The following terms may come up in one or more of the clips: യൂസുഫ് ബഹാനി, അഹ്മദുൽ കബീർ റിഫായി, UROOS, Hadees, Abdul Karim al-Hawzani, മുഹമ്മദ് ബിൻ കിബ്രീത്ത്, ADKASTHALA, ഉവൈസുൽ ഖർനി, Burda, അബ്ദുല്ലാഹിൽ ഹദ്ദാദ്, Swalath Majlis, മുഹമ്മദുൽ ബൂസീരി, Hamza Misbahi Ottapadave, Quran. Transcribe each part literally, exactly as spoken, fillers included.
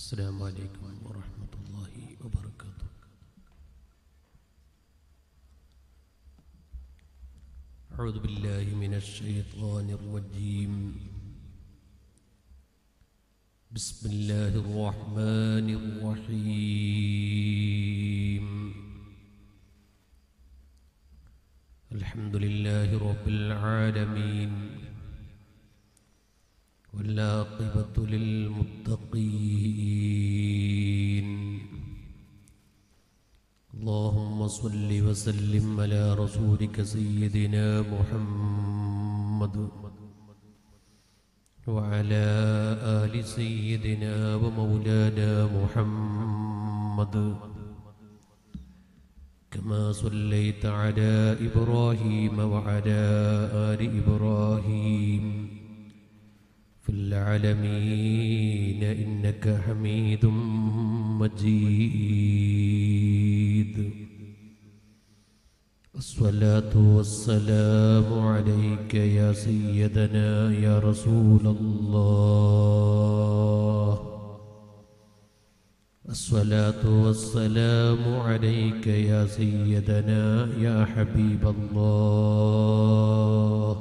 السلام عليكم ورحمة الله وبركاته أعوذ بالله من الشيطان الرجيم بسم الله الرحمن الرحيم الحمد لله رب العالمين والعاقبة للمتقين اللهم صل وسلم على رسولك سيدنا محمد وعلى آل سيدنا ومولانا محمد كما صليت على إبراهيم وعلى آل إبراهيم في العالمين إنك حميد مجيد الصلاة والسلام عليك يا سيدنا يا رسول الله الصلاة والسلام عليك يا سيدنا يا حبيب الله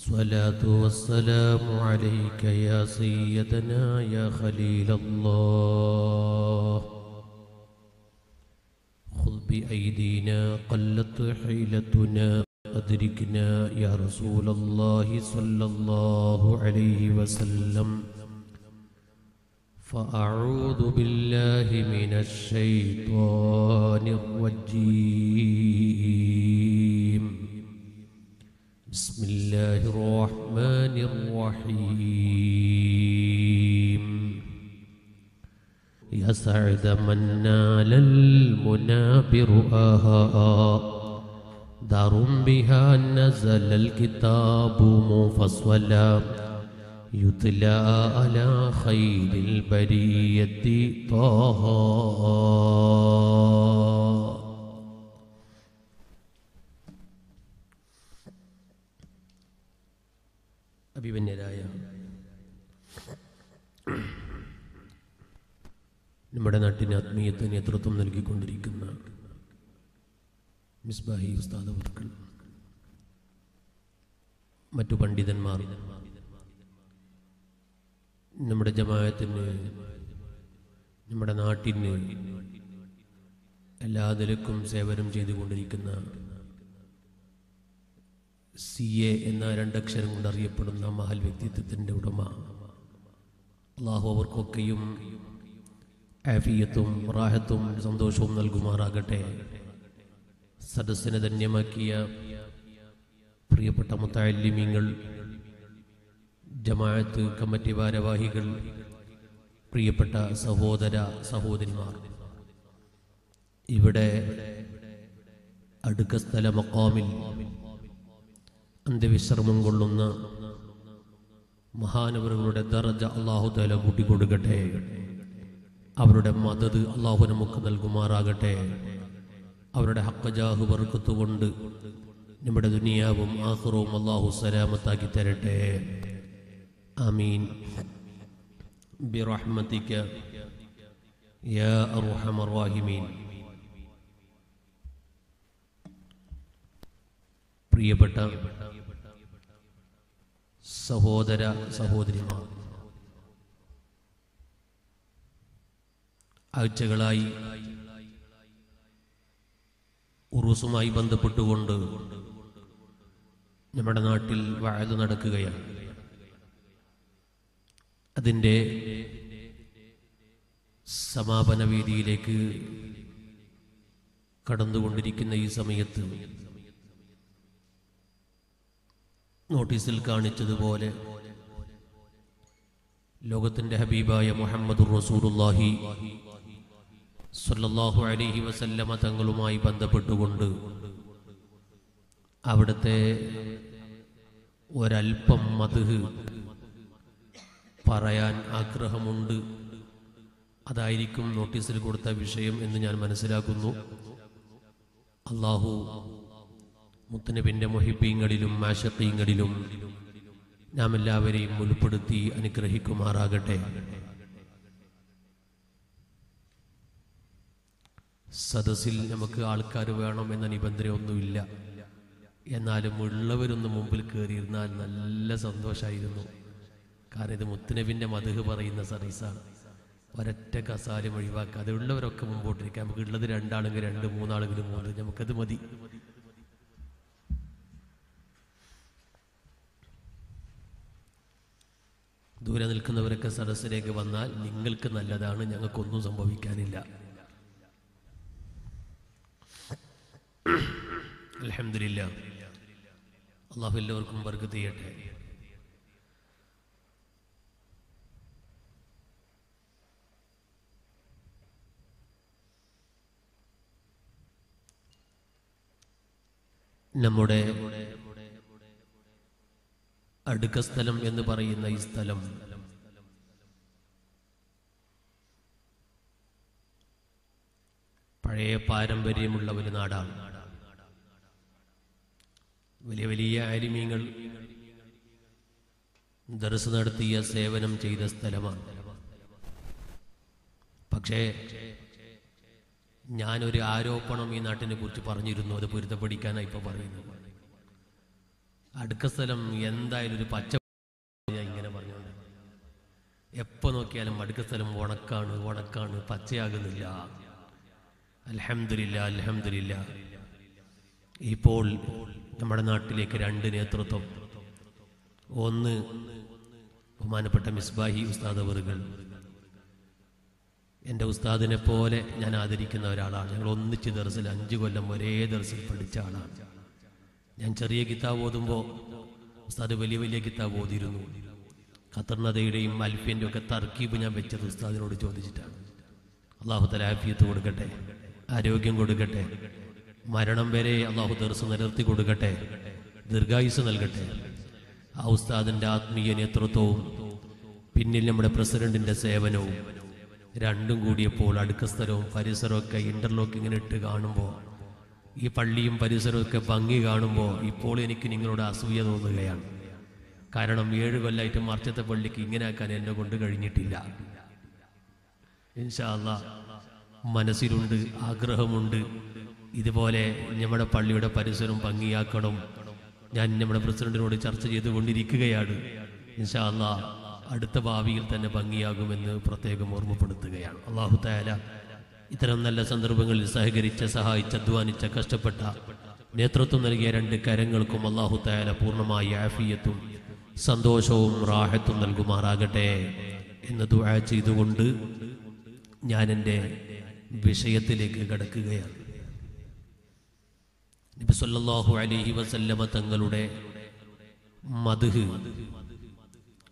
الصلاة والسلام عليك يا سيدنا يا خليل الله خذ بأيدينا قلت حيلتنا أدركنا يا رسول الله صلى الله عليه وسلم فأعوذ بالله من الشيطان الرجيم بسم الله الرحمن الرحيم يا سعد من نال المنى برؤاها دار بها نزل الكتاب مفصلا يتلى على خير البرية طه അഭിമന്യരായ നമ്മുടെ നാട്ടിന് ആത്മീയത്തിന് നേതൃത്വം നൽകിക്കൊണ്ടിരിക്കുന്ന മിസ്ബാഹി ഉസ്താദ് അവർകൾ മറ്റു പണ്ഡിതന്മാർ നമ്മുടെ ജമാഅത്തിന് നമ്മുടെ നാട്ടിന് എല്ലാ നിലക്കും സേവനം ചെയ്തുകൊണ്ടിരിക്കുന്ന സി എ എന്ന രണ്ടക്ഷരം കൊണ്ട് അറിയപ്പെടുന്ന മഹൽ വ്യക്തിത്വത്തിൻ്റെ ഉടമ അള്ളാഹു അവർക്കൊക്കെയും ആഫിയത്തും റാഹത്തും സന്തോഷവും നൽകുമാറാകട്ടെ. സദസ്സിനെ ധന്യമാക്കിയ പ്രിയപ്പെട്ട മുത്തഅല്ലിമീങ്ങൾ, ജമാഅത്ത് കമ്മിറ്റി ഭാരവാഹികൾ, പ്രിയപ്പെട്ട സഹോദര സഹോദരിമാർ, ഇവിടെ അടുക്കസ്ഥല മഖാമിൽ അന്ത്യവിശ്രമം കൊള്ളുന്ന മഹാനവറുകളുടെ ദർജ അള്ളാഹു തആല കൂട്ടിക്കൊടുക്കട്ടെ. അവരുടെ മദദ് അള്ളാഹു നമുക്ക് നൽകുമാറാകട്ടെ. അവരുടെ ഹഖ്ജാഹു ബർക്കത്തുകൊണ്ട് നമ്മുടെ ദുനിയാവും ആഖിറവും അള്ളാഹു സലാമത്താക്കി തരട്ടെ. ആമീൻ ബിറഹ്മതിക യാ അർഹമർ റഹീമീൻ. പ്രിയപ്പെട്ട സഹോദര സഹോദരിമാർ, ആഴ്ചകളായി ഉറൂസുമായി ബന്ധപ്പെട്ടുകൊണ്ട് നമ്മുടെ നാട്ടിൽ വഅദ് നടക്കുകയാണ്. അതിൻ്റെ സമാപന വേദിയിലേക്ക് കടന്നുകൊണ്ടിരിക്കുന്ന ഈ സമയത്ത് നോട്ടീസിൽ കാണിച്ചതുപോലെ ലോകത്തിൻ്റെ ഹബീബായ മുഹമ്മദ് റസൂലുള്ളാഹി സ്വല്ലല്ലാഹു അലൈഹി വസല്ലമ തങ്ങളുമായി ബന്ധപ്പെട്ടുകൊണ്ട് അവിടുത്തെ ഒരൽപ്പം മദ്ഹ് പറയാൻ ആഗ്രഹമുണ്ട്. അതായിരിക്കും നോട്ടീസിൽ കൊടുത്ത വിഷയം എന്ന് ഞാൻ മനസ്സിലാക്കുന്നു. അല്ലാഹു മുത്തനബിൻ്റെ മുഹിബീങ്ങളിലും ആശിഖീങ്ങളിലും നാം എല്ലാവരെയും ഉൾപ്പെടുത്തി അനുഗ്രഹിക്കുമാറാകട്ടെ. സദസ്സിൽ നമുക്ക് ആൾക്കാർ വേണമെന്ന നിബന്ധനയൊന്നുമില്ല. എന്നാലും ഉള്ളവരൊന്ന് മുമ്പിൽ കയറിയിരുന്നാൽ നല്ല സന്തോഷമായിരുന്നു. കാരണം ഇത് മുത്തുനബിൻ്റെ മദ്ഹ് പറയുന്ന സദസ്സാണ്. ഒരൊറ്റ കസാലും ഒഴിവാക്കുക. അത് ഉള്ളവരൊക്കെ മുമ്പോട്ടിരിക്കുക. നമുക്ക് ഉള്ളത് രണ്ടാളെങ്കിൽ രണ്ട്, മൂന്നാളെങ്കിലും മൂന്ന്, നമുക്കത് മതി. ദൂരെ നിൽക്കുന്നവരൊക്കെ സദസ്സിലേക്ക് വന്നാൽ നിങ്ങൾക്ക് നല്ലതാണ്, ഞങ്ങൾക്കൊന്നും സംഭവിക്കാനില്ല. അൽഹംദുലില്ലാഹ്, അല്ലാഹു എല്ലാവർക്കും ബർക്കത്ത് ചെയ്യട്ടെ. നമ്മുടെ അടുക്ക സ്ഥലം എന്ന് പറയുന്ന ഈ സ്ഥലം പഴയ പാരമ്പര്യമുള്ള ഒരു നാടാണ്. വലിയ വലിയ ആലിമീങ്ങൾ ദർസ് നടത്തിയ, സേവനം ചെയ്ത സ്ഥലമാണ്. പക്ഷേ ഞാനൊരു ആരോപണം ഈ നാട്ടിനെ കുറിച്ച് പറഞ്ഞിരുന്നു. അത് പൊരുത്തപ്പെടിക്കാനാണ് ഇപ്പോൾ പറയുന്നത്. അടുക്ക സ്ഥലം എന്തായാലും ഒരു പച്ച ഇങ്ങനെ പറഞ്ഞുകൊണ്ട് എപ്പോൾ നോക്കിയാലും അടുക്ക സ്ഥലം ഉണക്കാണ്, ഉണക്കാണ്, പച്ചയാകുന്നില്ല. അൽഹംദുലില്ലാ, അൽഹംദുലില്ലാ, ഇപ്പോൾ നമ്മുടെ നാട്ടിലേക്ക് രണ്ട് നേതൃത്വം. ഒന്ന് ബഹുമാനപ്പെട്ട മിസ്ബാഹി ഉസ്താദ് അവറുകൾ, എൻ്റെ ഉസ്താദിനെ പോലെ ഞാൻ ആദരിക്കുന്ന ഒരാളാണ്. ഞങ്ങൾ ഒന്നിച്ച് ദർസിൽ അഞ്ച് കൊല്ലം ഒരേ ദർസിൽ പഠിച്ച ആളാണ്. ഞാൻ ചെറിയ കിതാബ് ഓതുമ്പോൾ ഉസ്താദ് വലിയ വലിയ കിതാബ് ഓതിയിരുന്നു. ഖത്തർനദയുടെയും അൽഫിൻ്റെ ഒക്കെ തർക്കീബ് ഞാൻ വെച്ചത് ഉസ്താദിനോട് ചോദിച്ചിട്ടാണ്. അള്ളാഹു തആല ആഫിയത്ത് കൊടുക്കട്ടെ, ആരോഗ്യം കൊടുക്കട്ടെ, മരണം വരെ അള്ളാഹു ദർസ് നിലനിർത്തി കൊടുക്കട്ടെ, ദീർഘായുസ് നൽകട്ടെ. ആ ഉസ്താദിൻ്റെ ആത്മീയ നേതൃത്വവും പിന്നിൽ നമ്മുടെ പ്രസിഡന്റിൻ്റെ സേവനവും രണ്ടും കൂടിയപ്പോൾ അടുക്ക സ്ഥലവും പരിസരമൊക്കെ ഇൻ്റർലോക്ക് ഇങ്ങനെ ഇട്ട് കാണുമ്പോൾ, ഈ പള്ളിയും പരിസരമൊക്കെ ഭംഗി കാണുമ്പോൾ ഇപ്പോൾ എനിക്ക് നിങ്ങളോട് അസൂയ തോന്നുകയാണ്. കാരണം ഏഴ് കൊല്ലമായിട്ട് മർച്ചത്തെ പള്ളിക്ക് ഇങ്ങനെ ആക്കാൻ എന്നെ കൊണ്ട് കഴിഞ്ഞിട്ടില്ല. ഇൻഷാ അല്ലാഹ് മനസ്സിലുണ്ട്, ആഗ്രഹമുണ്ട്, ഇതുപോലെ നമ്മുടെ പള്ളിയുടെ പരിസരം ഭംഗിയാക്കണം. ഞാൻ നമ്മുടെ പ്രസിഡന്റിനോട് ചർച്ച ചെയ്തുകൊണ്ടിരിക്കുകയാണ്. ഇൻഷാ അല്ലാഹ് അടുത്ത ഭാവിയിൽ തന്നെ ഭംഗിയാകുമെന്ന് പ്രത്യേകം ഓർമ്മപ്പെടുത്തുകയാണ്. അല്ലാഹു തആല ഇത്തരം നല്ല സന്ദർഭങ്ങളിൽ സഹകരിച്ച, സഹായിച്ച, അധ്വാനിച്ച, കഷ്ടപ്പെട്ട, നേതൃത്വം നൽകിയ രണ്ട് കരങ്ങൾക്കും അല്ലാഹു തആല പൂർണ്ണമായ ആഫിയത്തും സന്തോഷവും റാഹത്തും നൽകുമാറാകട്ടെ എന്ന് ദുആ ചെയ്തുകൊണ്ട് ഞാൻ എൻ്റെ വിഷയത്തിലേക്ക് കടക്കുകയാണ്. നബി സല്ലല്ലാഹു അലൈഹി വസല്ലമ തങ്ങളുടെ മദ്ഹ്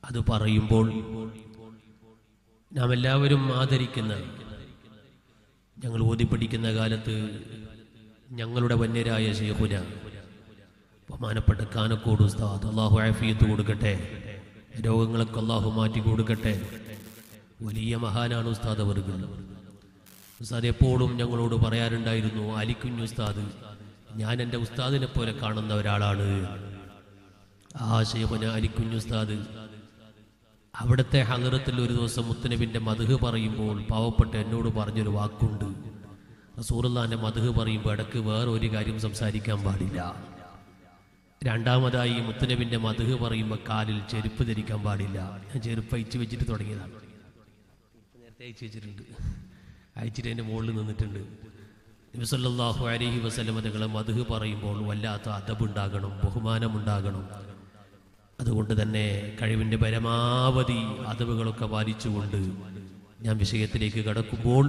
അത് പറയുമ്പോൾ നാം എല്ലാവരും ആദരിക്കുന്ന, ഞങ്ങൾ ഓതിപ്പിടിക്കുന്ന കാലത്ത് ഞങ്ങളുടെ വന്യരായ ശൈഖുന ബഹുമാനപ്പെട്ട കാനക്കോട് ഉസ്താദ്, അല്ലാഹു ആഫിയത്ത് കൊടുക്കട്ടെ, രോഗങ്ങളൊക്കെ അല്ലാഹു മാറ്റി കൊടുക്കട്ടെ, വലിയ മഹാനാണ് ഉസ്താദ് അവറുകൾ. ഉസ്താദ് എപ്പോഴും ഞങ്ങളോട് പറയാറുണ്ടായിരുന്നു, അലിക്കുഞ്ഞു ഉസ്താദ് ഞാൻ എൻ്റെ ഉസ്താദിനെ പോലെ കാണുന്ന ഒരാളാണ്. ആ ശൈഖുന അലിക്കുഞ്ഞു ഉസ്താദ് അവിടുത്തെ ഹളറത്തിൽ ഒരു ദിവസം മുത്തുനബിൻ്റെ മദ്ഹ് പറയുമ്പോൾ പാവപ്പെട്ട് എന്നോട് പറഞ്ഞൊരു വാക്കുണ്ട്. റസൂലുള്ളാഹിൻ്റെ മദ്ഹ് പറയുമ്പോൾ ഇടയ്ക്ക് വേറെ ഒരു കാര്യം സംസാരിക്കാൻ പാടില്ല. രണ്ടാമതായി മുത്തുനബിൻ്റെ മദ്ഹ് പറയുമ്പോൾ കാലിൽ ചെരുപ്പ് ധരിക്കാൻ പാടില്ല. ഞാൻ ചെരുപ്പ് അയച്ചു വെച്ചിട്ട് തുടങ്ങിയതാണ്. നേരത്തെ അയച്ചു വെച്ചിട്ടുണ്ട്, അയച്ചിട്ട് എൻ്റെ മുകളിൽ നിന്നിട്ടുണ്ട്. നബി സല്ലല്ലാഹു അലൈഹി വസല്ലം തങ്ങളെ മദ്ഹ് പറയുമ്പോൾ വല്ലാത്ത അദബുണ്ടാകണം, ബഹുമാനമുണ്ടാകണം. അതുകൊണ്ട് തന്നെ കഴിവിൻ്റെ പരമാവധി അദബുകളൊക്കെ പാലിച്ചുകൊണ്ട് ഞാൻ വിഷയത്തിലേക്ക് കടക്കുമ്പോൾ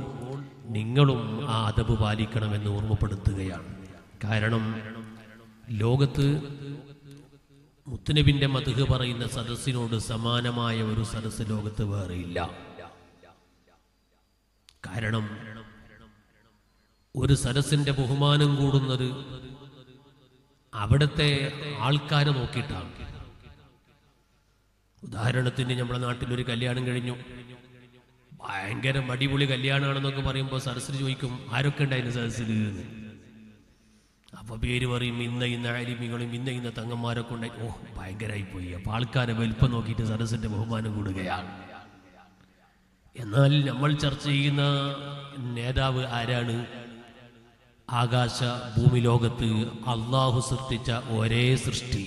നിങ്ങളും ആ അദബ് പാലിക്കണമെന്ന് ഓർമ്മപ്പെടുത്തുകയാണ്. കാരണം ലോകത്ത് മുത്തുനബിൻ്റെ മദ്ഹ് പറയുന്ന സദസ്സിനോട് സമാനമായ ഒരു സദസ്സ് ലോകത്ത് വേറെയില്ല. കാരണം ഒരു സദസ്സിൻ്റെ ബഹുമാനം കൂടുന്നത് അവിടുത്തെ ആൾക്കാരെ നോക്കിയിട്ടാണ്. ഉദാഹരണത്തിന് നമ്മുടെ നാട്ടിലൊരു കല്യാണം കഴിഞ്ഞു, ഭയങ്കര അടിപൊളി കല്യാണമാണെന്നൊക്കെ പറയുമ്പോൾ സദസ്സിൽ ചോദിക്കും ആരൊക്കെ ഉണ്ടായിരുന്നു സദസ്സിൽ. ആ അപ്പോൾ പേര് പറയും ഇന്ന ഇന്ന അരിമികളും ഇന്ന ഇന്ന തങ്ങന്മാരൊക്കെ ഉണ്ടായി. ഓ ഭയങ്കരമായി പോയി. അപ്പോൾ ആൾക്കാരെ വലിപ്പം നോക്കിയിട്ട് സദസ്സിൻ്റെ ബഹുമാനം കൂടുകയാണ്. എന്നാൽ നമ്മൾ ചർച്ച ചെയ്യുന്ന നേതാവ് ആരാണ്? ആകാശ ഭൂമി ലോകത്ത് അള്ളാഹു സൃഷ്ടിച്ച ഒരേ സൃഷ്ടി,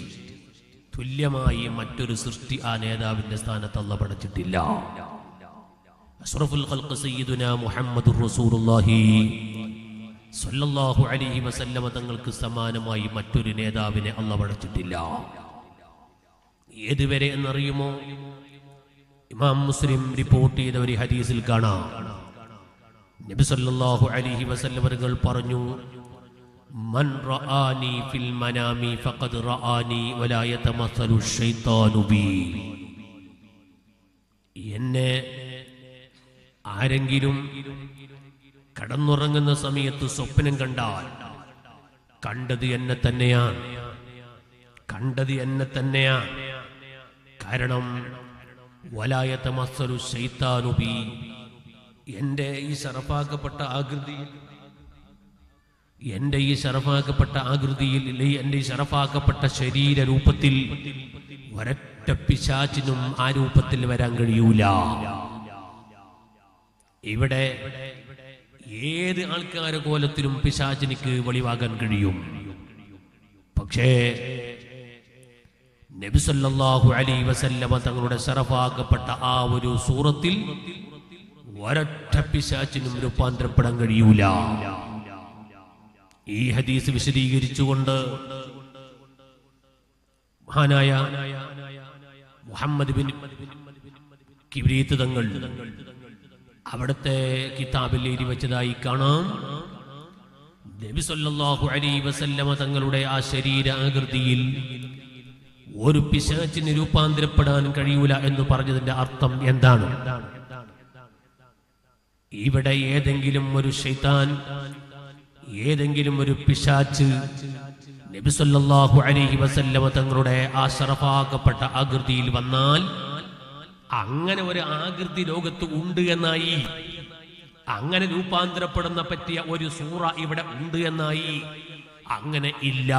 തുല്യമായി മറ്റൊരു സൃഷ്ടി ആ നേതാവിൻ്റെ സ്ഥാനത്ത് അള്ളാഹു പഠിച്ചിട്ടില്ല. അഷ്റഫുൽ ഖൽഖ് സയ്യിദുനാ മുഹമ്മദുർ റസൂലുള്ളാഹി സ്വല്ലല്ലാഹു അലൈഹി വസല്ലമ തങ്ങൾക്ക് സമാനമായി മറ്റൊരു നേതാവിനെ അള്ളാഹു പഠിച്ചിട്ടില്ല. ഏതുവരെ എന്നറിയുമോ? ഇമാം മുസ്ലിം റിപ്പോർട്ട് ചെയ്ത ഒരു ഹദീസിൽ കാണാം, നബി സല്ലല്ലാഹു അലൈഹി വസല്ലം അവർ പറഞ്ഞു, മൻ റആനി ഫിൽ മനാമി ഫഖദ് റആനി വലാ യതമസ്സലു ശൈത്താനു ബി. എന്നെ ആരെങ്കിലും കടന്നുറങ്ങുന്ന സമയത്ത് സ്വപ്നം കണ്ടാൽ കണ്ടത് എന്നെ തന്നെയാണ്, കണ്ടത് എന്നെ തന്നെയാണ്. കാരണം വലാ യതമസ്സലു ശൈത്താനു ബി, എൻ്റെ ഈ ശറഫാക്കപ്പെട്ട ആകൃതിയിൽ, എൻ്റെ ഈ ശറഫാക്കപ്പെട്ട ആകൃതിയിൽ, ഇല്ലെങ്കിൽ എൻ്റെ ഈ ശറഫാക്കപ്പെട്ട ശരീര രൂപത്തിൽ ഒരൊറ്റ പിശാചിനും ആ രൂപത്തിൽ വരാൻ കഴിയൂല. ഇവിടെ ഏത് ആൾക്കാരെ കോലത്തിലും പിശാചിനിക്ക് വെളിവാകാൻ കഴിയും. പക്ഷേ നബി സല്ലല്ലാഹു അലൈഹി വസല്ലമ തങ്ങളുടെ ശറഫാക്കപ്പെട്ട ആ ഒരു സൂറത്തിൽ ഒരൊറ്റ പിശാചിനും രൂപാന്തരപ്പെടാൻ കഴിയൂല. ഈ ഹദീസ് വിശദീകരിച്ചുകൊണ്ട് മഹാനായ മുഹമ്മദ് ബിൻ കിബ്രീത്ത് തങ്ങൾ അവിടുത്തെ കിതാബിൽ എഴുതി വെച്ചതായി കാണാം. നബി സല്ലല്ലാഹു അലൈഹി വസല്ലമ തങ്ങളുടെ ആ ശരീരാകൃതിയിൽ ഒരു പിശാചിന് രൂപാന്തരപ്പെടാൻ കഴിയൂല എന്ന് പറഞ്ഞതിന്റെ അർത്ഥം എന്താണ്? ഇവിടെ ഏതെങ്കിലും ഒരു ശൈത്താൻ, ഏതെങ്കിലും ഒരു പിശാച് നബി സല്ലല്ലാഹു അലൈഹി വസല്ലമ തങ്ങളുടെ ആ ശറഫാക്കപ്പെട്ട ആകൃതിയിൽ വന്നാൽ, അങ്ങനെ ഒരു ആകൃതി ലോകത്ത് ഉണ്ട് എന്നായി, അങ്ങനെ രൂപാന്തരപ്പെടുന്ന പറ്റിയ ഒരു സൂറ ഇവിടെ ഉണ്ട് എന്നായി, അങ്ങനെ ഇല്ല.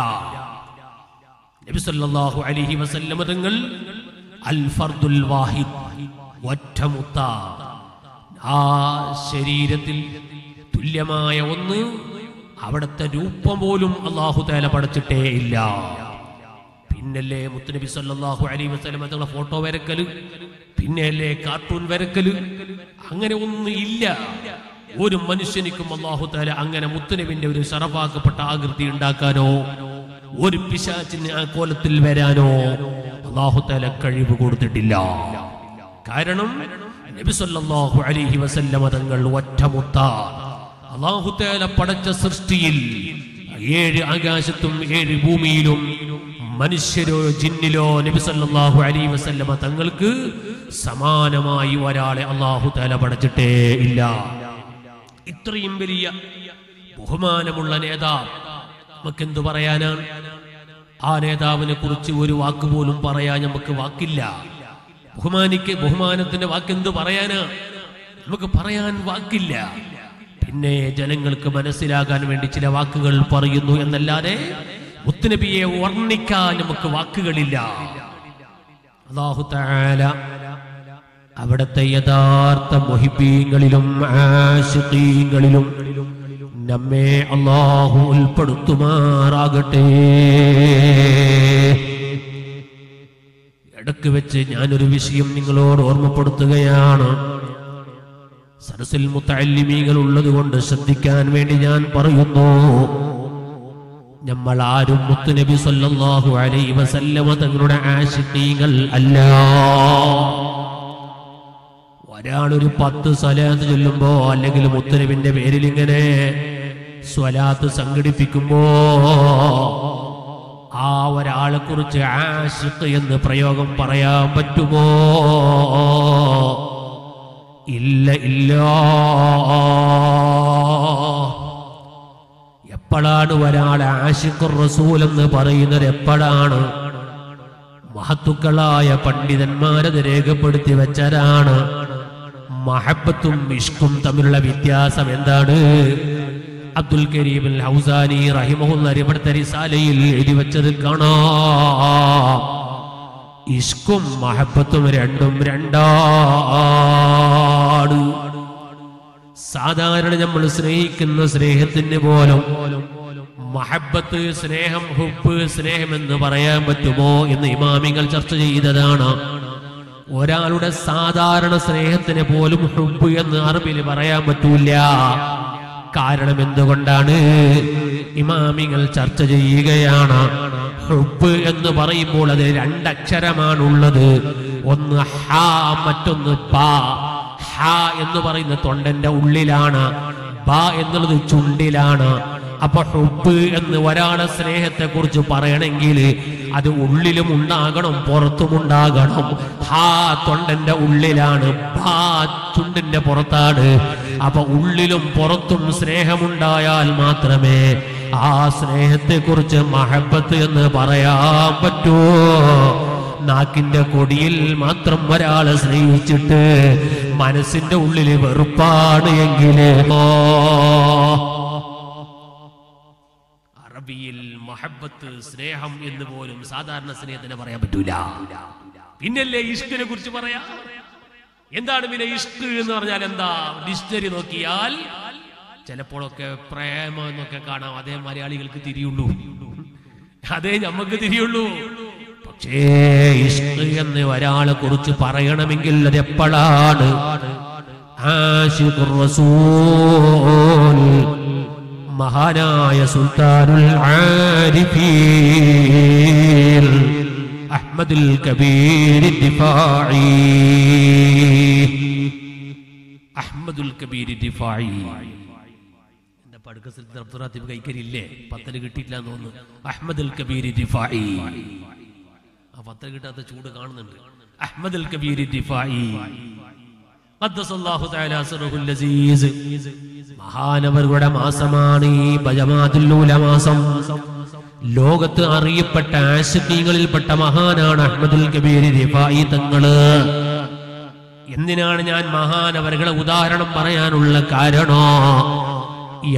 നബി സല്ലല്ലാഹു അലൈഹി വസല്ലമ തങ്ങൾ അൽ ഫർദുൽ വാഹിദ്, ഒറ്റമുത്ത ആ ശരീരത്തിൽ തുല്യമായ ഒന്ന്, അവിടുത്തെ രൂപം പോലും അള്ളാഹു തആല പഠിച്ചിട്ടേ ഇല്ല. പിന്നല്ലേ മുത്തുനബി സല്ലല്ലാഹു അലൈഹി വസല്ലം തങ്ങളുടെ ഫോട്ടോ വരക്കല്, പിന്നല്ലേ കാർട്ടൂൺ വരക്കല്, അങ്ങനെ ഒന്നും ഇല്ല. ഒരു മനുഷ്യനിക്കും അള്ളാഹു തആല അങ്ങനെ മുത്തുനബിന്റെ ഒരു ശറഫാക്കപ്പെട്ട ആകൃതി ഉണ്ടാക്കാനോ ഒരു പിശാചിന് ആ കോലത്തിൽ വരാനോ അള്ളാഹു തആല കഴിവ് കൊടുത്തിട്ടില്ല. കാരണം നബി സല്ലല്ലാഹു അലൈഹി വസല്ലം തങ്ങൾ ഒറ്റമുത്ത അല്ലാഹു തആല പടച്ച സൃഷ്ടിയിൽ ഏഴ് ആകാശത്തും ഏഴ് ഭൂമിയിലും മനുഷ്യരോ ജിന്നിലോ നബി സല്ലല്ലാഹു അലൈഹി വസല്ലം തങ്ങൾക്ക് സമാനമായി ഒരാളെ അല്ലാഹു തആല പടച്ചിട്ടേ ഇല്ല. ഇത്രയും വലിയ ബഹുമാനമുള്ള നേതാവ് നമുക്ക് എന്തു പറയാനാണ്? ആ നേതാവിനെ കുറിച്ച് ഒരു വാക്ക് പോലും പറയാൻ നമുക്ക് വാക്കില്ല. ബഹുമാനിക്ക് ബഹുമാനത്തിന്റെ വാക്കെന്ത് പറയാനാ? നമുക്ക് പറയാൻ വാക്കില്ല. പിന്നെ ജനങ്ങൾക്ക് മനസ്സിലാകാൻ വേണ്ടി ചില വാക്കുകൾ പറയുന്നു എന്നല്ലാതെ മുത്തുനബിയെ വർണ്ണിക്കാൻ നമുക്ക് വാക്കുകളില്ല. അല്ലാഹു തആല അവിടുത്തെ യഥാർത്ഥ മുഹിബീങ്ങളിലും ആശിഖീങ്ങളിലും നമ്മെ അല്ലാഹു ഉൾപ്പെടുത്തുമാറാകട്ടെ. ഇടക്ക് വെച്ച് ഞാനൊരു വിഷയം നിങ്ങളോട് ഓർമ്മപ്പെടുത്തുകയാണ്. സദസ്സിൽ മുത്തഅല്ലിമീങ്ങൾ ഉള്ളത് കൊണ്ട് ശ്രദ്ധിക്കാൻ വേണ്ടി ഞാൻ പറയുന്നു. നമ്മൾ ആരും മുത്തുനബി സല്ലല്ലാഹു അലൈഹി വസല്ലമ തങ്ങളുടെ ആശിഖീങ്ങൾ അല്ല. ഒരാളൊരു പത്ത് സ്വലാത്ത് ചൊല്ലുമ്പോ അല്ലെങ്കിൽ മുത്തുനബിന്റെ പേരിൽ ഇങ്ങനെ സ്വലാത്ത് സംഘടിപ്പിക്കുമ്പോ ആ ഒരാളെ കുറിച്ച് ആശിഖ് എന്ന് പ്രയോഗം പറയാൻ പറ്റുമോ? ഇല്ല, ഇല്ല. എപ്പോഴാണ് ഒരാൾ ആശിഖ് റസൂൽ എന്ന് പറയുന്നത്? എപ്പോഴാണ്? മഹത്തുക്കളായ പണ്ഡിതന്മാരത് രേഖപ്പെടുത്തി വെച്ചതാണ്. മഹബത്തും ഇഷ്കും തമ്മിലുള്ള വ്യത്യാസം എന്താണ്? Abdul Karim al-Hawzani rahimahullah reporter risaleyil എഴുതി വെച്ചത് കാണാം ഇഷ്കും മഹബ്ബത്തും രണ്ടും രണ്ടാണ് സാധാരണ നമ്മൾ സ്നേഹിക്കുന്ന സ്നേഹത്തിനെ പോലും മഹബ്ബത്ത് സ്നേഹം ഹുബ്ബ് സ്നേഹം എന്ന് പറയാൻ പറ്റുമോ എന്ന് ഇമാമികൾ ചർച്ച ചെയ്തതാണ് ഒരാളുടെ സാധാരണ സ്നേഹത്തിനെ പോലും ഹുബ്ബ് എന്ന് അറബിയിൽ പറയാൻ പറ്റില്ല കാരണം എന്തുകൊണ്ടാണ് ഇമാമികൾ ചർച്ച ചെയ്യുകയാണ് ഹുബ്ബ് എന്ന് പറയുമ്പോൾ അതിൽ രണ്ട് അക്ഷരമാണ് ഉള്ളത് ഒന്ന് ഹ മറ്റൊന്ന് പ ഹ എന്ന് പറയുന്നത് തൊണ്ടന്റെ ഉള്ളിലാണ് പ എന്നുള്ളത് ചുണ്ടിലാണ് അപ്പോ ഹുബ്ബ് എന്ന് വരാന സ്നേഹത്തെ കുറിച്ച് പറയണമെങ്കിൽ അത് ഉള്ളിലും ഉണ്ടാകണം പുറത്തും ഉണ്ടാകണം ഹാ തൊണ്ടന്റെ ഉള്ളിലാണ് ബാ ചുണ്ടിന്റെ പുറത്താണ് അപ്പോ ഉള്ളിലും പുറത്തും സ്നേഹമുണ്ടായാൽ മാത്രമേ ആ സ്നേഹത്തെ കുറിച്ച് മഹബ്ബത്ത് എന്ന് പറയാൻ പറ്റൂ നാക്കിന്റെ കൊടിയിൽ മാത്രം വരാളെ സ്നേഹിച്ചിട്ട് മനസ്സിന്റെ ഉള്ളിൽ വെറുപ്പാണ് എങ്കിൽ മഹബത്ത് സ്നേഹം എന്ന് പോലും സാധാരണ സ്നേഹത്തിന് പറയാൻ പറ്റൂല പിന്നല്ലേ ഇഷ്കിനെ കുറിച്ച് പറയാം എന്താണ് പിന്നെ ഇഷ്ക് എന്ന് പറഞ്ഞാൽ എന്താ ഡിക്ഷണറി നോക്കിയാൽ ചിലപ്പോഴൊക്കെ പ്രേമം എന്നൊക്കെ കാണാം അതേ മലയാളികൾക്ക് തിരിയുള്ളൂ അതേ നമുക്ക് തിരിയുള്ളൂ പക്ഷേ ഇഷ്ക് എന്ന് ഒരാളെ കുറിച്ച് പറയണമെങ്കിൽ അത് എപ്പോഴാണ് ആശിഖുർ റസൂൽ മഹാനായ സുൽത്താനുൽ ആരിഫീൻ അഹ്മദുൽ കബീർ ദിഫാഇ അഹ്മദുൽ കബീർ ദിഫാഇ എന്താ പടുക്കസൽ അബ്ദുൽ റഹീം കൈക്കരില്ലേ പത്തല് കിട്ടിയില്ല എന്ന് തോന്നുന്നു അഹ്മദുൽ കബീർ ദിഫാഇ ആ പത്തല് കിട്ടാത്ത ചൂട് കാണുന്നുണ്ട് അഹ്മദുൽ കബീർ ദിഫാഇ ഖദ്ദസല്ലാഹു തആല സറഹുൽ അസീസ് മഹാനവരുടെ മാസമാണ് ഈ ബജമാതുൽ ഉലമാസം ലോകത്ത് അറിയപ്പെട്ട ആശിഖീകളിൽപ്പെട്ട മഹാനാണ് അഹ്മദുൽ കബീർ റിഫായി തങ്ങൾ എന്തിനാണ് ഞാൻ മഹാനവരുടെ ഉദാഹരണം പറയാനുള്ള കാരണോ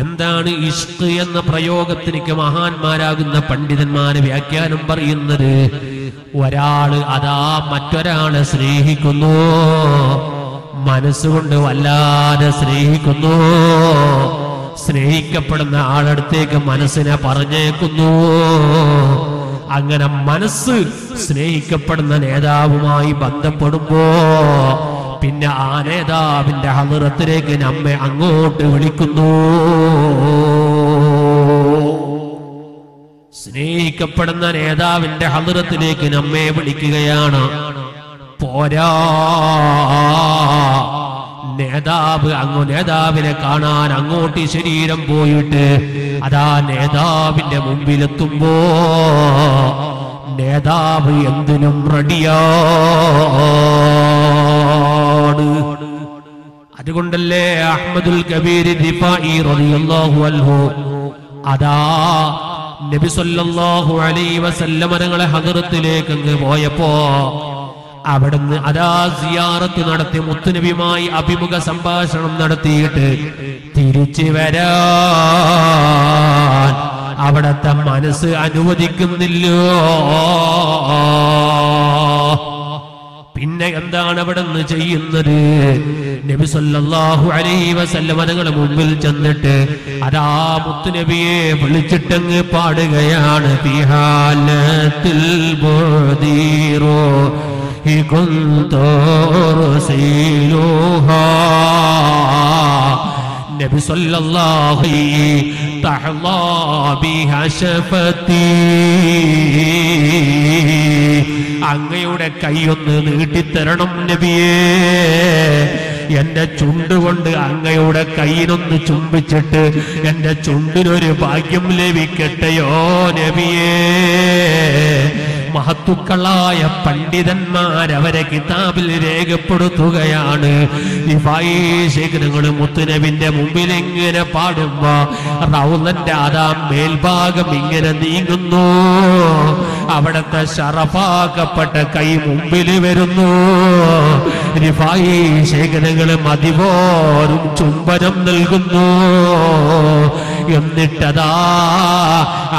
എന്താണ് ഇഷ്ക് എന്ന പ്രയോഗത്തിലേക്ക് മഹാന്മാരാകുന്ന പണ്ഡിതന്മാരെ വ്യാഖ്യാനം പറയുന്നത് ഒരാള് അതാ മറ്റൊരാളെ സ്നേഹിക്കുന്നു മനസ്സുകൊണ്ട് വല്ലാതെ സ്നേഹിക്കുന്നു സ്നേഹിക്കപ്പെടുന്ന ആളടുത്തേക്ക് മനസ്സിനെ പറഞ്ഞേക്കുന്നു അങ്ങനെ മനസ്സ് സ്നേഹിക്കപ്പെടുന്ന നേതാവുമായി ബന്ധപ്പെടുമ്പോ പിന്നെ ആ നേതാവിന്റെ ഹളറത്തിലേക്ക് നമ്മെ അങ്ങോട്ട് വിളിക്കുന്നു സ്നേഹിക്കപ്പെടുന്ന നേതാവിന്റെ ഹളറത്തിലേക്ക് നമ്മെ വിളിക്കുകയാണ് പോരാ നേതാവ് അങ്ങോ നേതാവിനെ കാണാൻ അങ്ങോട്ട് ശരീരം പോയിട്ട് അതാ നേതാവിന്റെ മുമ്പിലെത്തുമ്പോ നേതാവ് എന്തിനും റെഡിയാണ് അതുകൊണ്ടല്ലേ അഹ്മദുൽ കബീർ ദിഫാഇ റളിയല്ലാഹു അൻഹു അതാ നബി സല്ലല്ലാഹു അലൈഹി വസല്ലം തങ്ങളെ ഹദറത്തിലേക്ക് അങ്ങ് പോയപ്പോ അവിടുന്ന് അതാ സിയാറത്ത് നടത്തി മുത്തുനബിയുമായി അഭിമുഖ സംഭാഷണം നടത്തിയിട്ട് തിരിച്ചു വരാൻ അവിടത്തെ മനസ്സ് അനുവദിക്കുന്നില്ലോ പിന്നെ എന്താണ് അവിടുന്ന് ചെയ്യുന്നത് നബി സല്ലല്ലാഹു അലൈഹി വസല്ലം തങ്ങളുടെ മുമ്പിൽ ചെന്നിട്ട് അതാ മുത്തുനബിയെ വിളിച്ചിട്ടങ്ങ് പാടുകയാണ് ഫിഹാലത്തിൽ ബദീറോ നബി സല്ലല്ലാഹു തഅലാ ബിഹാ ശഫതി അങ്ങയുടെ കൈയൊന്ന് നീട്ടിത്തരണം നബിയേ എന്റെ ചുണ്ടുകൊണ്ട് അങ്ങയുടെ കൈയിനൊന്ന് ചുംബിച്ചിട്ട് എന്റെ ചുണ്ടിനൊരു ഭാഗ്യം ലഭിക്കട്ടെയോ നബിയേ മഹത്തുക്കളായ പണ്ഡിതന്മാരവരെ കിതാബിൽ രേഖപ്പെടുത്തുകയാണ് മുത്തുനബിന്റെ മുമ്പിൽ ഇങ്ങനെ പാടുമ്പോ റൗളന്റെ അതാ മേൽഭാഗം ഇങ്ങനെ നീങ്ങുന്നു അവിടത്തെ ശറഫാക്കപ്പെട്ട കൈ മുമ്പിൽ വരുന്നു റിഫായി ശേഖരങ്ങളും അതിപോലും ചുംബനം നൽകുന്നു എന്നിട്ടതാ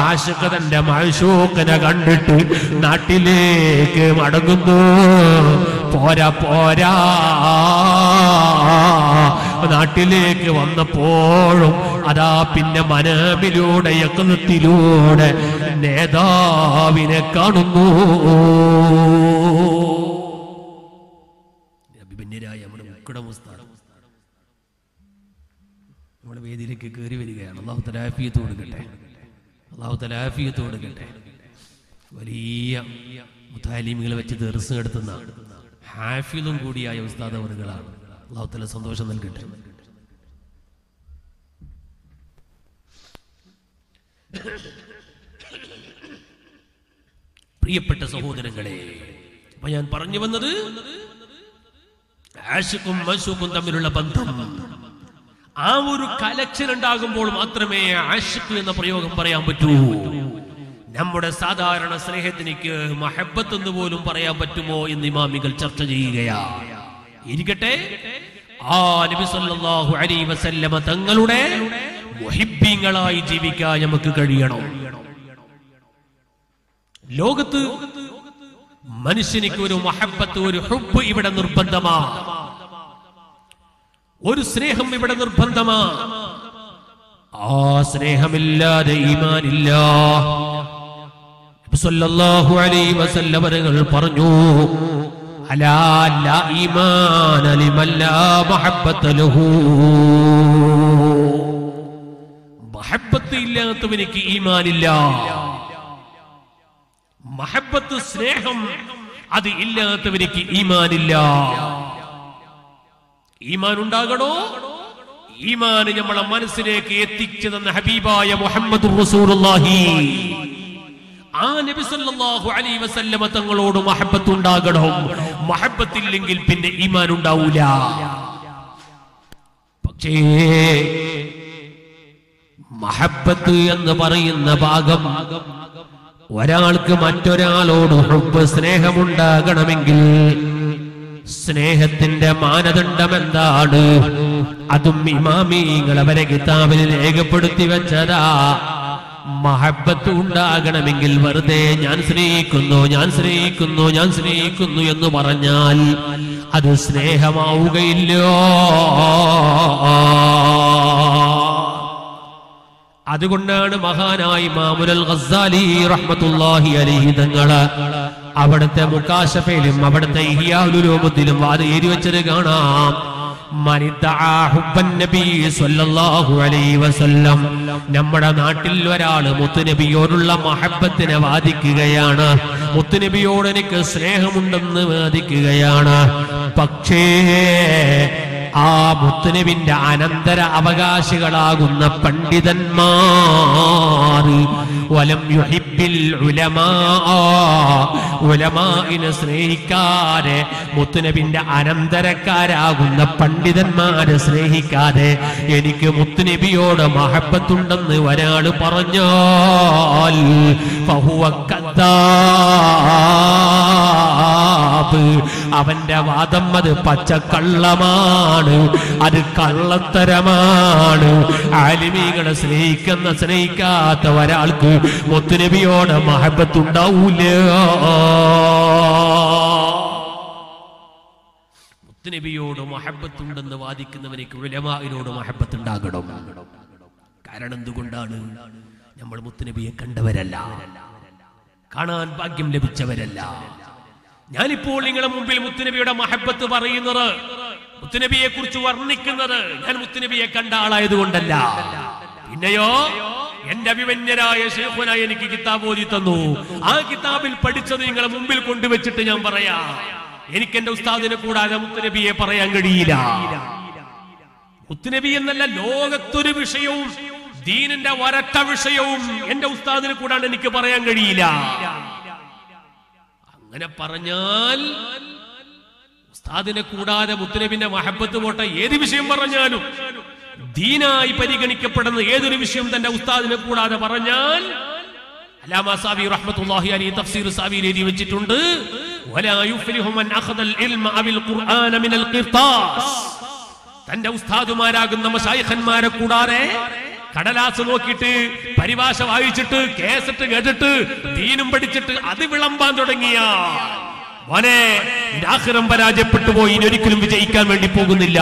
ആശിഖ് തന്റെ മഅ്ശൂഖിനെ കണ്ടിട്ട് നാട്ടിലേക്ക് മടങ്ങുന്നു. പോരാ പോരാ നാട്ടിലേക്ക് വന്നപ്പോഴും അതാ പിന്നെ മനമിലൂടെ യഖ്ലത്തിലൂടെ നേതാവിനെ കാണുന്നു. നമ്മുടെ വേദിയിലേക്ക് കയറി വരികയാണ്. അല്ലാഹു തആല ആഫിയത്ത് കൊടുക്കട്ടെ, അല്ലാഹു തആല ആഫിയത്ത് കൊടുക്കട്ടെ. വലിയ മുതാലിമികൾ വെച്ച് ദർസ് നടത്തുന്ന ഹാഫിളും കൂടിയായ ഉസ്താദ് അവറുകളാണ്. അല്ലാഹു തആല സന്തോഷം നൽകട്ടെ. പ്രിയപ്പെട്ട സഹോദരങ്ങളെ, അപ്പോൾ ഞാൻ പറഞ്ഞു വന്നത് ആശിഖും മഅ്ശൂഖും തമ്മിലുള്ള ബന്ധം. ആ ഒരു കലക്ഷൻ ഉണ്ടാകുമ്പോൾ മാത്രമേ ആശിഖ് എന്ന പ്രയോഗം പറയാൻ പറ്റൂ. നമ്മുടെ സാധാരണ സ്നേഹത്തിനിക്ക് മഹബത്ത് എന്ന് പോലും പറയാൻ പറ്റുമോ എന്ന് ഇമാമികൾ ചർച്ച ചെയ്യുകയാണ്. ഇരിക്കട്ടെ, ആ നബി സല്ലല്ലാഹു അലൈഹി വസല്ലമ തങ്ങളുടെ മുഹിബ്ബീങ്ങളായി ജീവിക്കാൻ നമുക്ക് കഴിയണം. ലോകത്ത് മനുഷ്യനിക്ക് ഒരു മഹബത്ത്, ഒരു ഹുബ്ബ് ഇവിടെ നിർബന്ധമാണ്, ഒരു സ്നേഹം ഇവിടെ നിർബന്ധമാണ്. ആ സ്നേഹമില്ലാതെ ഈമാനില്ല. നബി സല്ലല്ലാഹു അലൈഹി വസല്ലമ തങ്ങൾ പറഞ്ഞു, അലാ ലാ ഈമാന ലിമൻ ലാ മഹബ്ബത ലഹു. മഹബ്ബത്ത് ഇല്ലാത്തവനിക്ക് ഈമാനില്ല. മഹബ്ബത്ത്, സ്നേഹം അത് ഇല്ലാത്തവനിക്ക് ഈമാനില്ല. ഈമാൻ ഉണ്ടാകണോ? ഈമാൻ നമ്മളെ മനസ്സിലേക്ക് എത്തിച്ചു തന്ന ഹബീബായ മുഹമ്മദ് റസൂലുള്ളാഹി, ആ നബി സല്ലല്ലാഹു അലൈഹി വസല്ലമ തങ്ങളോട് മഹബ്ബത്ത് ഉണ്ടാകണം. മഹബ്ബത്ത് ഇല്ലെങ്കിൽ പിന്നെ ഈമാൻ ഉണ്ടാവൂല. പക്ഷേ മഹബ്ബത്ത് എന്ന് പറയുന്ന ഭാഗം ഒരാൾക്ക് മറ്റൊരാളോട് ഹുബ്ബ്, സ്നേഹമുണ്ടാകണമെങ്കിൽ സ്നേഹത്തിന്റെ മാനദണ്ഡം എന്താണ്? അതും ഇമാമിങ്ങൾ അവരെ കിതാബിൽ രേഖപ്പെടുത്തി വെച്ചതാ. മഹബത്ത് ഉണ്ടാകണമെങ്കിൽ വെറുതെ ഞാൻ സ്നേഹിക്കുന്നു, ഞാൻ സ്നേഹിക്കുന്നു, ഞാൻ സ്നേഹിക്കുന്നു എന്ന് പറഞ്ഞാൽ അത് സ്നേഹമാവുകയില്ല. അതുകൊണ്ടാണ് മഹാനായി ഇമാമുൽ ഗസ്സാലി റഹ്മത്തുള്ളാഹി അലൈഹി തങ്ങളെ അവിടുത്തെ മുകാശഫയിലും അവിടുത്തെ ഇഹ്യാഉൽ ഉലൂമിലും വാദം എഴുതി വെച്ചത് കാണാം. നമ്മുടെ നാട്ടിൽ ഒരാള് മുത്തുനബിയോടുള്ള മഹബത്തിനെ വാദിക്കുകയാണ്, മുത്തുനബിയോട് എനിക്ക് സ്നേഹമുണ്ടെന്ന് വാദിക്കുകയാണ്. പക്ഷേ ആ മുത്തുനബിന്റെ അനന്തര അവകാശികളാകുന്ന പണ്ഡിതന്മാർ ഉലമാഇനെ സ്നേഹിക്കാതെ, മുത്തുനബിന്റെ അനന്തരക്കാരാകുന്ന പണ്ഡിതന്മാരെ സ്നേഹിക്കാതെ എനിക്ക് മുത്തുനബിയോട് മഹബത്തുണ്ടെന്ന് ഒരാൾ പറഞ്ഞാൽ അവന്റെ വാദം അത് പച്ചക്കള്ളമാണ്, അത് കള്ളത്തരമാണ്. ആലിമീകളെ സ്നേഹിക്കുന്ന സ്നേഹിക്കാത്ത ഒരാൾക്ക് മുത്തുനബിയോട് മഹബത്ത് ഉണ്ടാവൂല. മുത്തുനബിയോട് മഹബത്തുണ്ടെന്ന് വാദിക്കുന്നവനിക്ക് ഉലമാഇനോട് മഹബത്ത് ഉണ്ടാകണം. കാരണം എന്തുകൊണ്ടാണ്? നമ്മൾ മുത്തുനബിയെ കണ്ടവരല്ല, കാണാൻ ഭാഗ്യം ലഭിച്ചവരല്ല. ഞാനിപ്പോൾ നിങ്ങളുടെ മുമ്പിൽ മുത്തുനബിയുടെ മഹബത്ത് പറയുന്നത്, മുത്തുനബിയെ കുറിച്ച് വർണ്ണിക്കുന്നത് ഞാൻ മുത്തുനബിയെ കണ്ട ആളായത് കൊണ്ടല്ല. പിന്നെയോ എന്റെ അഭിമന്യനായ ശൈഖുന എനിക്ക് കിതാബ് ഓതി തന്നു. ആ കിതാബിൽ പഠിച്ചത് നിങ്ങളെ മുമ്പിൽ കൊണ്ടുവച്ചിട്ട് ഞാൻ പറയാ, എനിക്ക് എന്റെ ഉസ്താദിനെ കൂടാതെ മുത്തുനബിയെ പറയാൻ കഴിയില്ല. മുത്തുനബി എന്നല്ല ലോകത്തൊരു വിഷയവും ദീനിന്റെ വരട്ട വിഷയവും എന്റെ ഉസ്താദിനെ കൂടാണ്ട് എനിക്ക് പറയാൻ കഴിയില്ല. അങ്ങനെ പറഞ്ഞാൽ ഉസ്താദിനെ കൂടാതെ മുത്തുനബിന്റെ മഹബത്ത് പോട്ട, ഏത് വിഷയം പറഞ്ഞാലും ദീനായി പരിഗണിക്കപ്പെടുന്ന ഏതൊരു വിഷയം തന്നെ ഉസ്താദിനെ കൂടാതെ പറഞ്ഞാൽ, അല്ലാമ സാവി റഹ്മത്തുള്ളാഹി അലൈഹി തഫ്സീർ സാവി എഴുതി വെച്ചിട്ടുണ്ട്, വലാ യുഫ്ലിഹു മൻ അഖദൽ ഇൽമ അവിൽ ഖുർആന മിനൽ ഖിർതാസ്. തന്റെ ഉസ്താദുമാരാകുന്ന മശായിഖന്മാരെ കൂടാതെ കടലാസ് നോക്കിയിട്ട് പരിഭാഷ വായിച്ചിട്ട് കേസറ്റ് കേട്ടിട്ട് ദീനും പഠിച്ചിട്ട് അത് വിളമ്പാൻ തുടങ്ങിയ മോനെ ആഖിറം പരാജയപ്പെട്ടു പോയി. ഇനി ഒരിക്കലും വിജയിക്കാൻ വേണ്ടി പോകുന്നില്ല.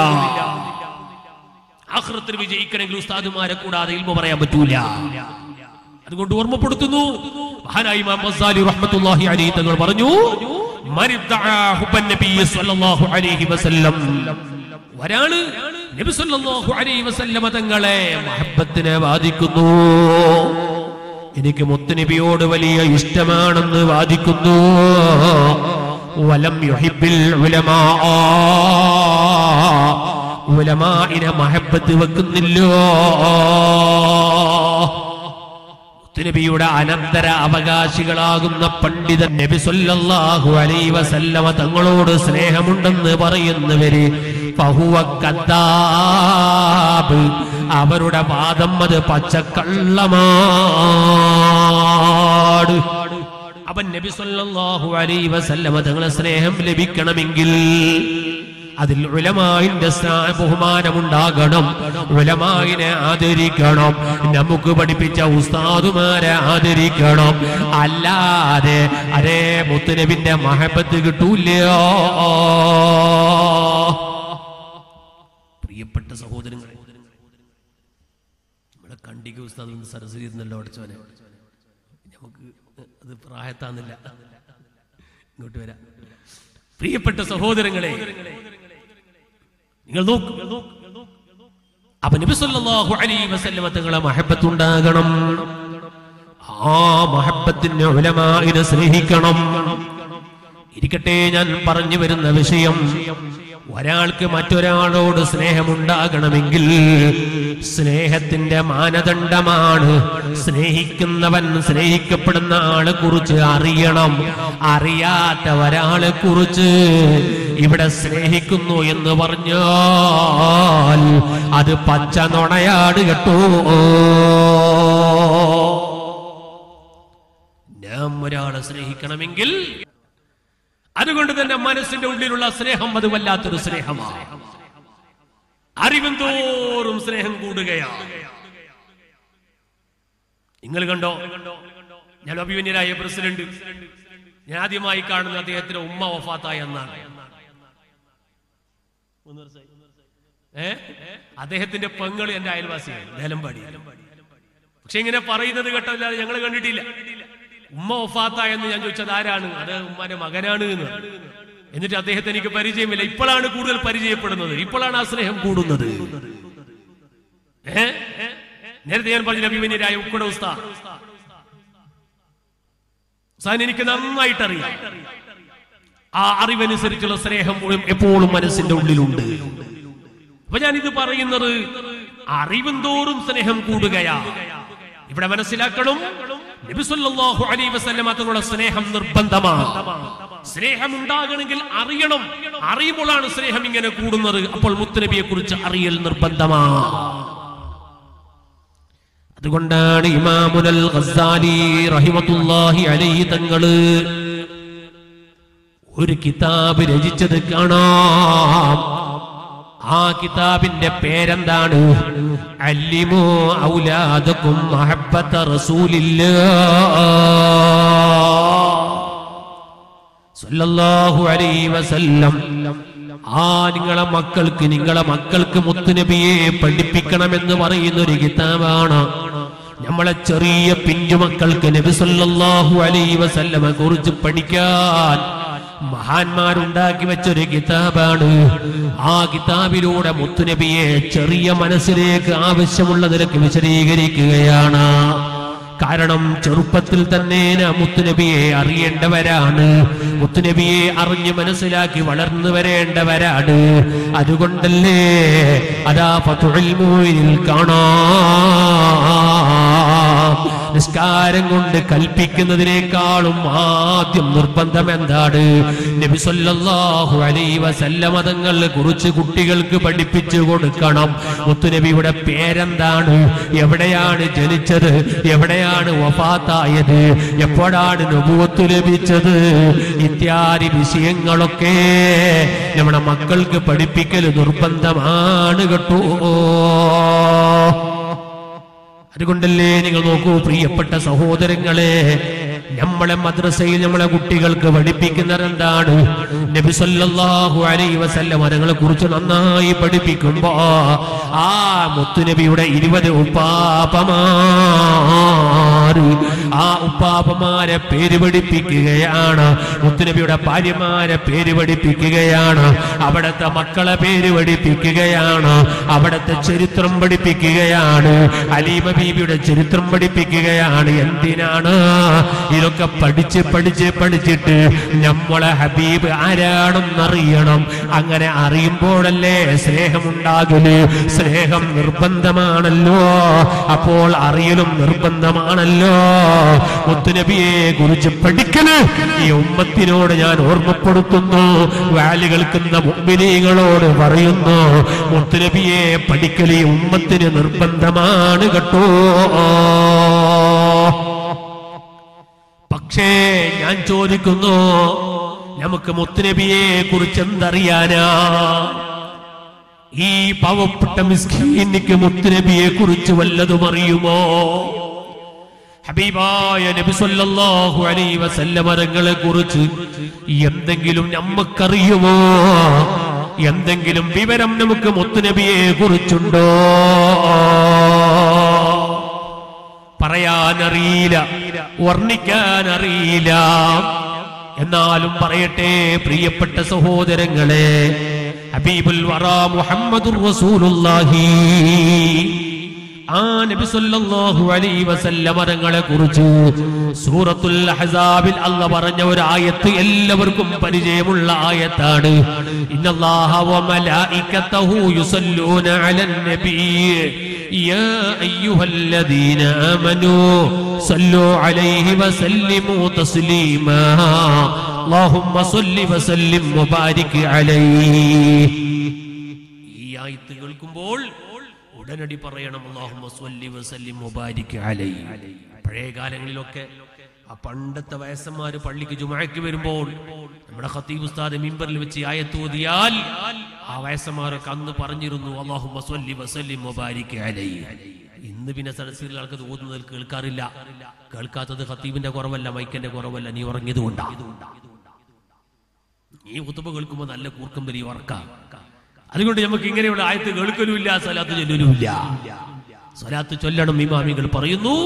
ആഖിറത്തിൽ വിജയിക്കണമെങ്കിൽ ഉസ്താദുമാരെ കൂടാതെ ഇൽമു പറയാൻ പറ്റൂല. അതുകൊണ്ട് ഓർമ്മപ്പെടുത്തുന്നു, മഹാനായ ഇമാം ഗസാലി റഹ്മത്തുള്ളാഹി അലൈഹി തങ്ങൾ പറഞ്ഞു, മരിദ്ദഅ ഹുബ്ബൻ നബി സ്വല്ലല്ലാഹു അലൈഹി വസല്ലം, ഒരാള് നബി സ്വല്ലല്ലാഹു അലൈഹി വസല്ലമ തങ്ങളെ മഹബ്ബത്തിനെ വാദിക്കുന്നു, എനിക്ക് മുത്തുനബിയോട് വലിയ ഇഷ്ടമാണെന്ന് വാദിക്കുന്നു, വലം യുഹിബ്ബിൽ ഉലമാ, ഉലമാഇനെ മഹബ്ബത്ത് വെക്കുന്നില്ല, നബിയുടെ അനന്തര അവകാശികളാകുന്ന പണ്ഡിതൻ നബി സല്ലല്ലാഹു അലൈഹി വസല്ലമ തങ്ങളോട് സ്നേഹമുണ്ടെന്ന് പറയുന്നവര് ഫഹുവ കദ്ദാബ്, അവരുടെ വാദം അത് പച്ചക്കള്ളമാണ്. അവൻ നബി സല്ലല്ലാഹു അലൈഹി വസല്ലമ തങ്ങളെ സ്നേഹം ലഭിക്കണമെങ്കിൽ അതിൽ ഉലമാഇന്റെ ബഹുമാനമുണ്ടാകണം, ഉലമാഇനെ ആദരിക്കണം, നമുക്ക് പഠിപ്പിച്ച ഉസ്താദുമാരെ ആദരിക്കണം. അല്ലാതെ അതേ മുത്തുനബിന്റെ മഹബത്ത് കിട്ടൂല. പ്രിയപ്പെട്ട സഹോദരങ്ങളെ, നമ്മളെ കണ്ടിക്ക് ഉസ്താദ് സരസ്വതി എന്നല്ലോ അടിച്ചവനെ, നമുക്ക് അത് പ്രായത്താന്നില്ല, ഇങ്ങോട്ട് വരാം. പ്രിയപ്പെട്ട സഹോദരങ്ങളെ, നിങ്ങൾ നോക്കൂ, അപ്പൊ നബി സല്ലല്ലാഹു അലൈഹി വസല്ലമ തങ്ങളെ മഹബ്ബത്ത് ഉണ്ടാകണം, ആ മഹബ്ബത്തിന് ഉലമാഇനെ സ്നേഹിക്കണം. ഇരിക്കട്ടെ, ഞാൻ പറഞ്ഞു വരുന്ന വിഷയം, ഒരാൾക്ക് മറ്റൊരാളോട് സ്നേഹമുണ്ടാകണമെങ്കിൽ സ്നേഹത്തിന്റെ മാനദണ്ഡമാണ് സ്നേഹിക്കുന്നവൻ സ്നേഹിക്കപ്പെടുന്ന ആളെ കുറിച്ച് അറിയണം. അറിയാത്ത ഒരാളെ കുറിച്ച് ഇവിടെ സ്നേഹിക്കുന്നു എന്ന് പറഞ്ഞാൽ അത് പച്ച നുണയാണ് കേട്ടോ. ഞാൻ ഒരാളെ സ്നേഹിക്കണമെങ്കിൽ അതുകൊണ്ട് തന്നെ മനസ്സിന്റെ ഉള്ളിലുള്ള സ്നേഹം അത് വല്ലാത്തൊരു സ്നേഹമാണ്. അറിവും തോറും സ്നേഹം കൂടുകയാണ്. നിങ്ങൾ കണ്ടോ, ഞാൻ അഭിമന്യനായ പ്രസിഡന്റ്, ഞാൻ ആദ്യമായി കാണുന്ന അദ്ദേഹത്തിന്റെ ഉമ്മ വഫാത്തായ എന്നാണ്. ഏ അദ്ദേഹത്തിന്റെ പെങ്ങൾ എന്റെ അയൽവാസിയാണ്, ദേലമ്പാടി. പക്ഷെ ഇങ്ങനെ പറയുന്നത് കേട്ടല്ലാതെ ഞങ്ങൾ കണ്ടിട്ടില്ല. ഉമ്മ വഫാത്ത എന്ന് ഞാൻ ചോദിച്ചത് ആരാണ്? അത് ഉമ്മാന്റെ മകനാണ് എന്ന്. എന്നിട്ട് അദ്ദേഹത്തെ എനിക്ക് പരിചയമില്ല, ഇപ്പോഴാണ് കൂടുതൽ പരിചയപ്പെടുന്നത്, ഇപ്പോഴാണ് ആ സ്നേഹം കൂടുന്നത്. നേരത്തെ ഞാൻ പറഞ്ഞ അഭിമന്യരായ ഉക്കട ഉസ്താദ്, ഉസ്താദ് എനിക്ക് നന്നായിട്ടറിയാം. ആ അറിവനുസരിച്ചുള്ള സ്നേഹം എപ്പോഴും മനസ്സിന്റെ ഉള്ളിലുണ്ട്. അപ്പൊ ഞാനിത് പറയുന്നത് അറിവും തോറും സ്നേഹം കൂടുകയാ. ഇവിടെ മനസ്സിലാക്കണം, നബി സല്ലല്ലാഹു അലൈഹി വസല്ലമ തങ്ങളുടെ സ്നേഹം നിർബന്ധമാണ്. സ്നേഹം ഉണ്ടാകണമെങ്കിൽ അറിയണം. അറിയുമ്പോഴാണ് സ്നേഹം ഇങ്ങനെ കൂടുന്നത്. അപ്പോൾ മുത്തുനബിയെ കുറിച്ച് അറിയൽ നിർബന്ധമാണ്. അതുകൊണ്ടാണ് ഇമാമുൽ ഗസാലി റഹിമത്തുല്ലാഹി അലൈഹി തങ്ങള് ഒരു കിതാബ് രചിച്ചത് കാണാം. ആ കിതാബിന്റെ പേരെന്താണ്? അല്ലിമു ഔലാദക്കും മഹബ്ബത റസൂലില്ലാഹ് സല്ലല്ലാഹു അലൈഹി വസല്ലം. ആ നിങ്ങളെ മക്കൾക്ക് നിങ്ങളെ മക്കൾക്ക് മുത്തുനബിയെ പഠിപ്പിക്കണമെന്ന് പറയുന്ന ഒരു കിതാബാണ്. നമ്മളെ ചെറിയ പിഞ്ചുമക്കൾക്ക് നബി സല്ലല്ലാഹു അലൈഹി വസല്ലമെ കുറിച്ച് പഠിക്കാൻ മഹാന്മാരുണ്ടാക്കി വെച്ചൊരു കിതാബാണ്. ആ കിതാബിലൂടെ മുത്തുനബിയെ ചെറിയ മനസ്സിലേക്ക് ആവശ്യമുള്ള നിലക്ക് വിശദീകരിക്കുകയാണ്. കാരണം ചെറുപ്പത്തിൽ തന്നെ മുത്തുനബിയെ അറിയേണ്ടവരാണ്, മുത്തുനബിയെ അറിഞ്ഞ് മനസ്സിലാക്കി വളർന്നു വരേണ്ടവരാണ്. അതുകൊണ്ടല്ലേ അതാ ഫതുൽ മുഈനിൽ കാണാം, നിസ്കാരം കൊണ്ട് കൽപ്പിക്കുന്നതിനേക്കാളും ആദ്യം നിർബന്ധം എന്താണ്? നബി സല്ലല്ലാഹു അലൈഹി വസല്ലമ തങ്ങളെ കുറിച്ച് കുട്ടികൾക്ക് പഠിപ്പിച്ചു കൊടുക്കണം. മുത്തുനബിയുടെ പേരെന്താണ്, എവിടെയാണ് ജനിച്ചത്, എവിടെയാണ് വഫാത്തായത്, എപ്പോഴാണ് നബുവത്ത് ലഭിച്ചത്, ഇത്യാദി വിഷയങ്ങളൊക്കെ നമ്മുടെ മക്കൾക്ക് പഠിപ്പിക്കൽ നിർബന്ധമാണ് കേട്ടോ. അതുകൊണ്ടല്ലേ നിങ്ങൾ നോക്കൂ പ്രിയപ്പെട്ട സഹോദരങ്ങളെ, നമ്മളെ മദ്രസയിൽ നമ്മളെ കുട്ടികൾക്ക് പഠിപ്പിക്കുന്നത് എന്താണ്? നബി സല്ലല്ലാഹു അലൈഹി വസല്ലം അവരെ കുറിച്ച് നന്നായി പഠിപ്പിക്കുമ്പോ ആ മുത്തുനബിയുടെ ഇരുപത് ഉപ്പാപ്പമാർ, ആ ഉപ്പാപ്പമാരെ പേര് പഠിപ്പിക്കുകയാണ്, മുത്തുനബിയുടെ ഭാര്യമാരെ പേര് പഠിപ്പിക്കുകയാണ്, അവിടുത്തെ മക്കളെ പേര് പഠിപ്പിക്കുകയാണ്, അവിടുത്തെ ചരിത്രം പഠിപ്പിക്കുകയാണ്, ഹലീമ ബീബിയുടെ ചരിത്രം പഠിപ്പിക്കുകയാണ്. എന്തിനാണ്? ഇതൊക്കെ പഠിച്ച് പഠിച്ച് പഠിച്ചിട്ട് നമ്മളെ ഹബീബ് ആരാണെന്നറിയണം. അങ്ങനെ അറിയുമ്പോഴല്ലേ സ്നേഹമുണ്ടാകല്. സ്നേഹം നിർബന്ധമാണല്ലോ, അപ്പോൾ അറിയലും നിർബന്ധമാണല്ലോ. മുത്തുനബിയെ കുറിച്ച് പഠിക്കല് ഈ ഉമ്മത്തിനോട് ഞാൻ ഓർമ്മപ്പെടുത്തുന്നു, വാല് കേൾക്കുന്ന മുഅ്മിനീങ്ങളോട് പറയുന്നു, മുത്തുനബിയെ പഠിക്കല് ഈ ഉമ്മത്തിന് നിർബന്ധമാണ് കേട്ടോ. പക്ഷേ ഞാൻ ചോദിക്കുന്നു, നമുക്ക് മുത്തുനബിയെ കുറിച്ച് എന്തറിയാനാ? ഈ പാവപ്പെട്ട മിസ്കീനിക്ക് മുത്തുനബിയെ കുറിച്ച് വല്ലതും അറിയുമോ? ഹബീബായ നബി സല്ലല്ലാഹു അലൈഹി വസല്ലം തങ്ങളെ കുറിച്ച് എന്തെങ്കിലും നമ്മക്കറിയുമോ? എന്തെങ്കിലും വിവരം നമുക്ക് മുത്തുനബിയെ കുറിച്ചുണ്ടോ? പറയാനറിയില്ല, വർണ്ണിക്കാനറിയില്ല. എന്നാലും പറയട്ടെ പ്രിയപ്പെട്ട സഹോദരങ്ങളെ, ഹബീബുൽ വറാ മുഹമ്മദുർ റസൂലുള്ളാഹി ആ നബി സല്ലല്ലാഹു അലൈഹി വസല്ലം തങ്ങളെ കുറിച്ച് സൂറത്തുൽ അഹ്സാബിൽ അല്ലാഹ് പറഞ്ഞ ഒരു ആയത്ത് എല്ലാവർക്കും പരിചയമുള്ള ആയത്താണ്. ഇന്നല്ലാഹ വ മലായികതഹു യുസല്ലൂന അലൻ നബീ يا أيها الذين آمنوا صلوا عليه وسلموا تسليما اللهم صل وسلم وبارك عليه. ഈ ആയത്ത് കേൾക്കുമ്പോൾ ഉടനടി പറയണം اللهم صل وسلم وبارك عليه. പഴയ കാലങ്ങളിലൊക്കെ ആ പണ്ടത്തെ വയസ്സന്മാര് പള്ളിക്ക് ജുമഅക്ക് വരുമ്പോൾ നമ്മുടെ ഖതീബ് ഉസ്താദ് മിമ്പറിൽ വെച്ച് ആയത്ത് ഓതിയാൽ ആ വയസ്സന്മാരൊക്കെ അന്ന് പറഞ്ഞിരുന്നു അല്ലാഹുമ്മ സ്വല്ലി വസല്ലിം വബാരിക് അലൈഹി. ഇന്ന് പിന്നെ സദസ്സിൽ ആൾക്കത് ഓതുന്നത് കേൾക്കാറില്ല. കേൾക്കാത്തത് ഖതീബിന്റെ കുറവല്ല, മൈക്കിന്റെ കുറവല്ല, നീ ഉറങ്ങിയത് കൊണ്ടാ. ഈ ഖുതുബ കേൾക്കുമ്പോൾ നല്ല കൂർക്കം വലിയ ഉറക്കാം. അതുകൊണ്ട് നമുക്ക് ഇങ്ങനെയുള്ള ആയത്ത് കേൾക്കലുമില്ല, സ്വലാത്ത് ചൊല്ലലുമില്ല. സ്വലാത്ത് ചൊല്ലണം ഇമാമികൾ പറയുന്നു,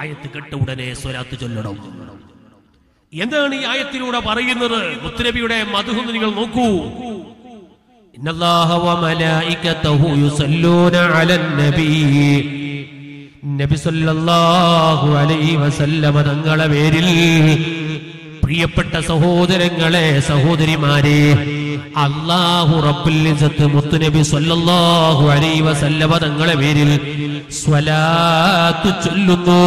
ആയത്ത് കേട്ട ഉടനെ സ്വലാത്ത് ചൊല്ലണം. എന്താണ് ഈ ആയത്തിലൂടെ പറയുന്നത്? മുത്തുനബിയുടെ മദ്ഹ് നിങ്ങൾ നോക്കൂ. ഇന്നല്ലാഹ വ മലായികതഹു യുസല്ലൂന അലൻ നബി. നബി സല്ലല്ലാഹു അലൈഹി വസല്ലം തങ്ങളുടെ പേരിൽ പ്രിയപ്പെട്ട സഹോദരങ്ങളെ, സഹോദരിമാരെ, അല്ലാഹു റബ്ബുൽ ഇസ്സത്ത് മുത്തുനബി സല്ലല്ലാഹു അലൈഹി വസല്ലം തങ്ങളുടെ പേരിൽ സ്വലാത്ത് ചൊല്ലുന്നു.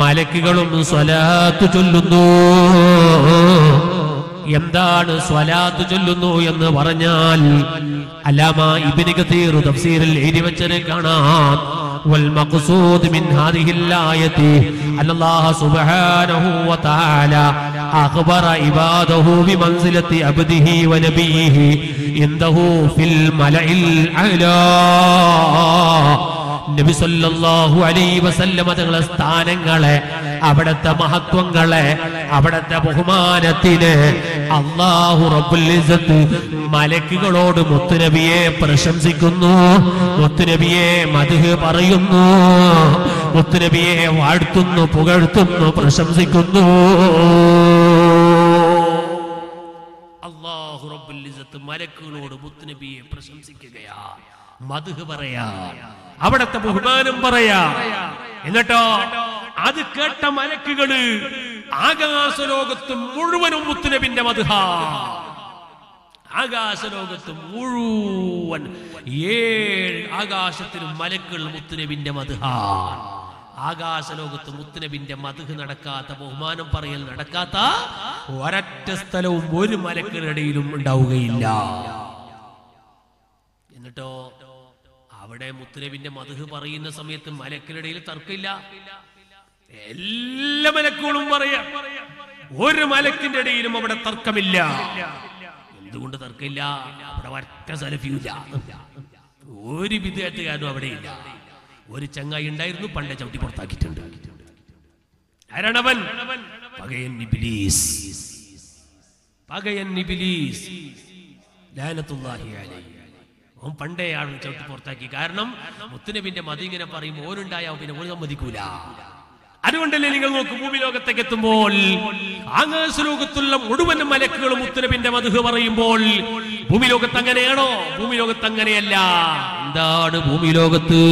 മലക്കുകളും സ്വലാത്ത് ചൊല്ലുന്നു. എന്താണ് സ്വലാത്ത് ചൊല്ലുന്നു എന്ന് പറഞ്ഞാൽ അല്ലാമ ഇബ്നു കസീർ തഫ്സീറിൽ എഴുതി വെച്ചത് കാണാം. വൽ മഖ്സൂദ് മിൻ ഹാദിഹിൽ ആയത്തി അല്ലാഹു സുബ്ഹാനഹു വ തആല അഖ്ബറ ഇബാദഹു ബിമൻസിലത്തി അബ്ദിഹി വ നബിയിഹി ഇൻദഹു ഫിൽ മലഇൽ അഅ്ലാ. നബി സല്ലല്ലാഹു അലൈഹി വസല്ലം തങ്ങളുടെ സ്ഥാനങ്ങളെ, അവിടുത്തെ മഹത്വങ്ങളെ, അവിടുത്തെ ബഹുമാനത്തിന് അല്ലാഹു റബ്ബുൽ ഇസ്സത്ത് മലക്കുകളോട് മുത്തുനബിയെ പ്രശംസിക്കുന്നു, മുത്തുനബിയെ മദ്ഹ് പറയുന്നു, മുത്തുനബിയെ വാഴ്ത്തുന്നു, പുകഴ്ത്തുന്നു, പ്രശംസിക്കുന്നു. അല്ലാഹു റബ്ബുൽ ഇസ്സത്ത് മലക്കുകളോട് മുത്തുനബിയെ പ്രശംസിക്കുകയാണ്, മദ്ഹ് പറയാ, അവിടത്തെ ബഹുമാനം പറയാ. എന്നിട്ടോ അത് കേട്ട മലക്കുകള് ആകാശലോകത്ത് മുഴുവനും മുത്തുനബിന്റെ മദ്ഹാ. ആകാശലോകത്ത് മുഴുവൻ ഏഴ് ആകാശത്തിനും മലക്കുകൾ മുത്തുനബിന്റെ മദ്ഹാ. ആകാശലോകത്ത് മുത്തുനബിന്റെ മദ്ഹ് നടക്കാത്ത, ബഹുമാനം പറയൽ നടക്കാത്ത ഒരൊറ്റ സ്ഥലവും ഒരു മലക്കിനിടയിലും ഉണ്ടാവുകയില്ല. എന്നിട്ടോ അവിടെ മുത്തുനബിന്റെ മദ്ഹ് പറയുന്ന സമയത്ത് മലക്കിനിടയിൽ തർക്കമില്ല. എല്ലാ മലക്കുകളും പറയാം, ഒരു മലക്കിന്റെ ഇടയിലും അവിടെ തർക്കമില്ല. എന്തുകൊണ്ട് തർക്കമില്ല? അവിടെ ഒറ്റ സലഫിയില്ല, ഒരു വിദ്യാർത്ഥിക്കാരനും അവിടെ ഇല്ല. ഒരു ചങ്ങായി ഉണ്ടായിരുന്നു പണ്ടേ ചവിട്ടി പുറത്താക്കിയിട്ടുണ്ട്. ആരണവൻ? പകയൻ ഇബ്ലീസ്, പകയൻ ഇബ്ലീസ് ലഅനത്തുല്ലാഹി അലൈഹി. ഓൻ പണ്ടേ ആളും ചവിട്ടി പുറത്താക്കി. കാരണം മുത്തുനബിന്റെ മതി ഇങ്ങനെ പറയും, ഓനുണ്ടായാൽ പിന്നെ ഓൻ സമ്മതിക്കൂല. അതുകൊണ്ടല്ലേ നിങ്ങൾ നോക്കൂ, ഭൂമി ലോകത്തേക്ക് എത്തുമ്പോൾ ആകാശ ലോകത്തുള്ള മുഴുവൻ മലക്കുകളും മുത്തുനബിന്റെ മധു പറയുമ്പോൾ ഭൂമി ലോകത്ത് അങ്ങനെയാണോ? ഭൂമി ലോകത്ത് അങ്ങനെയല്ല. എന്താണ് ഭൂമി ലോകത്ത്?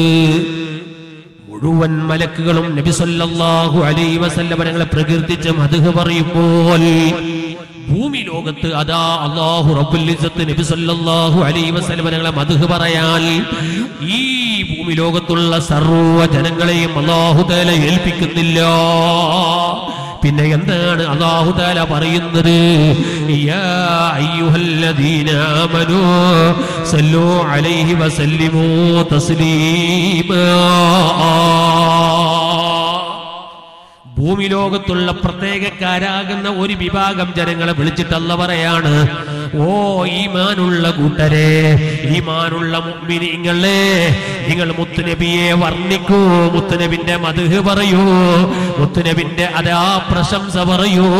മുഴുവൻ മലക്കുകളും നബി സല്ലല്ലാഹു അലൈഹി വസല്ലം ഞങ്ങളെ പ്രകീർത്തിച്ച് മധു പറയുമ്പോൾ ഭൂമി ലോകത്ത് അതാ അല്ലാഹു റബ്ബുൽ ഇസ്സത്ത് നബി സല്ലല്ലാഹു അലൈഹി വസല്ലം ഞങ്ങളെ മദ്ഹ് പറയാൻ ഈ ഭൂമി ലോകത്തുള്ള സർവ്വ ജനങ്ങളെയും അല്ലാഹു തആല ഏൽപ്പിക്കുന്നില്ല. പിന്നെ എന്താണ് അല്ലാഹു തആല പറയുന്നത്? യാ അയ്യുഹല്ലദീന ആമനൂ സല്ലൂ അലൈഹി വസല്ലിമൂ തസ്ലീമാ. ഭൂമി ലോകത്തുള്ള പ്രത്യേകക്കാരാകുന്ന ഒരു വിഭാഗം ജനങ്ങളെ വിളിച്ചിട്ടല്ല പറയാണ്, ഓ ഈമാനുള്ള കൂട്ടരെ, ഈമാനുള്ള മുഅ്മിനീങ്ങളെ, നിങ്ങൾ മുത്തുനബിയെ വർണ്ണിക്കൂ, മുത്തുനബിന്റെ മദ്ഹ് പറയൂ, മുത്തുനബിന്റെ അതാ പ്രശംസ പറയൂ.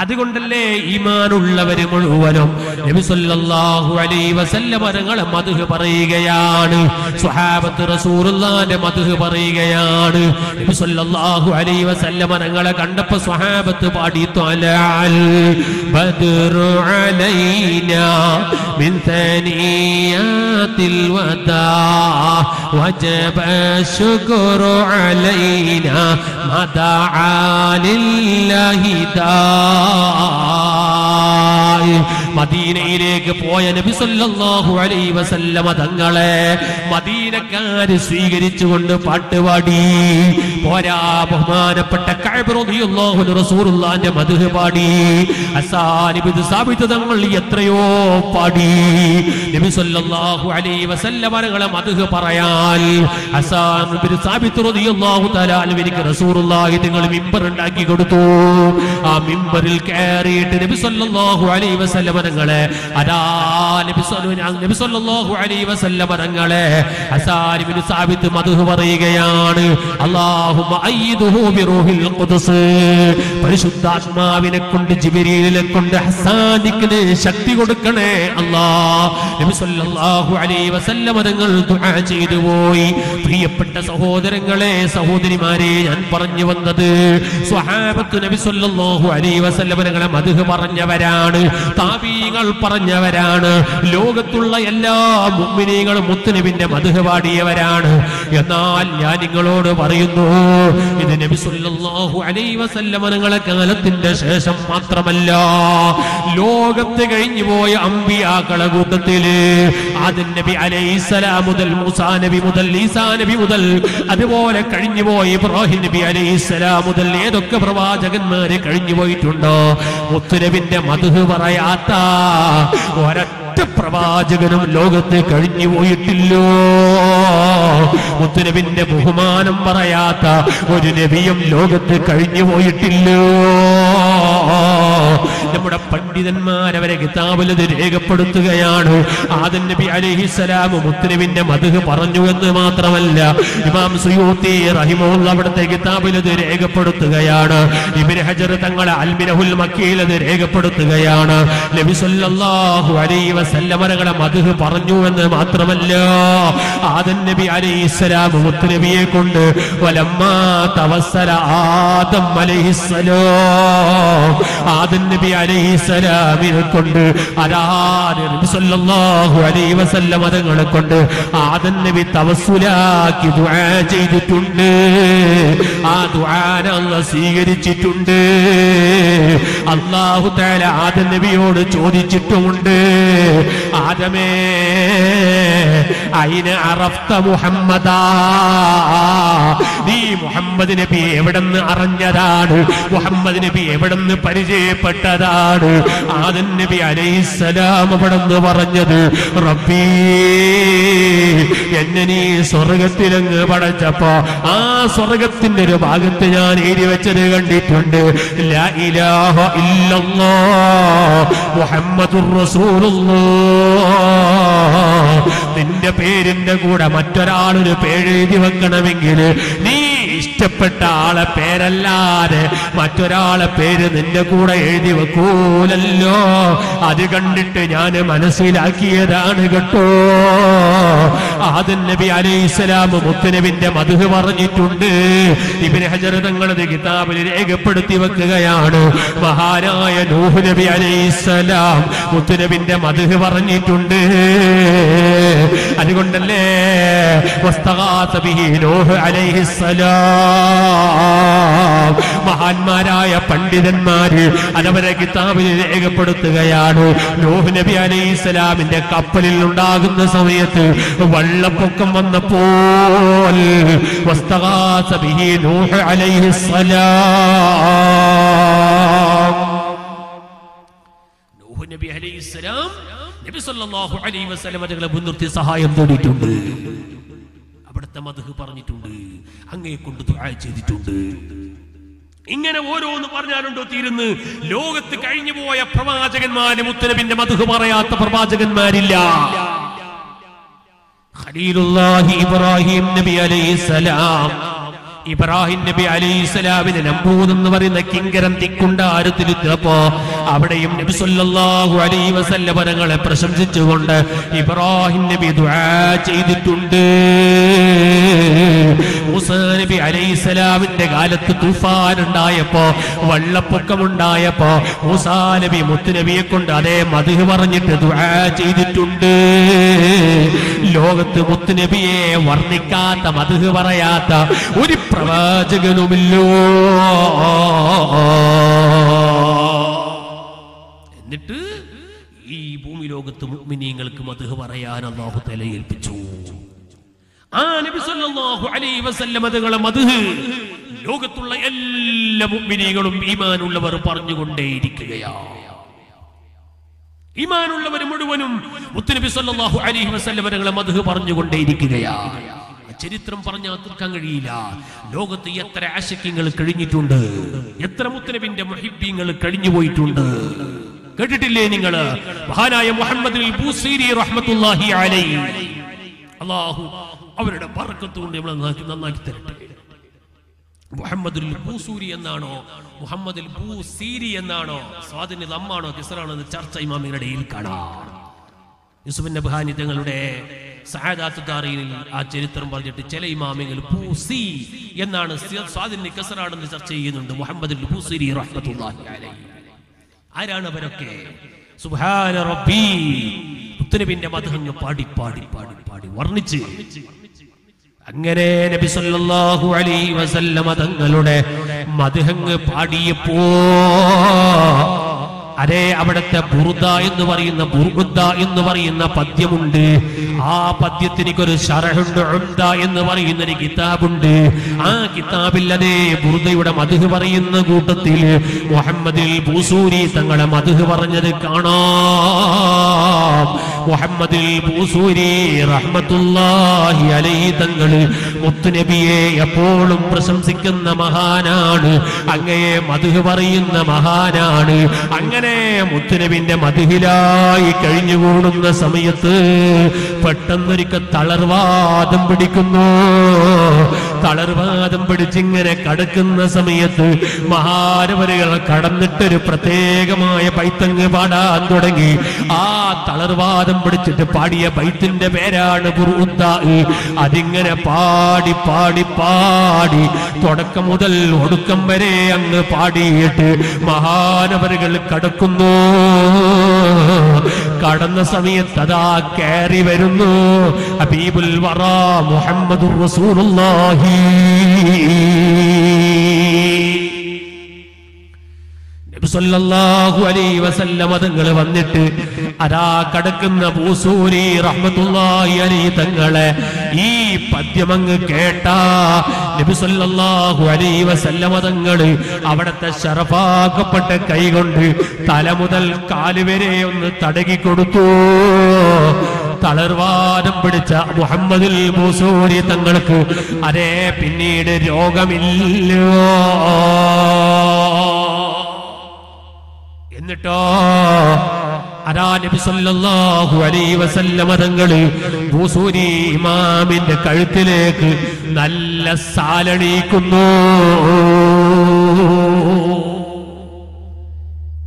അതുകൊണ്ടല്ലേ ഈമാനുള്ളവര് മുഴുവനും നബി സല്ലല്ലാഹു അലൈഹി വസല്ലം തങ്ങളെ മദ്ഹ് പറയുകയാണ്, സ്വഹാബത്ത് റസൂലുള്ളാഹിന്റെ മദ്ഹ് പറയുകയാണ്. നബി സല്ലല്ലാഹു അലൈഹി വസല്ലം തങ്ങളെ കണ്ടപ്പോൾ സ്വഹാബത്ത് പാടി, തലഅൽ ബദ്റു അലൈനാ മിൻ സനിയാതിൽ വദാ വജബ ശുക്റു അലൈനാ മദഅ ലില്ലാഹി താ. മദീനയിലേക്ക് പോയ നബി സല്ലല്ലാഹു അലൈഹി വസല്ലം തങ്ങളെ മദീനക്കാര് സ്വീകരിച്ചുകൊണ്ട് പാട്ടുപാടി. പോരാ, ബഹുമാനപ്പെട്ട കഅബ് റളിയല്ലാഹു അൻഹു റസൂലുള്ളാഹിന്റെ മദ്ഹ് പാടി, ഹസ്സാൻ ഇബ്നു സാബിത്ത് തങ്ങൾ എത്രയോ പാടി. നബി സല്ലല്ലാഹു അലൈഹി വസല്ലം തങ്ങളെ മദ്ഹ് പറയാൻ ഹസ്സാൻ ഇബ്നു സാബിത്ത് റളിയല്ലാഹു തആല അൻഹുവിനെ റസൂലുള്ളാഹി തങ്ങൾ മിമ്പർ ഉണ്ടാക്കി കൊടുത്തു. ആ മിമ്പറിൽ കയറിയിട്ട് നബി സല്ലല്ലാഹു അലൈഹി വസല്ലം തങ്ങളെ അതാ നബി സല്ലല്ലാഹു അലൈഹി വസല്ലം തങ്ങളെ ഹസ്സാൻ ഇബ്നു സാബിത്ത് മദ്ഹ് പറയുകയാണ്, അല്ലാഹുമ്മ അയ്യിദ്ഹു ബിറൂഹിൽ ഖുദ്സ്. പരിശുദ്ധാത്മാവിനെ കൊണ്ട്, ജിബ്രീലിനെ കൊണ്ട് ഹസ്സാനിക്ക് ശക്തി കൊടുക്കണേ അല്ലാഹ്. നബി സല്ലല്ലാഹു അലൈഹി വസല്ലം തങ്ങൾ ദുആ ചെയ്തു പോയി. പ്രിയപ്പെട്ട സഹോദരങ്ങളെ, സഹോദരിമാരെ, ഞാൻ പറഞ്ഞു വന്നത് സ്വഹാബത്ത് നബി സല്ലല്ലാഹു അലൈഹി വസല്ലം തങ്ങളെ മദ്ഹ് പറഞ്ഞവരാണ്, താബീഇകൾ പറഞ്ഞവരാണ്, ലോകത്തുള്ള എല്ലാ മുഅ്മിനീങ്ങളും മുത്തുനബിന്റെ മദ്ഹ് പാടിയവരാണ്. എന്നാൽ ഞാൻ നിങ്ങളോട് പറയുന്നു, ഇത് നബി സല്ലല്ലാഹു അലൈഹി വസല്ലം തങ്ങളുടെ കാലത്തിന്റെ ശേഷം മാത്രമല്ല, ലോകത്ത് കഴിഞ്ഞുപോയ അമ്പിയാക്കളുടെ കൂട്ടത്തില് ആദം നബി അലൈഹിസ്സലാം മുതൽ മൂസാ നബി മുതൽ ഈസാ നബി മുതൽ അതുപോലെ കഴിഞ്ഞുപോയ ഇബ്രാഹിം നബി അലൈഹിസ്സലാം മുതൽ ഏതൊക്കെ പ്രവാചകന്മാര് കഴിഞ്ഞുപോയിട്ടുണ്ടോ മുത്തുനബിന്റെ മദ്ഹ് പറയാത്ത ഒരൊറ്റ പ്രവാചകനും ലോകത്ത് കഴിഞ്ഞു പോയിട്ടില്ലോ. മുത്തുനബിന്റെ ബഹുമാനം പറയാത്ത ഒരു നബിയും ലോകത്ത് കഴിഞ്ഞു പോയിട്ടില്ലോ. നമ്മുടെ പണ്ഡിതന്മാരവരെ കിതാബിൽ ഇത് രേഖപ്പെടുത്തുകയാണ്. ആദം നബി അലൈഹിസ്സലാം മുത്തുനബിന്റെ മദ്ഹ് പറഞ്ഞു എന്ന് മാത്രമല്ല, ഇമാം സുയൂത്തി റഹിമഹുള്ള അവിടുത്തെ കിതാബിൽ ഇത് രേഖപ്പെടുത്തുകയാണ്. ഇബ്നു ഹജർ തങ്ങളെ അൽമിനഹുൽ മക്കിയിൽ ഇത് രേഖപ്പെടുത്തുകയാണ്. നബി സല്ലല്ലാഹു അലൈഹി വസല്ലം തങ്ങളെ മദ്ഹ് പറഞ്ഞു എന്ന് മാത്രമല്ല, ആദം നബി അലൈഹിസ്സലാം മുത്തുനബിയെ കൊണ്ട് വലമ്മാ തവസ്സല ആദം അലൈഹിസ്സലാം, ആദം നബി അലൈഹിസ്സലാമിനെ കൊണ്ട് അതാര് നബി സല്ലല്ലാഹു അലൈഹി വസല്ലം തങ്ങളെ കൊണ്ട് ആദം നബി തവസ്സുലാക്കി ദുആ ചെയ്തിട്ടുണ്ട്. ആ ദുആ അല്ലാഹു സ്വീകരിച്ചിട്ടുണ്ട്. അല്ലാഹു തആല ആദം നബിയോട് ചോദിച്ചിട്ടുണ്ട്, ആദമേ ഐന അറഫ്ത മുഹമ്മദാ, നീ മുഹമ്മദ് നബി എവിടെന്ന് അറിഞ്ഞതാണ്, മുഹമ്മദ് നബി എവിടെന്ന് പരിചയപ്പെട്ടതാണ്? ആദം നബി അലൈഹിസ്സലാം എവിടെന്ന് പറഞ്ഞത്, റബ്ബീ എന്നെ നീ സ്വർഗത്തിലങ്ങ് പടച്ചപ്പോ ആ സ്വർഗത്തിന്റെ ഒരു ഭാഗത്ത് ഞാൻ എഴുതി വെച്ചത് കണ്ടിട്ടുണ്ട്, ലാ ഇലാഹ ഇല്ലല്ലാഹ് മുഹമ്മദുർ റസൂലുള്ളാഹ്. നിന്റെ പേരിന്റെ കൂടെ മറ്റൊരാളൊരു പേരെഴുതി വെക്കണമെങ്കിൽ നീ ഇഷ്ടപ്പെട്ട ആളെ പേരല്ലാതെ മറ്റൊരാളെ പേര് നിന്റെ കൂടെ എഴുതി വെക്കൂലല്ലോ. അത് കണ്ടിട്ട് ഞാൻ മനസ്സിലാക്കിയതാണ് കേട്ടോ, ആദൻ നബി അലൈഹിസ്സലാം മുത്തുനബിന്റെ മദ്ഹ് പറഞ്ഞിട്ടുണ്ട്. ഇബ്നു ഹജർ തങ്ങളത് കിതാബിൽ രേഖപ്പെടുത്തി വെക്കുകയാണ്. മഹാനായ നൂഹ് നബി അലൈഹിസ്സലാം മുത്തുനബിന്റെ മദ്ഹ് പറഞ്ഞിട്ടുണ്ട്. അതുകൊണ്ടല്ലേ വസ്തഗാത ബിഹി നൂഹ് അലൈഹിസ്സലാം, മഹാന്മാരായ പണ്ഡിതന്മാര് അതവരെ കിതാബിൽ രേഖപ്പെടുത്തുകയാണ്. നൂഹ് നബി അലൈഹിസ്സലാമിന്റെ കപ്പലിൽ ഉണ്ടാകുന്ന സമയത്ത് വെള്ളപ്പൊക്കം വന്നപ്പോൾ വസ്തഗാത ബിഹി നൂഹ് അലൈഹിസ്സലാം, നൂഹ് നബി അലൈഹിസ്സലാം നബി സല്ലല്ലാഹു അലൈഹി വസല്ലം തങ്ങളെ മുൻനിർത്തി സഹായം തേടിയിട്ടുണ്ട്. അവിടുത്തെ മദ്ഹ് പറഞ്ഞിട്ടുണ്ട്, അങ്ങയെ കൊണ്ട് ദുആ ചെയ്തിട്ടുണ്ട്. ഇങ്ങനെ ഓരോന്ന് പറഞ്ഞാലുണ്ടോ തീരുന്നു? ലോകത്ത് കഴിഞ്ഞു പോയ പ്രവാചകന്മാര് മുത്തനബിന്റെ മദ്ഹ് പറയാത്ത പ്രവാചകന്മാരില്ല. ഖലീലുല്ലാഹി ഇബ്രാഹിം നബി അലൈഹിസ്സലാം, ഇബ്രാഹിം നബി അലൈഹിസ്സലാമിനെ നംറൂദ് എന്ന് പറയുന്ന കിങ്കരം തിക്കുണ്ടാരത്തിലെത്തിയപ്പോ അവിടെയും നബി സല്ലല്ലാഹു അലൈഹി വസല്ലം തങ്ങളെ പ്രശംസിച്ചുകൊണ്ട് ഇബ്രാഹിം നബി ദുആ ചെയ്തിട്ടുണ്ട്. മൂസാ നബി അലൈഹിസ്സലാമിന്റെ കാലത്ത് തുഫാൻ ഉണ്ടായപ്പോ, വെള്ളപ്പൊക്കം ഉണ്ടായപ്പോ മൂസാ നബി മുത്തുനബിയെ കൊണ്ട് അതേ മദ്ഹ് പറഞ്ഞിട്ട് ദുആ ചെയ്തിട്ടുണ്ട്. ലോകത്ത് മുത്തുനബിയെ വർണ്ണിക്കാത്ത മദ്ഹ് പറയാത്ത ഒരു പ്രവാചകനുമില്ലോ. എന്നിട്ട് ഈ ഭൂമി ലോകത്ത് മുഅ്മിനീങ്ങൾക്ക് മദ്ഹ് പറയാൻ അല്ലാഹു തആല ഏൽപ്പിച്ചു. ആ നബി സല്ലല്ലാഹു അലൈഹി വസല്ലം തങ്ങളുടെ മദ്ഹ് ലോകത്തുള്ള എല്ലാ മുഅ്മിനീങ്ങളും ഈമാനുള്ളവർ പറഞ്ഞുകൊണ്ടേയിരിക്കുകയാണ്. ഈമാനുള്ളവർ മുഴുവനും മുത്തുനബി സല്ലല്ലാഹു അലൈഹി വസല്ലം തങ്ങളുടെ മദ്ഹ് പറഞ്ഞുകൊണ്ടേയിരിക്കുകയാണ്. ചരിത്രം പറഞ്ഞാൽ തീർക്കാൻ കഴിയില്ല. ലോകത്ത് എത്ര ആശിഖ്യങ്ങൾ കഴിഞ്ഞിട്ടുണ്ട്, എത്ര മുത്തനബിന്റെ മുഹിബ്ബീങ്ങൾ കഴിഞ്ഞു പോയിട്ടുണ്ട്. കേട്ടിട്ടില്ലേ നിങ്ങള്? മഹാനായ മുഹമ്മദുൽ ബൂസീരി റഹ്മത്തുള്ളാഹി അലൈഹി, അല്ലാഹു അവരുടെ ബർക്കത്ത് കൊണ്ട് നമ്മളെ നന്നാക്കി തരട്ടെ. മുഹമ്മദുൽ ബൂസൂരി എന്നാണോ മുഹമ്മദുൽ ബൂസീരി എന്നാണോ സ്വാദിന് ലമ്മാണോ കിസറാണോ ചർച്ച ഇമാമിന്റെ ഇടയിൽ കാണാം. യൂസുഫ് ബഹാനി തങ്ങളുടെ സഅദാത്തു ദാരീനിൽ ആ ചരിത്രം പറഞ്ഞിട്ട് ചില ഇമാമികൾ ബൂസി എന്നാണ്, സ്വാദിന് കസറാണെന്ന് ചർച്ച ചെയ്യുന്നുണ്ട്. മുഹമ്മദുൽ ബൂസീരി റഹ്മത്തുള്ളാഹി അലൈഹി ആരാണ് അവരൊക്കെ? സുബ്ഹാന റബ്ബി മുത്തനബിന്റെ മദ്ഹ് പാടി പാടി പാടി പാടി വർണ്ണിച്ച് അങ്ങനെ നബി സല്ലല്ലാഹു അലൈഹി വസല്ലം തങ്ങളുടെ മദ്ഹ് പാടിയപ്പോ അതേ അവിടത്തെ ബുർദ എന്ന് പറയുന്ന ബുർദ എന്ന് പറയുന്ന പദ്യമുണ്ട്. ആ പദ്യത്തിനൊരു ശറഹുണ്ട്, ഉംദ എന്ന് പറയുന്ന ഒരു കിതാബുണ്ട്. ആ കിതാബിൽ അതേ ബുർദയുടെ മദ്ഹ് പറയുന്ന കൂട്ടത്തിൽ മുഹമ്മദുൽ ബൂസൂരി തങ്ങളെ മദ്ഹ് പറഞ്ഞത് കാണാം. മുഹമ്മദുൽ ബൂസൂരി റഹ്മത്തുള്ളാഹി അലൈഹി തങ്ങൾ മുത്തുനബിയെ എപ്പോഴും പ്രശംസിക്കുന്ന മഹാനാണ്, അങ്ങയെ മദ്ഹ് പറയുന്ന മഹാനാണ്. അങ്ങനെ മുത്തുനബിന്റെ മദ്ഹിലായി കഴിഞ്ഞുകൂടുന്ന സമയത്ത് പെട്ടെന്നൊരിക്കൽ തളർവാദം പിടിക്കുന്നു. തളർവാദം പിടിച്ചിങ്ങനെ കടക്കുന്ന സമയത്ത് മഹാരവരുകൾ കടന്നിട്ടൊരു പ്രത്യേകമായ പൈത്തങ്ങ് പാടാൻ തുടങ്ങി. ആ തളർവാദം പിടിച്ചിട്ട് പാടിയ പൈത്തിന്റെ പേരാണ് ബുർദ. അതിങ്ങനെ പാടി പാടി പാടി തുടക്കം മുതൽ ഒടുക്കം വരെ അങ്ങ് പാടിയിട്ട് മഹാനവരുകൾ കടക്കുന്നു. കടന്ന സമയത്ത് അതാ കയറി വരുന്നു ഹബീബുൽ വറാ മുഹമ്മദുർ റസൂലുള്ളാഹി. നബി സല്ലല്ലാഹു അലൈഹി വസല്ലം തങ്ങൾ വന്നിട്ട് അതാ കടക്കുന്ന ബൂസൂരി റഹ്മത്തുള്ളാഹി അലൈഹി തങ്ങളെ ഈ പദ്യമങ്ങ് കേട്ട നബി സല്ലല്ലാഹു അലൈഹി വസല്ലം തങ്ങൾ അവിടത്തെ ശറഫാക്കപ്പെട്ട കൈകൊണ്ട് തല മുതൽ കാലുവരെ ഒന്ന് തടകി കൊടുത്തു. തളർവാദം പിടിച്ച മുഹമ്മദുൽ ബൂസൂരി തങ്ങൾക്ക് അതേ പിന്നീട് രോഗമില്ലോ. എന്നിട്ടോ Adanib sallallahu alayhi wa sallam thangal Busuri imaminte kazhuthilekku nalla saalanikkunnu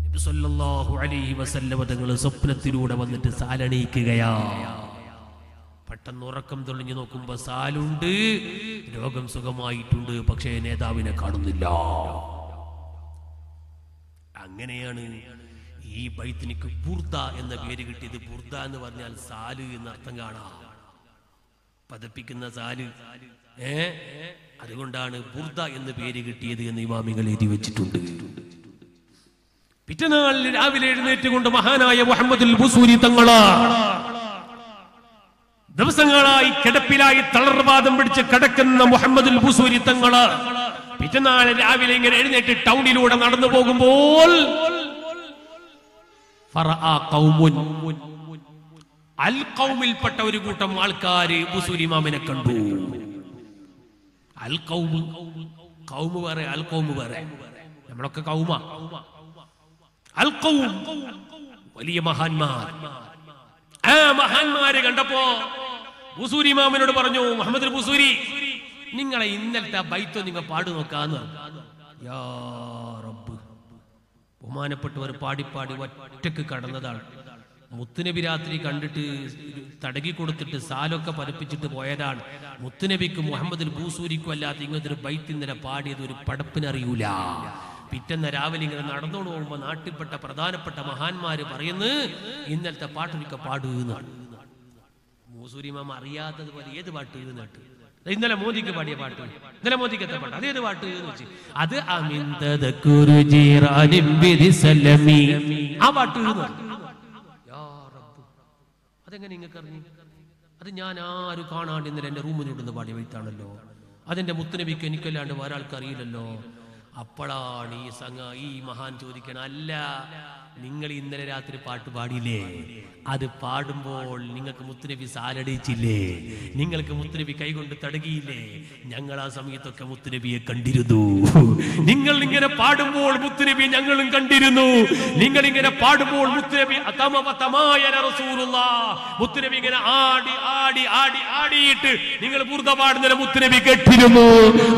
Nabi sallallahu alayhi wa sallam thangal swapnathilooda vannitte saalanikkuya Pattannu urakam tholinju nokkumbo saalundu rogam sugamayittundu pakshe nedavine kaanunilla അങ്ങനെയാണ് ഈ ബൈത്തിനിക്ക് ബുർദ എന്ന പേര് കിട്ടിയത് ബുർദ എന്ന് പറഞ്ഞാൽ സാലു എന്ന അർത്ഥം കാണാം പദപ്പിക്കുന്ന സാലു ഏ അതുകൊണ്ടാണ് ബുർദ എന്ന പേര് കിട്ടിയത് എന്ന് ഇമാമികൾ എഴുതി വെച്ചിട്ടുണ്ട് പിറ്റന്നാൾ രാവിലെ എഴുന്നേറ്റ് കൊണ്ട് മഹാനായ മുഹമ്മദുൽ ബുസൂരി തങ്ങൾ ദിവസങ്ങളായി കിടപ്പിലായി തളർവാദം പിടിച്ച് കിടക്കുന്ന മുഹമ്മദുൽ ബുസൂരി തങ്ങൾ പിറ്റന്നാൾ രാവിലെ ഇങ്ങനെ എഴുന്നേറ്റ് ടൗണിലൂടെ നടന്നു പോകുമ്പോൾ ഫറാഅ ഖൗമുൻ അൽ ഖൗമിൽപ്പെട്ട ഒരു കൂട്ടം ആൾക്കാർ ബുസൂരി ഇമാമിനെ കണ്ടു അൽ ഖൗമു ഖൗമു വരെ അൽ ഖൗമു വരെ നമ്മളൊക്കെ ഖൗമ അൽ ഖൗം വലിയ മഹാന്മാർ ആ മഹാന്മാരെ കണ്ടപ്പോൾ ബുസൂരി ഇമാമിനോട് പറഞ്ഞു മുഹമ്മദുൽ ബുസൂരി നിങ്ങളെ ഇന്നലത്തെ ബൈത്തോ നിങ്ങൾ പാടി നോക്കാന്ന് യാ റബ്ബ് ബഹുമാനപ്പെട്ടവർ പാടിപ്പാടി ഒറ്റക്ക് കടന്നതാണ് മുത്തുനബി രാത്രി കണ്ടിട്ട് തടകി കൊടുത്തിട്ട് സാലൊക്കെ പരപ്പിച്ചിട്ട് പോയതാണ് മുത്തുനബിക്കും മുഹമ്മദുൽ ബൂസൂരിക്കും അല്ലാതെ ഇങ്ങനത്തെ ഒരു ബൈത്ത് ഇന്നലെ പാടിയത് ഒരു പടപ്പിനറിയൂല പിറ്റന്ന രാവിലെ ഇങ്ങനെ നടന്നോണ്ട് പോകുമ്പോൾ നാട്ടിൽപ്പെട്ട പ്രധാനപ്പെട്ട മഹാന്മാര് പറയുന്നു ഇന്നലത്തെ പാട്ടൊക്കെ പാടുകയെന്നാണ് ബൂസൂരി മാമ അറിയാത്തതുപോലെ ഏത് പാട്ട് ഇത് നാട്ട് ഇന്നലെ മോദിക്ക് പാടിയ പാട്ട് ഇന്നലെ മോദിക്ക് എത്ര പാട്ട് അതേത് പാട്ട് വെച്ച് അത് ആ പാട്ട് അതെങ്ങനെ നിങ്ങൾക്ക് അറിഞ്ഞു അത് ഞാൻ ആരും കാണാണ്ട് ഇന്നലെ എന്റെ റൂമിനോട് പാടിയ വെയ്ത്താണല്ലോ അതെന്റെ മുത്തുനബിക്ക് എനിക്കല്ലാണ്ട് വേറെ ആൾക്കറിയില്ലല്ലോ അപ്പോഴാണ് ഈ സംഘ ഈ മഹാൻ ചോദിക്കണം അല്ല നിങ്ങൾ ഇന്നലെ രാത്രി പാട്ട് പാടിയില്ലേ അത് പാടുമ്പോൾ നിങ്ങൾക്ക് മുത്തുനബി സാലടിച്ചില്ലേ നിങ്ങൾക്ക് മുത്തുനബി കൈകൊണ്ട് തടകിയില്ലേ ഞങ്ങൾ ആ സമയത്തൊക്കെ മുത്തുനബിയെ കണ്ടിരുന്നു നിങ്ങൾ ഇങ്ങനെ പാടുമ്പോൾ മുത്തുനബി ഞങ്ങളും കണ്ടിരുന്നു നിങ്ങൾ ഇങ്ങനെ പാടുമ്പോൾ മുത്തുനബി മുത്തുനബി ഇങ്ങനെ ആടി ആടി ആടി ആടിയിട്ട് നിങ്ങൾ ബുർദ പാടുന്ന മുത്തുനബി കേട്ടിരുന്നു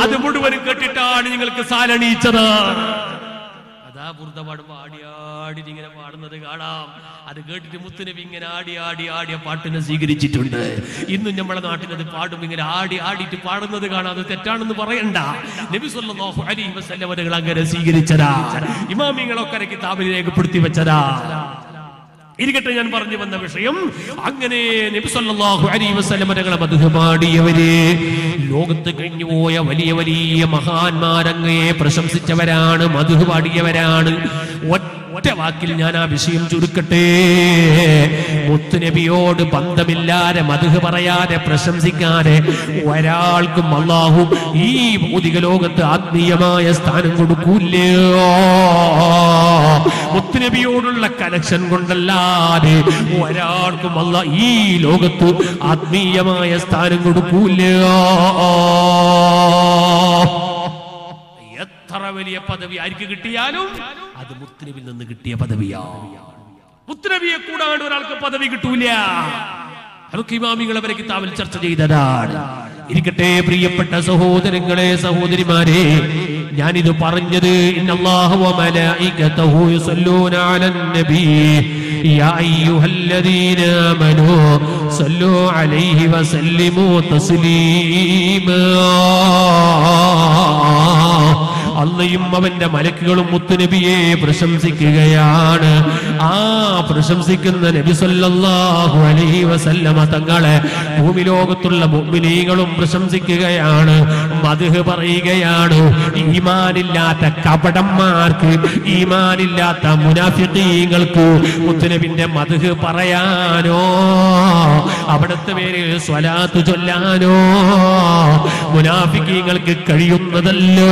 അത് മുഴുവനും കേട്ടിട്ടാണ് നിങ്ങൾക്ക് സാലണിയിച്ചത് അതാ ബുർദ പാടുമ്പോ ആടി ആടി ഇങ്ങനെ പാടുന്നത് കാണാം അത് കേട്ടിട്ട് മുത്തുനബി ഇങ്ങനെ ആടി ആടി ആടിയ പാട്ടിനെ സ്വീകരിച്ചിട്ടുണ്ട് ഇന്നും നമ്മുടെ നാട്ടിൽ അത് പാടും ഇങ്ങനെ ആടി ആടിയിട്ട് പാടുന്നത് കാണാം അത് തെറ്റാണെന്ന് പറയണ്ട നബി സല്ലല്ലാഹു അലൈഹി വസല്ലം അവരെ അങ്ങനെ സ്വീകരിച്ചതാ ഇമാമിങ്ങളൊക്കെ കിതാബിൽ രേഖപ്പെടുത്തി വെച്ചതാ ഇരിക്കട്ടെ ഞാൻ പറഞ്ഞു വന്ന വിഷയം അങ്ങനെ നബി സല്ലല്ലാഹു അലൈഹി വസല്ലം തങ്ങളെ മധുപാടിയവരെ ലോകത്ത് കഴിഞ്ഞുപോയ വലിയ വലിയ മഹാന്മാരങ്ങേ പ്രശംസിച്ചവരാണ് മധുപാടിയവരാണ് ഒറ്റ വാക്കിൽ ഞാൻ ആ വിഷയം ചുരുക്കട്ടെ മുത്തുനബിയോട് ബന്ധമില്ലാതെ മധുഹ് പറയാതെ പ്രശംസിക്കാതെ ഒരാൾക്കും അല്ലാഹു ഈ ഭൗതിക ലോകത്ത് ആത്മീയമായ സ്ഥാനം കൊടുക്കൂല്ലോ മുത്തുനബിയോടുള്ള കലക്ഷൻ കൊണ്ടല്ലാതെ ഒരാൾക്കും അല്ലാഹു ഈ ലോകത്ത് ആത്മീയമായ സ്ഥാനം കൊടുക്കൂല്ലോ എത്ര വലിയ പദവി ആർക്ക് കിട്ടിയാലും അത് മുത്തുനബിയിൽ നിന്ന് കിട്ടിയ പദവിയാണ് മുത്തുനബിയെ കൂടാണ്ട് ഒരാൾക്ക് പദവി കിട്ടൂല അതൊക്കെ ഇമാമികൾ അവരെ കിതാബിൽ ചർച്ച ചെയ്തതാണ് ഇരിക്കട്ടെ പ്രിയപ്പെട്ട സഹോദരങ്ങളെ സഹോദരിമാരെ ഞാനിത് പറഞ്ഞത് ഇന്നല്ലാഹു വ മലായികതഹു യുസല്ലൂന അലൻ നബി യാ അയ്യുഹല്ലദീന ആമനൂ സല്ലൂ അലൈഹി വസല്ലിമൂ തസ്ലീമാ അള്ളയും അവന്റെ മലക്കുകളും മുത്തുനബിയെ പ്രശംസിക്കുകയാണ് ആ പ്രശംസിക്കുന്ന നബി സല്ലല്ലാഹു അലൈഹി വസല്ലം തങ്ങളെ ഭൂമി ലോകത്തുള്ള മുഅ്മിനീങ്ങളും പ്രശംസിക്കുകയാണ് മദ്ഹ് പറയുകയാണ് ഈമാനില്ലാത്ത കപടന്മാർക്ക് ഈമാനില്ലാത്ത മുനാഫിഖീങ്ങൾക്ക് മുത്തുനബിന്റെ മദ്ഹ് പറയാനോ അവിടുത്തെ പേരിൽ സ്വലാത്ത് ചൊല്ലാനോ മുനാഫിഖീങ്ങൾക്ക് കഴിയുന്നതല്ലോ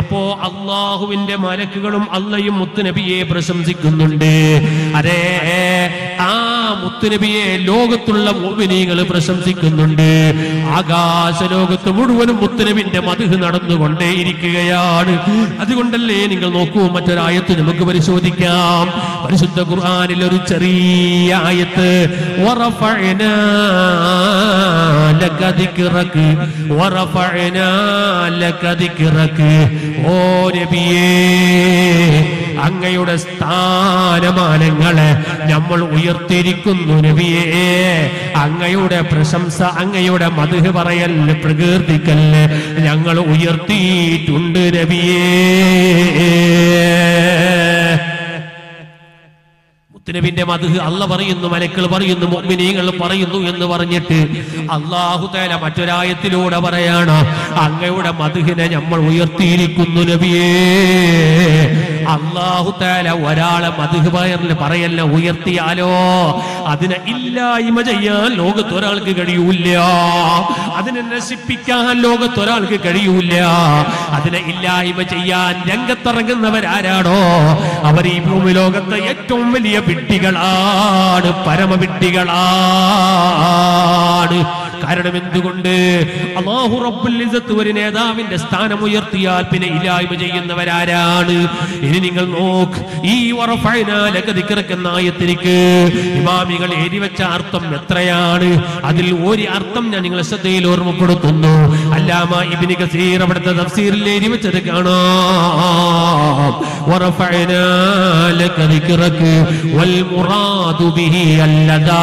Apo Allah in the Malakarum, Allah Mutanabi, Prasamsikunde, Ade, Ah Mutanabi, Logatula, Muvinigala Prasamsikunde, Agas, Logatamuru, Mutanabi, the Matakanadu, one day, Irikayad, Adikunda Lane, Loku, Matarayat, the Mukabarisodikam, Parasuta Guran, Ilurichari, Ayat, Warafana, Lakadikraki, Warafana, Lakadikraki. Oh, the B A Angayuda Stanaman and Gala, Yamal Uyartirikun, the B A Angayuda Prasamsa, Angayuda Madhavarayan, Lepragurtical, Yangal Uyarti, Tunde, the B A Allah Bari in the Malakabari in the Mumini, Allah Bari in the Varaneti, Allah Hutana Matarayati, Varayana, Angayuda Matuhin, Yamurti Kundunabi, Allah Hutana, Vadala, Matuka, Parayana, Wirti Alo, Adina Illa, Imajaya, Logatoral Gagariulia, Adina Nasipika, Logatoral Gagariulia, Adina Illa, Imajaya, Yankataragan, Navarado, Abari Pumiloga, Yatumili. Bittigalad, Paramabittigalad. Karanamindunde, Allah who Rabbuliza to Reneda in the Stanamuyartia, Pinilla, Imajay in the Varadan, in Ningal Oak, E. Warafina, Lakadikarakana, Yatirike, Imamigal Edivach Artam Natrayan, Adil Wori Artam, Ninglasate, or Mukurutundo, Alama Ibinikasi, Rabata of Sir Lady Vichakana, Warafina, Lakadikaraki, Wal Muradu Bihi, Alada.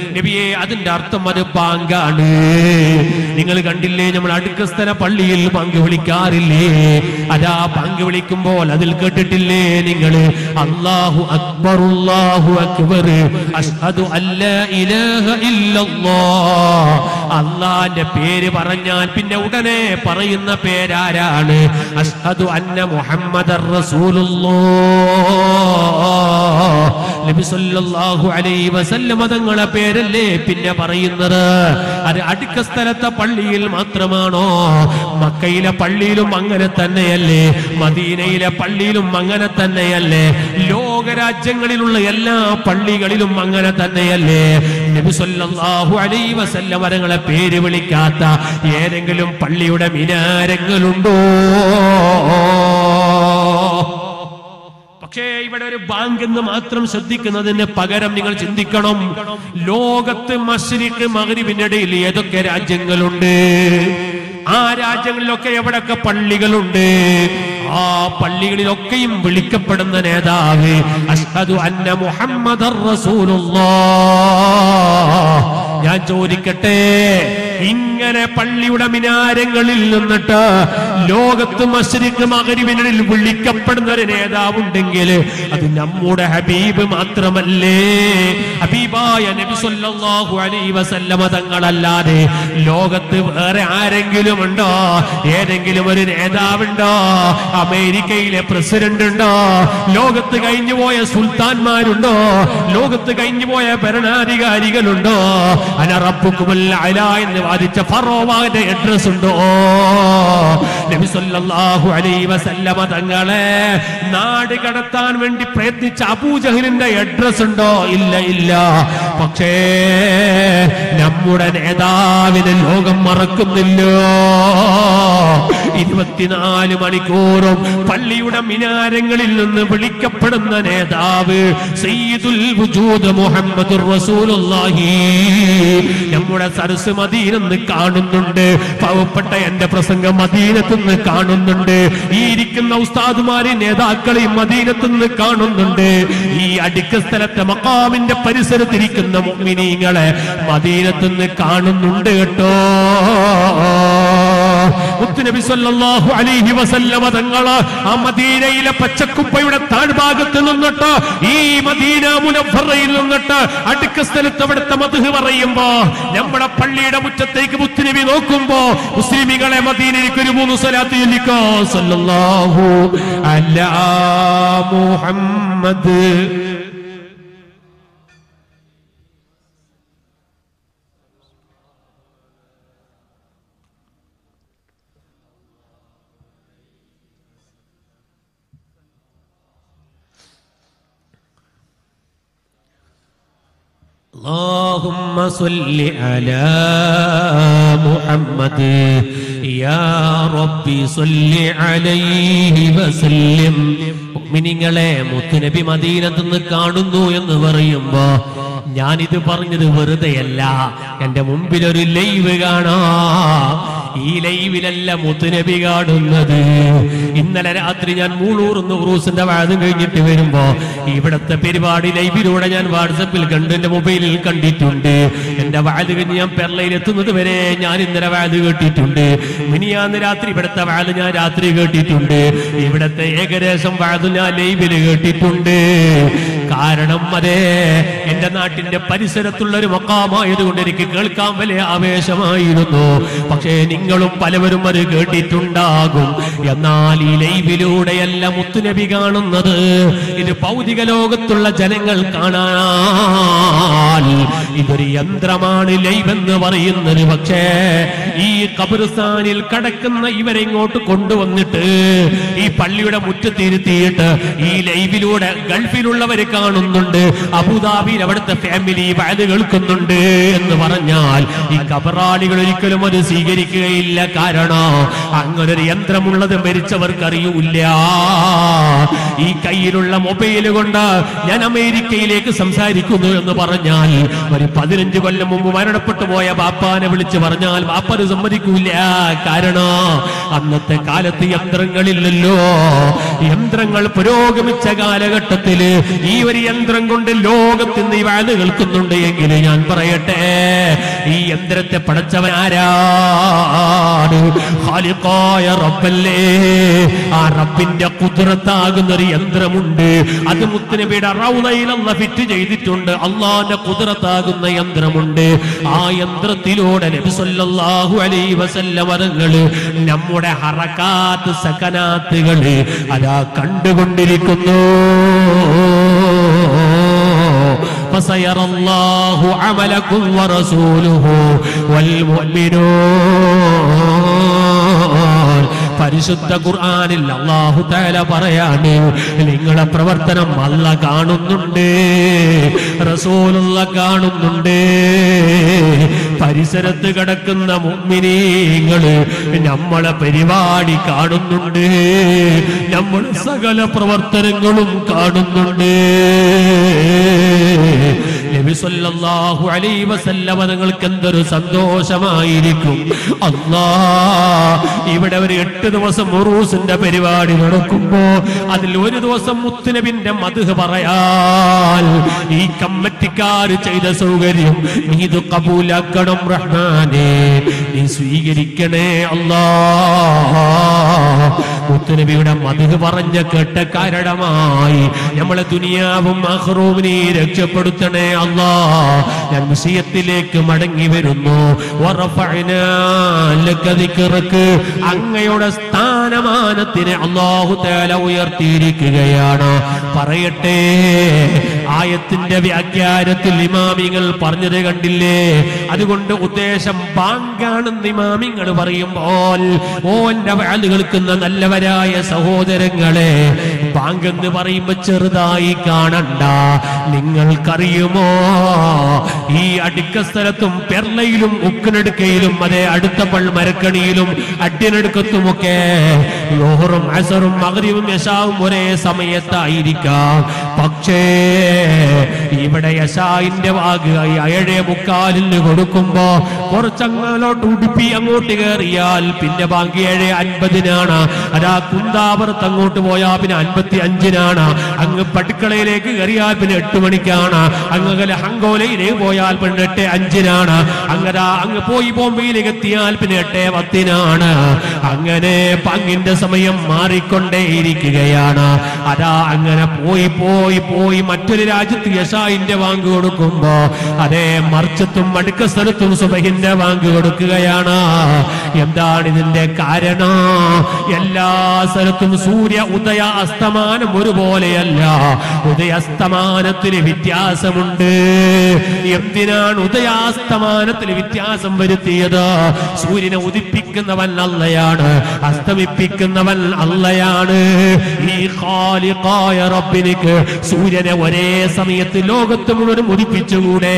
Nebi Adendartam Madapanga, Ningal Gandil, Namadikastana Palil, Pangulikari, Ada Pangulikumbo, Adil Kurtile, Ningal, Allahu Akbar, Allahu Akbar, Ashhadu alla ilaha illallah, Allah, the Pere Paranan, Pindavane, Parayana Pedare, Ashhadu anna Muhammad Rasulullah. Allah, Nabi sallallahu alaihi wasallam thangal perille pinne parayunnathu adu adikasthalathe palliyil mathramano makkayile palliyilum angane thanneyalle madinayile palliyilum angane thanneyalle lokarajyanganilulla ella pallikalilum angane thanneyalle Nabi sallallahu alaihi wasallam thangal peru vilikatha edengilum palliyude minarangalundo Bank in the Matram Sadik and then the Pagaram Ningal Sindikanum, Logat Masirik, Maghrib in a daily, Edokara Jangalunde, Ara Jangaloka, Paligalunde. Ah, Pallilokim, Bilikapadan the Nedavi, Ashhadu anna Muhammad Rasulullah, Yajodikate, Ingana Palliuda Minarangalilunata, Logat Masrik, Magarimin, Bilikapadan the Nedavun Dengele, Adinamuda Habib Matramale, Habiba, and Episola, who had Eva Salamatangalade, Logat Arangilumanda, Edangilum in Edavanda. America president Logat the Gaindivoya Sultan Marunda, Logat the Gaindivoya Paranadiga Rigalunda, and Arapukumala in the Adichaparova, the Edrasundo, Nebisola, who Adiva Salamatangale, Nadikatan, when the Preti Chapuja in the Edrasundo, Illa Illa, Pache, Namur and Eda with the Logam Marakum, Idmatina, Manico. Palliuda Minarangalil, the Velikapadan, the Nedavi, Sayyidul Wujud, Muhammad Rasulullah, Yamuda Sarasamadin, and the Kanunde, Pavapata and the Prasanga Madina, the Kanunde, Erikan Ustad Mari, Nedakari, Madina, the Kanunde, he Adikasthalathe Makam in the Parisarathirikan, the Muminingale, Madina, the Kanunde. Nabi sallallahu alaihi wasallam thangal Madinayile Pachakuppayude taalbhagathu ninnitte ee Madina Munawwarayil ninnitte Adikasthalathe avidutte madhu parayumbol nammade palliyude muchathekku muthinabi nokkumbol muslimikale Madinayilekku oru moonu salatu chൊല്ലിക്കാം sallallahu ala Muhammad اللهم صل على محمد يا ربي صل عليه وسلم مؤمنين മുത്തുനബി മദീനത്ത് നിന്ന് കാണുന്നു എന്ന് പറയുമ്പോ ഞാനിത് പറഞ്ഞത് വെറുതെയല്ല. എന്റെ മുമ്പിൽ ഒരു ലൈവ് കാണാം. ഈ ലൈവിലല്ല മുത്തുനബി കാണുന്നത്. ഇന്നലെ രാത്രി ഞാൻ മൂളൂർന്ന് ഉറൂസിന്റെ വാദം കഴിഞ്ഞിട്ട് വരുമ്പോ ഇവിടത്തെ പരിപാടി ലൈവിലൂടെ ഞാൻ വാട്സപ്പിൽ കണ്ട് എന്റെ മൊബൈലിൽ കണ്ടിട്ടുണ്ട്. എന്റെ വാദം കഴിഞ്ഞ് ഞാൻ പെർലയിൽ എത്തുന്നത് വരെ ഞാൻ ഇന്നലെ വാദം കേട്ടിട്ടുണ്ട്. മിനിയാന്ന് രാത്രി ഇവിടത്തെ വാദം ഞാൻ രാത്രി കേട്ടിട്ടുണ്ട്. ഇവിടത്തെ ഏകദേശം വാദം ഞാൻ ലൈവിൽ കേട്ടിട്ടുണ്ട്. കാരണം അതേ എന്റെ നാട്ടിന്റെ പരിസരത്തുള്ള ഒരു മക്കാമായതുകൊണ്ട് എനിക്ക് കേൾക്കാൻ വലിയ ആവേശമായിരുന്നു. പക്ഷേ നിങ്ങളും പലവരും അത് കേട്ടിട്ടുണ്ടാകും. എന്നാൽ ഈ ലൈവിലൂടെയല്ല മുത്തുനബി കാണുന്നത്. ഇത് ഭൗതിക ലോകത്തുള്ള ജനങ്ങൾ കാണാൻ ഇതൊരു യന്ത്രമാണ് ലൈവ് എന്ന് പറയുന്നത്. പക്ഷേ ഈ ഖബർസ്ഥാനിൽ കടക്കുന്ന ഇവരെ ഇങ്ങോട്ട് കൊണ്ടുവന്നിട്ട് ഈ പള്ളിയുടെ മുറ്റത്തിരുത്തിയിട്ട് ഈ ലൈവിലൂടെ ഗൾഫിലുള്ളവര് കാണുന്നുണ്ട്, അബുദാബിയിൽ അവിടുത്തെ ഫാമിലി വയത് കേൾക്കുന്നുണ്ട് എന്ന് പറഞ്ഞാൽ ഈ കബറാളികൾ ഒരിക്കലും അത് സ്വീകരിക്കുകയില്ല. കാരണം അങ്ങനൊരു യന്ത്രമുള്ളത് മരിച്ചവർക്കറിയൂല്ല. ഈ കയ്യിലുള്ള മൊബൈൽ കൊണ്ട് ഞാൻ അമേരിക്കയിലേക്ക് സംസാരിക്കുന്നു എന്ന് പറഞ്ഞാൽ ഒരു പതിനഞ്ച് കൊല്ലം മുമ്പ് മരണപ്പെട്ടു പോയ ബാപ്പാനെ വിളിച്ചു പറഞ്ഞാൽ ബാപ്പന് സമ്മതിക്കൂല. കാരണം അന്നത്തെ കാലത്ത് യന്ത്രങ്ങളില്ലല്ലോ. യന്ത്രങ്ങൾ പുരോഗമിച്ച കാലഘട്ടത്തില് ഈ ഒരു യന്ത്രം കൊണ്ട് ലോകത്തിൽ നിന്ന് ഈ വാത് കേൾക്കുന്നുണ്ട് എങ്കിൽ ഞാൻ പറയട്ടെ, ഈ യന്ത്രത്തെ പടച്ചവൻ ആരാണ്? ഖാലിഖായ റബ്ബല്ലേ. ആ റബ്ബിന്റെ ഖുദ്റത്താകുന്ന ഒരു യന്ത്രമുണ്ട്. അത് മുത്തുനബിയുടെ റൗളയിൽ അല്ലാഹ് ഫിറ്റ് ചെയ്തിട്ടുണ്ട്. അല്ലാഹുവിന്റെ ഖുദ്റത്താകുന്ന യന്ത്രമുണ്ട്. ആ യന്ത്രത്തിലൂടെ നബി സല്ലല്ലാഹു അലൈഹി വസല്ലം തങ്ങൾ നമ്മുടെ ഹറകാത്ത് സകനാത്തുകൾ അതാ കണ്ടുകൊണ്ടിരിക്കുന്നു. فسيرى الله عملكم ورسوله والمؤمنون. പരിശുദ്ധ ഖുർആനിൽ അല്ലാഹു തആല പറയാണ്, നിങ്ങളുടെ പ്രവർത്തനം അല്ലാഹ് കാണുന്നുണ്ട്, റസൂലുള്ള കാണുന്നുണ്ട്. പരിസരത്ത് കിടക്കുന്ന മുഅ്മിനീങ്ങള് നമ്മളെ പരിപാടി കാണുന്നുണ്ട്, നമ്മുടെ സകല പ്രവർത്തനങ്ങളും കാണുന്നുണ്ട്. നബി സല്ലല്ലാഹു അലൈഹി വസല്ലം നിങ്ങൾക്ക് എന്തൊരു സന്തോഷമായിരിക്കും. അല്ലാഹ് ഇവിടെ ഒരു എട്ട് ദിവസം ഉറൂസിന്റെ പരിപാടി നടക്കുമ്പോ അതിൽ ഒരു ദിവസം മുത്തുനബിന്റെ മദ്ഹ് പറയാൻ ഈ കമ്മിറ്റിക്കാർ ചെയ്ത സൗകര്യം നീ ഇത് കബൂലാക്കണം റഹ്മാനേ, നീ സ്വീകരിക്കണേ അല്ലാഹ്. മുത്തുനബിയുടെ മദ്ഹ് പറഞ്ഞ കേട്ട കാരണമായി നമ്മളെ ദുനിയാവും ആഖിറത്തുനെ രക്ഷപ്പെടുത്തണേ അല്ലാഹ്. ഞാൻ വിഷയത്തിലേക്ക് മടങ്ങി വരുന്നു. വറഫഅനാ ലക ദിക്റക, അങ്ങയുടെ സ്ഥാനമാനത്തിനെ അല്ലാഹു തആല ഉയർത്തിയിരിക്കുകയാണ്. പറയട്ടെ, ആയത്തിന്റെ വ്യാഖ്യാനത്തിൽ ഇമാമിങ്ങൾ പറഞ്ഞത് കണ്ടില്ലേ? അതുകൊണ്ട് ഉദ്ദേശം ബാങ്കാണെന്ന് ഇമാമിങ്ങൾ പറയുമ്പോൾ ഓന്റെ വാല് കേൾക്കുന്ന നല്ലവരായ സഹോദരങ്ങളെ, ബാങ്ക് എന്ന് പറയുമ്പോ ചെറുതായി കാണണ്ട. നിങ്ങൾക്കറിയുമോ ഈ അടുക്ക സ്ഥലത്തും പെർലയിലും ഉക്കിനടുക്കയിലും അതേ അടുത്ത പൾ മരക്കണിയിലും അഡ്യനടുക്കത്തുമൊക്കെ ളുഹറും അസറും മഗ്രിബും ഇശാവും ഒരേ സമയത്തായിരിക്കാം. പക്ഷേ ഇവിടെ ഇശാഇന്റെ ഭാഗമായി ഏഴേ മുക്കാലിന് കൊടുക്കുമ്പോ കുറച്ചങ്ങോട്ട് ഉടുപ്പി അങ്ങോട്ട് കയറിയാൽ പിന്നെ ബാങ്ക് ഏഴേ അൻപതിനാണ്. അതാ കുന്താപുറത്ത് അങ്ങോട്ട് പോയാൽ പിന്നെ അൻപത്തി അഞ്ചിനാണ്. അങ്ങ് പടുക്കളയിലേക്ക് കയറിയാൽ പിന്നെ എട്ട് മണിക്കാണ്. അങ്ങനെ ഹങ്കോലയിലേക്ക് പോയാൽ പിന്നെ എട്ട് അഞ്ചിനാണ്. അങ്ങനെ അങ്ങ് പോയി ബോംബെയിലേക്ക് എത്തിയാൽ പിന്നെ എട്ടേ പത്തിനാണ്. അങ്ങനെ ബാങ്കിന്റെ സമയം മാറിക്കൊണ്ടേയിരിക്കുകയാണ്. അതാ അങ്ങനെ പോയി പോയി പോയി മറ്റൊരു രാജ്യത്ത് ഇശാഇന്റെ വാങ്ക് കൊടുക്കുമ്പോ അതേ മർച്ചത്തും അടുക്ക സ്ഥലത്തും സുബഹിന്റെ വാങ്ക് കൊടുക്കുകയാണ്. എന്താണ് ഇതിന്റെ കാരണം? എല്ലാ സ്ഥലത്തും സൂര്യ ഉദയ അസ്തമാനം ഒരുപോലെയല്ല, ഉദയാസ്തമാനത്തിന് വ്യത്യാസമുണ്ട്. എന്തിനാണ് ഉദയാസ്തമാനത്തിന് വ്യത്യാസം വരുത്തിയത്? സൂര്യനെ ഉദിപ്പിക്കുന്നവൻ അല്ലയാണ്, അസ്തമിപ്പിക്കുന്ന നിൽക്കുന്നവൻ അള്ളയാണ്. ഈ ഖാലിഖായ റബ്ബിനിക്ക് സൂര്യനെ ഒരേ സമയത്ത് ലോകത്ത് മുഴുവനും ഉദിപ്പിച്ചുകൂടെ?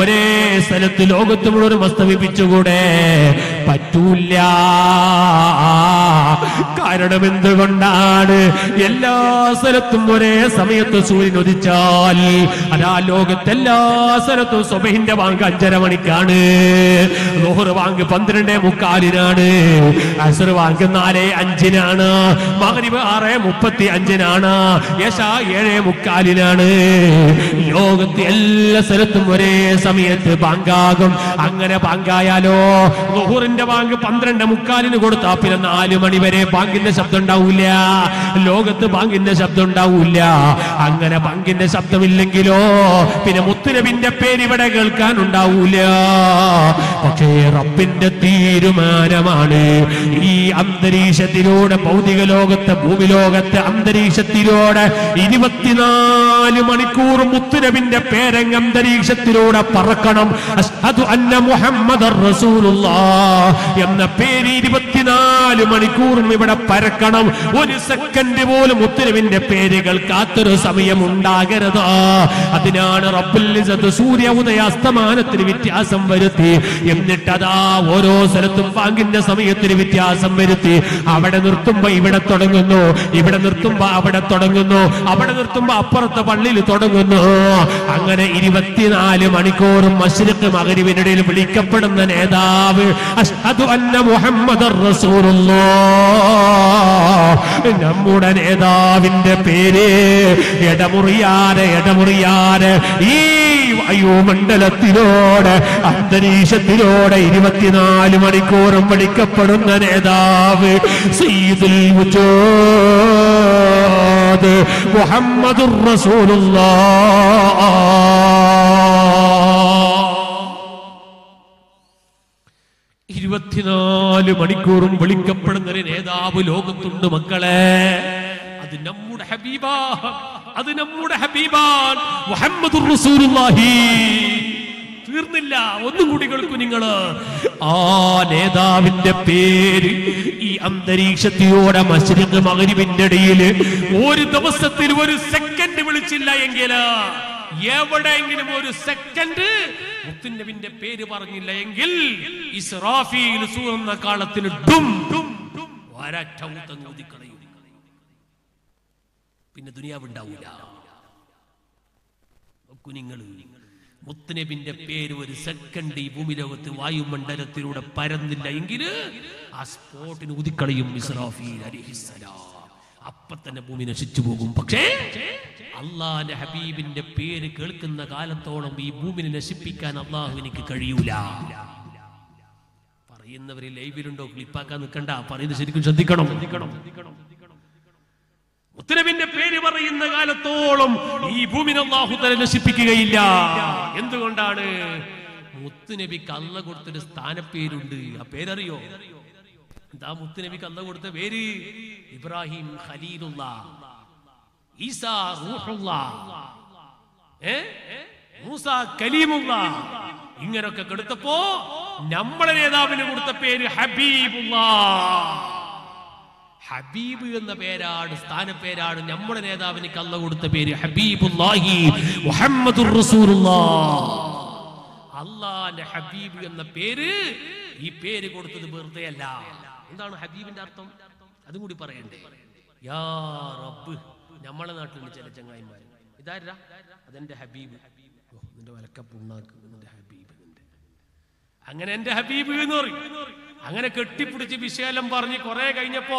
ഒരേ സ്ഥലത്ത് ലോകത്ത് മുഴുവനും വസ്തവിപ്പിച്ചുകൂടെ? പറ്റൂല്ല. കാരണം എന്തുകൊണ്ടാണ്? എല്ലാ സ്ഥലത്തും ഒരേ സമയത്ത് സൂര്യൻ ഉദിച്ചാൽ അതാ ലോകത്തെല്ലാ സ്ഥലത്തും സുബഹിന്റെ വാങ്ക് അഞ്ചര മണിക്കാണ്, ളുഹർ വാങ്ക് പന്ത്രണ്ടേ മുക്കാലിനാണ്, അസ്ർ വാങ്ക് നാലേ അഞ്ചിനാണ്, മഗ്രിബ് ആറ് മുപ്പത്തി അഞ്ചിനാണ്, യശാ ഏഴേ മുക്കാലിനാണ്. ലോകത്ത് എല്ലാ സ്ഥലത്തും ഒരേ സമയത്ത് ബാങ്കാകും. അങ്ങനെ ബാങ്കായാലോ ളുഹറിന്റെ വാങ്ക് പന്ത്രണ്ട് മുക്കാലിന് കൊടുത്താ പിന്നെ നാലു മണി വരെ ബാങ്കിന്റെ ശബ്ദം ഉണ്ടാവൂല, ലോകത്ത് ബാങ്കിന്റെ ശബ്ദം ഉണ്ടാവൂല. അങ്ങനെ ബാങ്കിന്റെ ശബ്ദമില്ലെങ്കിലോ പിന്നെ മുത്തുനബിന്റെ പേര് ഇവിടെ കേൾക്കാൻ ഉണ്ടാവൂല. പക്ഷേ റബ്ബിന്റെ തീരുമാനമാണ്. ഈ അന്തരീക്ഷത്തിലൂടെ, ഭൗതിക ലോകത്തെ, ഭൂമി ലോകത്തെ അന്തരീക്ഷത്തിലൂടെ ഇരുപത്തിനാല് മണിക്കൂർ മുത്തുനബിന്റെ പേരങ്ങ് അന്തരീക്ഷത്തിലൂടെ പറക്കണം. അശ്ഹദു അന്ന മുഹമ്മദർ റസൂലുള്ളാഹ് എന്ന പേര് ഇരുപത്തിനാല് മണിക്കൂറും ഇവിടെ പരക്കണം. ഒരു സെക്കൻഡ് പോലും മുത്തുനബിന്റെ പേരുകൾ കാത്തൊരു സമയം ഉണ്ടാകരുത്. അതിനാണ് റബ്ബുൽ ഇസ്സത്ത് സൂര്യ ഉദയാസ്തമാനത്തിന് വ്യത്യാസം വരുത്തി. എന്നിട്ടതാ ഓരോ സ്ഥലത്തും വാങ്ങിന്റെ സമയത്തിന് വ്യത്യാസം വരുത്തി. അവിടെ നിർത്തുമ്പോ ഇവിടെ തുടങ്ങുന്നു, ഇവിടെ നിർത്തുമ്പോ അവിടെ തുടങ്ങുന്നു, അവിടെ നിർത്തുമ്പോ അപ്പുറത്തെ പള്ളിയിൽ തുടങ്ങുന്നു. അങ്ങനെ ഇരുപത്തിനാല് മണിക്കൂറും മശ്രിഖ് മഗ്രിബിനിടയിൽ വിളിക്കപ്പെടുന്ന നേതാവ് അശ്ഹദു അന്ന മുഹമ്മദർ റസൂലുള്ളാഹ്, നമ്മുടെ നേതാവിന്റെ പേര് ഇടമുറിയാതെ ഇടമുറിയാതെ ഈ വായുമണ്ഡലത്തിലൂടെ അന്തരീക്ഷത്തിലൂടെ ഇരുപത്തിനാല് മണിക്കൂറും വിളിക്കപ്പെടുന്ന നേതാവ് സയ്യിദുൽ വജൂദ് മുഹമ്മദുർ റസൂലുള്ളാഹ്. ഇരുപത്തിനാല് മണിക്കൂറും വിളിക്കപ്പെടുന്ന ഒരു നേതാവ് ലോകത്തുണ്ട് മക്കളെ. അത് നമ്മുടെ ഹബീബാ, അത് നമ്മുടെ ഹബീബാൻ മുഹമ്മദുർ റസൂലുള്ളാഹി. തീർന്നില്ല, ഒന്നും കൂടി കേൾക്കൂ നിങ്ങൾ. ആ നേതാവിന്റെ പേര് ഈ അന്തരീക്ഷത്തിലൂടെ മശ്രിഖ് മഗ്രിബിന്റെ ഇടയിൽ ഒരു ദിവസത്തിൽ ഒരു സെക്കൻഡ് വിളിച്ചില്ല എങ്കിൽ, എവിടെയെങ്കിലും ഒരു സെക്കൻഡ് മുത്തുനബിന്റെ പേര് പറഞ്ഞില്ല എങ്കിൽ ഇസ്രാഫീൽ സൂറുന്ന കാലത്തിന് ഡും ഡും ഡും വരട്ടം തങ്ങി കളയും. പിന്നെ ദുനിയാവ് ഉണ്ടാവില്ല. കുഞ്ഞുങ്ങൾ മുത്തുനബിന്റെ പേര് ഒരു സെക്കൻഡ് ഈ ഭൂമി ലോകത്ത് വായുമണ്ഡലത്തിലൂടെ പരന്നില്ല എങ്കിൽ ആ സ്പോട്ടിന് ഉദിക്കളയും ഇസ്രാഫീൽ അലൈഹിസ്സലാം. അപ്പൊ തന്നെ ഭൂമി നശിച്ചു പോകും. പക്ഷേ അള്ളാന്റെ ഹബീബിന്റെ പേര് കേൾക്കുന്ന കാലത്തോളം ഈ ഭൂമിനെ നശിപ്പിക്കാൻ അള്ളാഹു എനിക്ക് കഴിയൂല. പറയുന്നവര് ലൈവിലുണ്ടോ? ക്ലിപ്പാക്കാൻ നിൽക്കണ്ട, പറയുന്നത് ശരിക്കും ശ്രദ്ധിക്കണം. മുത്തനബിന്റെ പേര് പറയുന്ന കാലത്തോളം ഈ ഭൂമിനെ അല്ലാഹു തആല നശിപ്പിക്കുകയില്ല. എന്തുകൊണ്ടാണ്? മുത്തുനബിക്ക് അള്ള കൊടുത്തൊരു സ്ഥാനപ്പേരുണ്ട്. ആ പേരറിയോ? എന്താ മുത്തുനബിക്ക് അള്ള കൊടുത്ത പേര്? ഇബ്രാഹിം ഖലീലുള്ളാഹ്, ഈസാ റൂഹുള്ളാഹ്, ഏ മൂസാ കലീമുള്ളാഹ്. ഇങ്ങനൊക്കെ കൊടുത്തപ്പോ നമ്മളെ നേതാവിന് കൊടുത്ത പേര് ഹബീബുള്ളാഹ്. ഹബീബ് എന്ന പേരാണ്, സ്ഥാനപ്പേരാണ് നമ്മുടെ നേതാവിന് അല്ലാഹു കൊടുത്ത പേര് ഹബീബുല്ലാഹി മുഹമ്മദുർ റസൂലുള്ളാഹ്. അല്ലാഹുവിന്റെ ഹബീബ് എന്ന പേര്, ഈ പേര് കൊടുത്തത് വെറുതെ അല്ല. എന്താണ് ഹബീബിന്റെ അർത്ഥം? അതും കൂടി പറയണ്ടേ? യാ റബ്ബ്. നമ്മളെ നാട്ടിൽ ചില ചങ്ങായിമാർ ഇതാരാ അതെന്റെ ഹബീബ്, നിന്റെ വലക്കപ്പുണ്ണാക്ക് നിന്റെ ഹബീബ്, അങ്ങനെ എന്റെ ഹബീബ് എന്ന് പറയും. അങ്ങനെ കെട്ടിപ്പിടിച്ച് വിശേലം പറഞ്ഞ് കുറെ കഴിഞ്ഞപ്പോ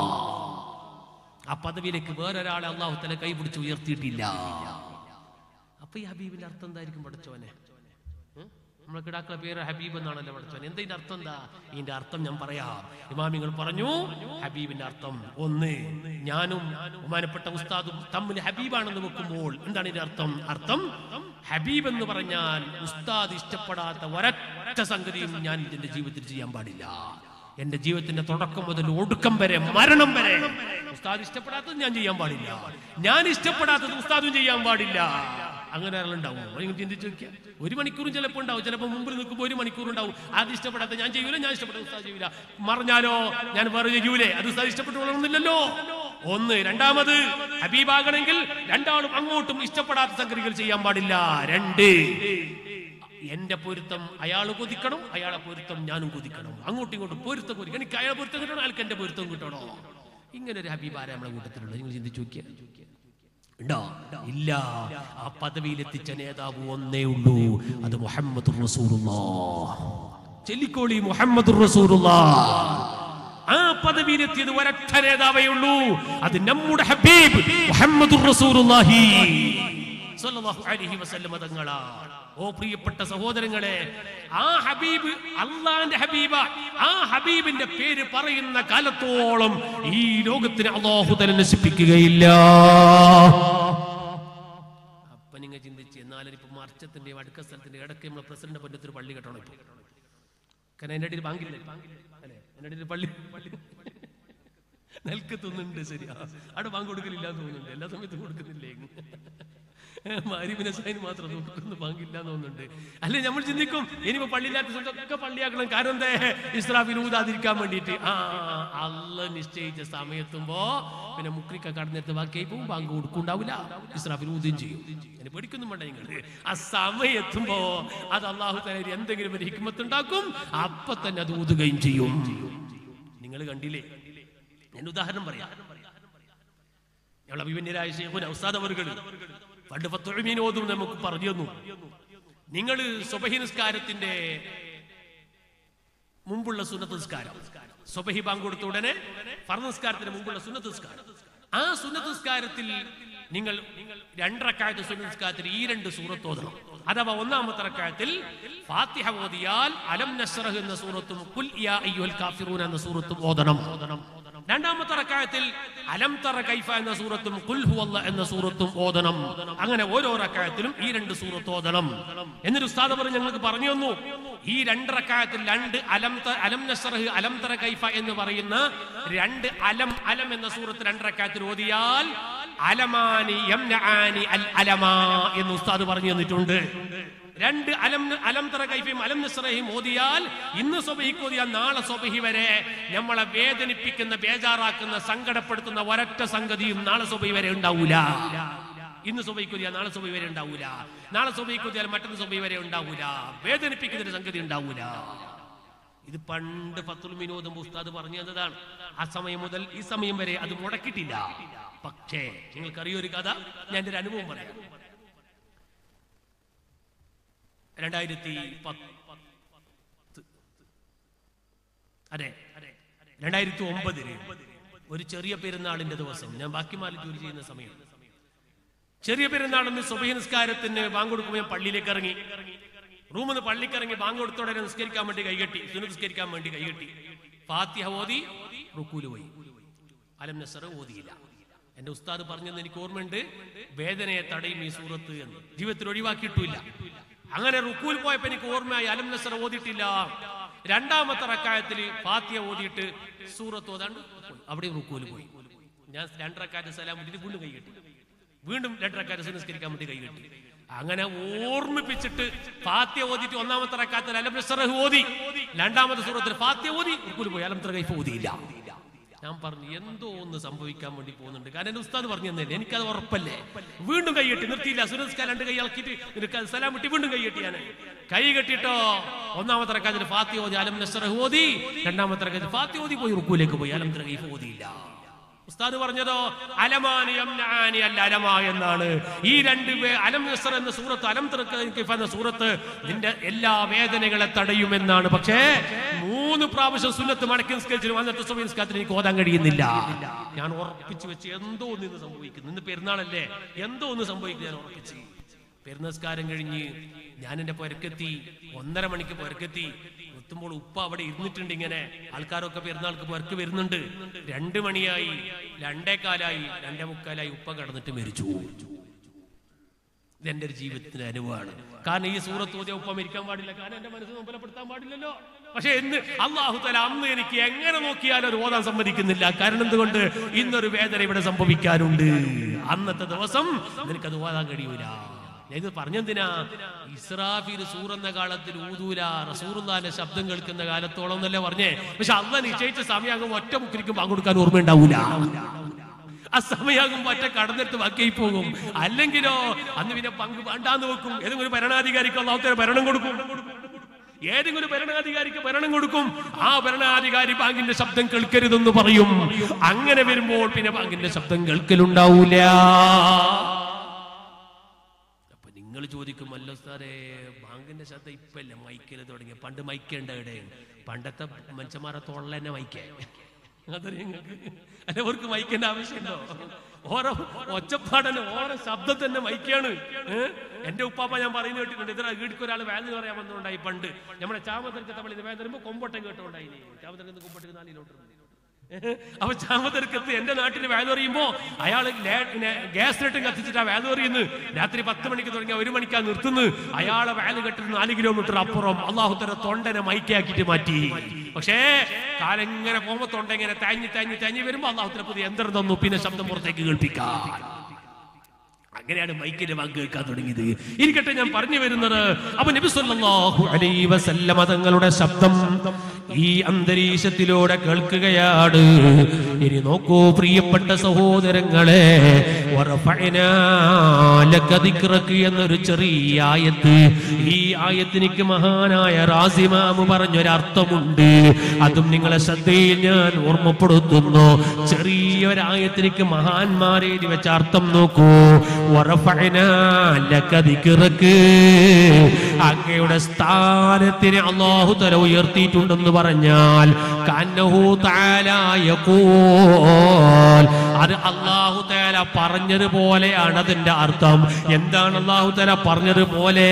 ആ പദവിയിലേക്ക് വേറൊരാളെ അള്ളാഹു തആല കൈപിടിച്ച് ഉയർത്തിയിട്ടില്ല. അപ്പൊ ഈ ഹബീബിന്റെ അർത്ഥം എന്തായിരിക്കും പഠിച്ചോനെ? നമ്മുടെ കിടാക്കളെ പേര് ഹബീബ് എന്നാണല്ലോ പഠിച്ചവൻ. എന്തിന്റെ അർത്ഥം എന്താ? ഇതിന്റെ അർത്ഥം ഞാൻ പറയാം. ഇമാമിങ്ങൾ പറഞ്ഞു ഹബീബിന്റെ അർത്ഥം ഒന്ന്, ഞാനും ബഹുമാനപ്പെട്ട ഉസ്താദും തമ്മിൽ ഹബീബാണെന്ന് വെക്കുമ്പോൾ എന്താണ് ഇതിന്റെ അർത്ഥം? അർത്ഥം ഹബീബ് എന്ന് പറഞ്ഞാൽ ഉസ്താദ് ഇഷ്ടപ്പെടാത്ത ഒരൊറ്റ സംഗതിയും ഞാൻ ഇതിന്റെ ജീവിതത്തിൽ ചെയ്യാൻ പാടില്ല. എന്റെ ജീവിതത്തിന്റെ തുടക്കം മുതൽ ഒടുക്കം വരെ, മരണം വരെ ഉസ്താദ് ഇഷ്ടപ്പെടാത്തത് ഞാൻ ചെയ്യാൻ പാടില്ല, ഞാൻ ഇഷ്ടപ്പെടാത്തത് ഉസ്താദും ചെയ്യാൻ പാടില്ല. അങ്ങനെ ആളുണ്ടാവും. നിങ്ങൾ ചിന്തിച്ചു നോക്കിയാൽ ഒരു മണിക്കൂറും ചിലപ്പോൾ ഉണ്ടാവും, ചിലപ്പോൾ മുമ്പിൽ നിൽക്കുമ്പോൾ ഒരു മണിക്കൂർ ഉണ്ടാവും. അത് ഇഷ്ടപ്പെടാത്ത ഞാൻ ചെയ്യൂല, ഞാൻ ഇഷ്ടപ്പെട്ട ഉസ്താദ് ചെയ്യൂല, മറിഞ്ഞാലോ ഞാൻ വേറെ ചെയ്യൂലേ, അത് ഉസ്താദ് ഇഷ്ടപ്പെട്ടു വളർന്നില്ലല്ലോ. ഒന്ന്. രണ്ടാമത് ഹബീബാകണമെങ്കിൽ രണ്ടാളും അങ്ങോട്ടും ഇഷ്ടപ്പെടാത്ത സംഗതികൾ ചെയ്യാൻ പാടില്ല. രണ്ട്, എന്റെ പൊരുത്തം അയാൾ കൊതിക്കണം, അയാളെ പൊരുത്തം ഞാനും കൊതിക്കണം, അങ്ങോട്ടും ഇങ്ങോട്ടും പൊരുത്തം കൊതിക്കണം. എനിക്ക് അയാളെ പൊരുത്തം കിട്ടണം, അയാൾക്ക് എന്റെ പൊരുത്തം കിട്ടണോ? ഇങ്ങനെ ഒരു ഹബീബാര നമ്മളെ കൂട്ടത്തിലുള്ളത് നിങ്ങൾ ചിന്തിച്ചു നോക്കിയാൽ ഉണ്ടോ? ഇല്ല. ആ പദവിയിലെത്തിച്ച നേതാവ് ഒന്നേ ഉള്ളൂ, അത് മുഹമ്മദ് റസൂലുള്ളാഹ്. ചെല്ലിക്കോളി മുഹമ്മദ് റസൂലുള്ളാഹ്. ആ പദവിയിലെത്തിയത് ഒരൊറ്റ നേതാവേ ഉള്ളൂ, അത് നമ്മുടെ ഹബീബ് മുഹമ്മദ് റസൂലുള്ളാഹി സ്വല്ലല്ലാഹു അലൈഹി വസല്ലം തങ്ങളാണ്. ഓ പ്രിയപ്പെട്ട സഹോദരങ്ങളെ, ആ ഹബീബ് അല്ലാന്റെ ഹബീബ, ആ ഹബീബിന്റെ പേര് പറയുന്ന കാലത്തോളം ഈ ലോകത്തിന് അല്ലാഹു തആല നശിപ്പിക്കുകയില്ല. അപ്പൊ നിങ്ങൾ ചിന്തിച്ച്, എന്നാലും ഇപ്പൊ മാർച്ചത്തിന്റെയും അടുക്ക സ്ഥലത്തിന്റെ ഇടയ്ക്ക് നമ്മളെ പ്രസിഡന്റ് പറ്റത്തൊരു പള്ളി കെട്ടണം. ഇപ്പൊ കാരണം എന്റെ അടിയിൽ ബാങ്കില്ലേ, അല്ലെ, എന്റെ അടിയിൽ പള്ളി നിൽക്കുന്നുണ്ട്. ശരി, അവിടെ ബാങ്ക് കൊടുക്കലില്ല എന്ന് തോന്നുന്നുണ്ട്, എല്ലാ സമയത്തും കൊടുക്കുന്നില്ലേ? മാത്രം നോക്കുന്നു, ബാങ്കില്ല എന്ന് തോന്നുന്നുണ്ട് അല്ലെ. നമ്മൾ ചിന്തിക്കും ഇനിയിപ്പോ പള്ളിയില്ലാത്ത സ്ഥലത്തൊക്കെ പള്ളിയാക്കണം. കാരണം എന്താ? ഇസ്രാഫിൽ ഊതാതിരിക്കാൻ വേണ്ടിയിട്ട്. ആ അള്ള നിശ്ചയിച്ച സമയത്തുമ്പോ പിന്നെ മുക്രിക്ക കടന്നെടുത്ത് ബാക്കി പോകും, ബാങ്ക് കൊടുക്കുണ്ടാവില്ല, ഇസ്രാഫിൽ ഊതും ചെയ്യും. അതിന് പേടിക്കുന്നു വേണ്ട നിങ്ങള്. ആ സമയം എത്തുമ്പോ അത് അള്ളാഹു തആല എന്തെങ്കിലും ഒരു ഹിക്മത്ത് ഉണ്ടാക്കും, അപ്പൊ തന്നെ അത് ഊതുകയും ചെയ്യും. നിങ്ങൾ കണ്ടില്ലേ? ഞാൻ ഉദാഹരണം പറയാം. ഞങ്ങൾ അഭിമന്യരായ ശൈഖുന ഉസ്താദ് അവർകൾ പണ്ട് ഫത്വൽ മീനോദും നമുക്ക് പറഞ്ഞു തന്നു. നിങ്ങൾ സുബ്ഹി നിസ്കാരത്തിന്റെ മുമ്പുള്ള സുന്നത്ത് നിസ്കാരം, സുബ്ഹി ബാങ്ക് കൊടുത്ത ഉടനെ ഫർദ് നിസ്കാരത്തിന് മുമ്പുള്ള സുന്നത്ത് നിസ്കാരം, ആ സുന്നത്ത് നിസ്കാരത്തിൽ നിങ്ങൾ രണ്ട് റക്അത്ത് സുന്നത്ത് നിസ്കാരത്തിൽ ഈ രണ്ട് സൂറത്ത് ഓതണം. അഥവാ ഒന്നാമത്തെ റക്അത്തിൽ ഫാത്തിഹ ഓതിയാൽ അലം നശ്റഹ് എന്ന സൂറത്തും ഖുൽ യാ അയ്യുഹൽ കാഫിറൂന എന്ന സൂറത്തും ഓതണം. രണ്ടാമത്തെ റക്അത്തിൽ അലം തറ കൈഫ എന്ന സൂറത്തും ഖുൽ ഹുവല്ലാഹ് എന്ന സൂറത്തും ഓതണം. അങ്ങനെ ഓരോ റക്അത്തിലും ഈ രണ്ട് സൂറത്ത് ഓതണം. എന്നിട്ട് ഉസ്താദ് പറഞ്ഞു, ഞങ്ങൾക്ക് പറഞ്ഞു തന്നു, ഈ രണ്ട് റക്അത്തിൽ രണ്ട് അലം അലം നസ്റഹ് അലം തറ കൈഫ എന്ന് പറയുന്ന രണ്ട് അലം അലം എന്ന സൂറത്ത് രണ്ട് റക്അത്തിൽ ഓതിയാൽ അലമാനി യംനആനി അൽ അലമാ എന്ന് ഉസ്താദ് പറഞ്ഞു തന്നിട്ടുണ്ട്. രണ്ട് അലം അലം തറ കൈഫയും അലം നസ്റഹയും ഓതിയാൽ ഇന്ന് സുബ്ഹിക്ക് ഓതിയാൽ നാളെ സുബ്ഹി വരെ നമ്മളെ വേദനിപ്പിക്കുന്ന, ബേജാറാക്കുന്ന, സങ്കടപ്പെടുത്തുന്ന ഒരൊറ്റ സംഗതിയും നാളെ സുബ്ഹി വരെ ഉണ്ടാവൂല. ഇന്ന് സുബ്ഹിക്ക് ഓതിയാൽ നാളെ സുബ്ഹി വരെ ഉണ്ടാവൂല, നാളെ സുബ്ഹിക്ക് ഓതിയാൽ മറ്റന്ന് സുബ്ഹി വരെ ഉണ്ടാവൂല, വേദനിപ്പിക്കുന്ന ഒരു സംഗതി ഉണ്ടാവൂല. ഇത് പണ്ട് ഫത്വൽ മിനോദ് ഉസ്താദ് പറഞ്ഞു തന്നതാണ്. ആ സമയം മുതൽ ഈ സമയം വരെ അത് മുടക്കിയിട്ടില്ല. പക്ഷേ നിങ്ങൾക്കറിയൊരു കഥ, ഞാൻ എൻ്റെ ഒരു അനുഭവം പറയാം. രണ്ടായിരത്തി പത്ത് അതെ രണ്ടായിരത്തി ഒമ്പതിന് ഒരു ചെറിയ പെരുന്നാളിന്റെ ദിവസം, ഞാൻ ബാക്കിമാലിൽ ജോലി ചെയ്യുന്ന സമയം, ചെറിയ പെരുന്നാളിന് സുബ്ഹി നിസ്കാരത്തിന് ബാങ്ക് കൊടുക്കുമ്പോൾ ഞാൻ പള്ളിയിലേക്ക് ഇറങ്ങി, റൂമിൽ നിന്ന് പള്ളിക്ക് ഇറങ്ങി ബാങ്ക് കൊടുത്തോടെ നിസ്കരിക്കാൻ വേണ്ടി കൈകെട്ടി, സുന്നത്ത് നിസ്കരിക്കാൻ വേണ്ടി കൈകെട്ടി. ഫാത്തിഹ ഓതി റുക്കൂൽ പോയി, അലം നസ്ർ ഓതിയില്ല. എന്റെ ഉസ്താദ് പറഞ്ഞെന്ന് എനിക്ക് ഓർമ്മയുണ്ട്, വേദനയെ തടയും ഈ സൂറത്ത് എന്ന്. ജീവിതത്തിൽ ഒഴിവാക്കിയിട്ടില്ല. അങ്ങനെ റുക്കൂൽ പോയപ്പോ എനിക്ക് ഓർമ്മയായി അലം നസ്ർ ഓതിയിട്ടില്ല. രണ്ടാമത്തെ റക്അത്തിൽ ഫാത്തിഹ ഓതിയിട്ട് സൂറത്ത് ഓതാണ്ട് അവിടെയും റുക്കൂൽ പോയി. ഞാൻ രണ്ട് റക്അത്ത് സലാം വീട്ടിൽ വീണ്ടും കൈകെട്ടി, വീണ്ടും രണ്ട് റക്അത്ത് സുന്നത്ത് നിസ്കരിക്കാൻ വേണ്ടി കൈകെട്ടി. അങ്ങനെ ഓർമ്മിപ്പിച്ചിട്ട് ഫാത്തിഹ ഓതിയിട്ട് ഒന്നാമത്തെ റക്അത്തിൽ അലം നസ്ർ ഓതി, രണ്ടാമത്തെ സൂറത്തിൽ ഫാത്തിഹ ഓതി, റുക്കൂൽ പോയി, അലം തറ കൈഫ ഓതിയില്ല. ഞാൻ പറഞ്ഞു എന്തോ ഒന്ന് സംഭവിക്കാൻ വേണ്ടി പോകുന്നുണ്ട്, കാരണം എന്റെ ഉസ്താദ് പറഞ്ഞു തന്നല്ലേ, എനിക്കത് ഉറപ്പല്ലേ. വീണ്ടും കൈകെട്ടി, നിർത്തിയില്ല, സുരസ്കാരം രണ്ട് കൈ ഇളക്കിയിട്ട് നിനക്ക് സലാം കിട്ടി, വീണ്ടും കൈകെട്ടി. ഞാൻ കൈ കെട്ടിട്ടോ ഒന്നാമത്തെ റക്അത്തിൽ ഫാത്തിഹ ഓതി അലം നസ്ർ ഓതി, രണ്ടാമത്തെ റക്അത്തിൽ ഫാത്തിഹ ഓതി പോയി റുക്കൂലേക്ക് പോയി, അലം തറ കൈഫ ഓതിയില്ല. ഉസ്താദ് പറഞ്ഞതോ അലമാനി യംനആനി അൽ അലമാ എന്നാണ്. ഈ രണ്ട് അലം നസ്ർ എന്ന സൂറത്ത് അലം തറ കൈഫ എന്ന സൂറത്ത് നിന്റെ എല്ലാ വേദനകളെ തടയുമെന്നാണ്. പക്ഷേ മൂന്ന് പ്രാവശ്യം സുന്നത്ത് മടക്കി നിസ്കരിച്ചിട്ട് വന്നിട്ട് സുബ്ഹി നിസ്കാരത്തിന് എനിക്ക് ഓതാൻ കഴിയുന്നില്ല. ഞാൻ ഉറപ്പിച്ചു വെച്ച് എന്തോ ഒന്ന് സംഭവിക്കുന്നു, ഇന്ന് പെരുന്നാളല്ലേ, എന്തോ ഒന്ന് സംഭവിക്കുന്നു ഞാൻ ഉറപ്പിച്ച്. പെരുന്നാസ്കാരം കഴിഞ്ഞ് ഞാൻ എൻ്റെ പുരക്കെത്തി, ഒന്നര മണിക്ക് പുരക്കെത്തി. എത്തുമ്പോൾ ഉപ്പ അവിടെ ഇരുന്നിട്ടുണ്ട്. ഇങ്ങനെ ആൾക്കാരൊക്കെ പെരുന്നാൾക്ക് പുരക്ക് വരുന്നുണ്ട്. രണ്ട് മണിയായി, രണ്ടേക്കാലായി, രണ്ടേ മുക്കാലായി, ഉപ്പ കടന്നിട്ട് മരിച്ചു. ഇതെന്റെ ഒരു ജീവിതത്തിന്റെ അനുഭവമാണ്. കാരണം ഈ സൂറത്ത് ഓതിയ ഉപ്പ മരിക്കാൻ പാടില്ല, കാരണം എന്റെ മനസ്സ് നോമ്പലപ്പെടുത്താൻ പാടില്ലല്ലോ. പക്ഷെ ഇന്ന് അള്ളാഹു തആല അന്ന് എനിക്ക് എങ്ങനെ നോക്കിയാലും ഒരു ഓതാൻ സമ്മതിക്കുന്നില്ല. കാരണം എന്തുകൊണ്ട്? ഇന്നൊരു വേദന ഇവിടെ സംഭവിക്കാനുണ്ട്, അന്നത്തെ ദിവസം നിനക്കത് ഓതാൻ കഴിയൂല. ഇത് പറഞ്ഞെന്തിനാ? ഇസ്രാഫീൽ സൂറന്ന കാലത്തിൽ ഊതൂല, റസൂലുള്ളാഹിന്റെ ശബ്ദം കേൾക്കുന്ന കാലത്തോളം എന്നല്ലേ പറഞ്ഞേ. പക്ഷെ അള്ളാഹു നിശ്ചയിച്ച സമയം അങ്ങ് ഒറ്റ മുക്കിരിക്കും പങ്കെടുക്കാൻ ഓർമ്മ ഉണ്ടാവൂല. ആ സമയമാകും മറ്റേ കടന്നിട്ട് വക്കായി പോകും. അല്ലെങ്കിലോ അന്ന് പിന്നെ പങ്ക് വേണ്ടാന്ന് വെക്കും. ഏതെങ്കിലും ഒരു ഭരണാധികാരിക്ക് അള്ളാഹു ഭരണം കൊടുക്കും, ഏതെങ്കിലും ഒരു ഭരണാധികാരിക്ക് ഭരണം കൊടുക്കും. ആ ഭരണാധികാരി ബാങ്കിന്റെ ശബ്ദം കേൾക്കരുതെന്ന് പറയും. അങ്ങനെ വരുമ്പോൾ പിന്നെ ബാങ്കിന്റെ ശബ്ദം കേൾക്കലുണ്ടാവൂല. അപ്പൊ നിങ്ങൾ ചോദിക്കും, അല്ല സാറേ ബാങ്കിന്റെ ശബ്ദം ഇപ്പല്ലേ മൈക്കിൽ തുടങ്ങിയ, പണ്ട് മൈക്കേണ്ട ഇടയാണ്. പണ്ടത്തെ മനുഷ്യന്മാരെ തോളിൽ തന്നെ മൈക്കേ. അല്ല അവർക്ക് മൈക്കിന്റെ ആവശ്യമുണ്ടോ? ഓരോ ഒച്ചപ്പാടന്നെ ഓരോ ശബ്ദം തന്നെ മൈക്കാണ്. എന്റെ ഉപ്പാപ്പ ഞാൻ പറയുന്ന കേട്ടിട്ടുണ്ട്, ഇത്ര വീട്ടിലൊരാൾ വേദന പറയാൻ വന്നുകൊണ്ടായി. പണ്ട് നമ്മുടെ ചാമത്തരക്ക് തമിഴ് വേദന വരുമ്പോൾ കൊമ്പൊട്ടം കേട്ടോണ്ടായി. ചാമത്തരക്ക് കൊമ്പൊട്ടക്ക് നാലിലോട്ട്. അപ്പൊ ചാമത്തരക്കത്ത് എന്റെ നാട്ടിൽ വേദന പറയുമ്പോ അയാൾ ഗ്യാസ് ലൈറ്റും കത്തിച്ചിട്ടാ വേദന പറയുന്നത്. രാത്രി പത്ത് മണിക്ക് തുടങ്ങി ഒരു മണിക്കാ നിർത്തുന്നു. അയാളെ വേദന കെട്ടിട്ട് നാല് കിലോമീറ്റർ അപ്പുറം അള്ളാഹുത്തര തൊണ്ടനെ മൈക്കാക്കിട്ട് മാറ്റി. പക്ഷേ കാലം ഇങ്ങനെ പോകുമ്പോ തൊണ്ട ഇങ്ങനെ തേഞ്ഞ് തേഞ്ഞ് തേഞ്ഞ് വരുമ്പോ അള്ളാഹുത്തര പുതിയ യന്ത്രം തന്നു, പിന്നെ ശബ്ദം പുറത്തേക്ക് കേൾപ്പിക്കാം. അങ്ങനെയാണ് മൈക്കിന്റെ വാക്ക് കേൾക്കാൻ തുടങ്ങിയത്. ഇരിക്കട്ടെ, ഞാൻ പറഞ്ഞു വരുന്നത്, അപ്പൊ നബി സല്ലല്ലാഹു അലൈഹി വസല്ലമ തങ്ങളുടെ ശബ്ദം ഈ അന്തരീക്ഷത്തിലൂടെ കേൾക്കുകയാണ്. ഇനി നോക്കൂ പ്രിയപ്പെട്ട സഹോദരങ്ങളെ, വറഫഅനാ ലക ദിക്റക എന്നൊരു ചെറിയ ആയത്ത്. ഈ ആയത്തിനിക്ക് മഹാനായ റാസി ഇമാമു പറഞ്ഞൊരു അർത്ഥമുണ്ട്, അതും നിങ്ങളെ ശ്രദ്ധയിൽ ഞാൻ ഓർമ്മപ്പെടുത്തുന്നു. ചെറിയൊരു ആയത്തിനിക്ക് മഹാന്മാരെ എഴുതി വെച്ച അർത്ഥം നോക്കൂ. വറഫഅനാ ലക ദിക്റക, അങ്ങയുടെ സ്ഥാനത്തിനെ അല്ലാഹു തആല ഉയർത്തിയിട്ടുണ്ടെന്ന് പറഞ്ഞാൽ കന്നഹു തആല യഖൂൽ, അത് അല്ലാഹു തആല പറഞ്ഞതുപോലെയാണ് അതിന്റെ അർത്ഥം. എന്താണ് അല്ലാഹു തആല പറഞ്ഞതുപോലെ?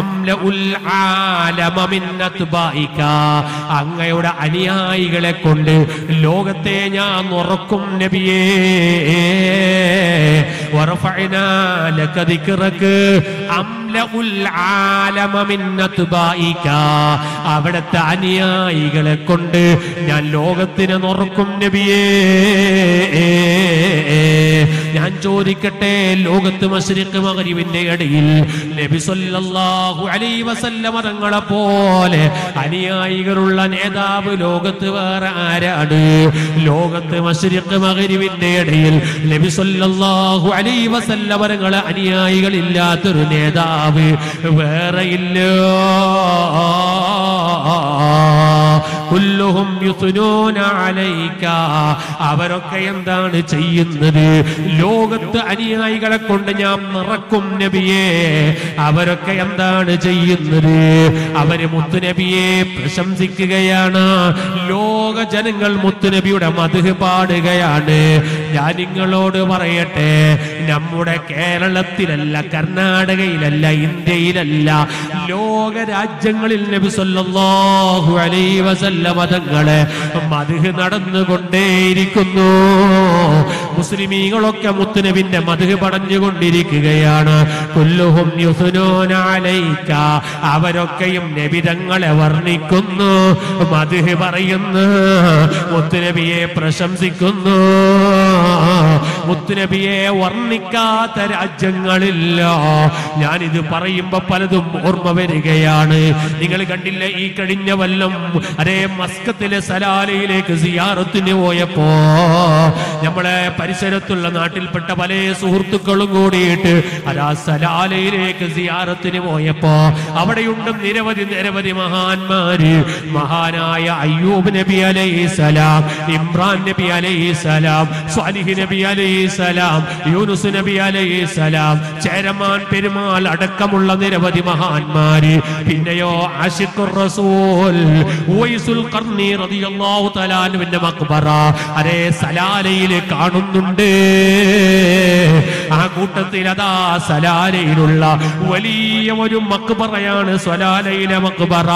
അംലഉൽ ആലമ മിൻ അത്ബായിക, അങ്ങയുടെ അനുയായികളെ കൊണ്ട് ലോകത്തെ ഞാൻ നിറക്കും നബിയേ. വറഫഅനാ ലക ദിക്റക അംലഉൽ ആലമ മിൻ അത്ബായിക, അവിടുത്തെ അനുയായികളെ കൊണ്ട് ഞാൻ ലോകത്തിനെ നിറക്കും നബിയേ. ഞാൻ ചോദിക്കട്ടെ, ലോകത്ത് മശ്രിഖ് മഗ്രിബിന്റെ ഇടയിൽ നബി സല്ലല്ലാഹു അലൈഹി വസല്ലമ തങ്ങളെ പോലെ അനുയായികളുള്ള നേതാവ് ലോകത്ത് വേറെ ആരാണ്? ലോകത്ത് മശ്രിഖ് മഗ്രിബിന്റെ ഇടയിൽ നബി സല്ലല്ലാഹു അലൈഹി വസല്ലമ തങ്ങളെ അനുയായികളില്ലാത്തൊരു നേതാവ് വേറെയില്ല. കുല്ലുഹും യുസ്നൂന അലൈക, അവരൊക്കെ എന്താണ് ചെയ്യുന്നത്? ലോകത്ത് അനുയായികളെ കൊണ്ട് ഞാൻ നിറക്കും നബിയെ. അവരൊക്കെ എന്താണ് ചെയ്യുന്നത്? അവര് മുത്തുനബിയെ പ്രശംസിക്കുകയാണ്, ലോക ജനങ്ങൾ മുത്തുനബിയുടെ മദ്ഹ് പാടുകയാണ്. ഞാൻ നിങ്ങളോട് പറയട്ടെ, നമ്മുടെ കേരളത്തിലല്ല, കർണാടകയിലല്ല, ഇന്ത്യയിലല്ല, ലോക രാജ്യങ്ങളിൽ നബി സല്ലല്ലാഹു അലൈഹി വസല്ലമ തങ്ങളെ മദ്ഹ് നടന്നുകൊണ്ടേയിരിക്കുന്നു. മുസ്ലിമീങ്ങളൊക്കെ മുത്തുനബിന്റെ മദ്ഹ് പടഞ്ഞുകൊണ്ടിരിക്കുകയാണ്. കുല്ലുഹും യുസ്നൂന അലൈക, അവരൊക്കെയും നബി തങ്ങളെ വർണ്ണിക്കുന്നു, മദ്ഹ് പറയുന്നു, മുത്തുനബിയെ പ്രശംസിക്കുന്നു. മുത്തുനബിയെ വർണ്ണിക്കാത്ത രാജ്യങ്ങളില്ല. ഞാനിത് പറയുമ്പോ പലതും ഓർമ്മ വരികയാണ്. നിങ്ങൾ കണ്ടില്ല, ഈ കഴിഞ്ഞ വല്ലം അതേ മസ്കത്തിലെ സലാലയിലേക്ക് സിയാറത്തിന് പോയപ്പോ നമ്മളെ പരിസരത്തുള്ള നാട്ടിൽപ്പെട്ട പല സുഹൃത്തുക്കളും കൂടിയിട്ട് അതാ സലാലയിലേക്ക് സിയാറത്തിന് പോയപ്പോ അവിടെയുണ്ട് നിരവധി നിരവധി മഹാന്മാര്. മഹാനായ അയ്യൂബ് നബി അലൈഹിസ്സലാം, ഇമ്രാൻ നബി അലൈഹിസ്സലാം, സ്വാലിഹ് നബി അലൈഹിസ്സലാം, യൂനുസ് നബി അലൈഹിസ്സലാം, ചേരമാൻ പെരുമാൾ അടക്കമുള്ള നിരവധി മഹാന്മാര്. പിന്നെയോ ആശിഖുർ റസൂൽ ഉവൈസുൽ ഖർനി റളിയല്ലാഹു തആല അൻഹുവിന്റെ മഖ്ബറ അരേ സലാലയിൽ കാണുന്നുണ്ട്. ആ കൂട്ടത്തിൽ അതാ സലാലയിലുള്ള വലിയ ഒരു മക്ബറയാണ് സ്വലാലയിലെ മക്ബറ.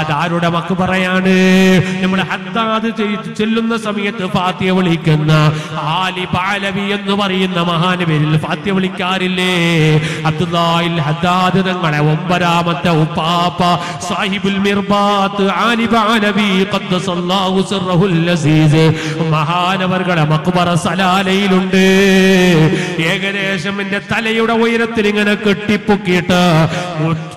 അതാരുടെ മക്ബറയാണ്? നമ്മൾ ഹദ്ദാദ് ചെല്ലുന്ന സമയത്ത് ഫാത്തിഹ വിളിക്കുന്ന ആലി പാലവി എന്ന് പറയുന്ന മഹാനവരിൽ ഫാത്തിഹ വിളിക്കാറില്ലേ? അബ്ദുല്ലാഹിൽ ഹദ്ദാദ് തങ്ങളെ ഒമ്പതാമത്തെ ഉപ്പാപ്പ സാഹിബുൽ മിർബാത്ത് ആലി പാലവി ഖദ്ദസല്ലാഹു സിർറഹുൽ അസീസ് മഹാനവർകളെ മക്ബറ സലാലയിലുണ്ട്. ഏകദേശം എന്റെ തലയുടെ ഉയരത്തിൽ ഇങ്ങനെ കെട്ടിപ്പൊക്കിയിട്ട്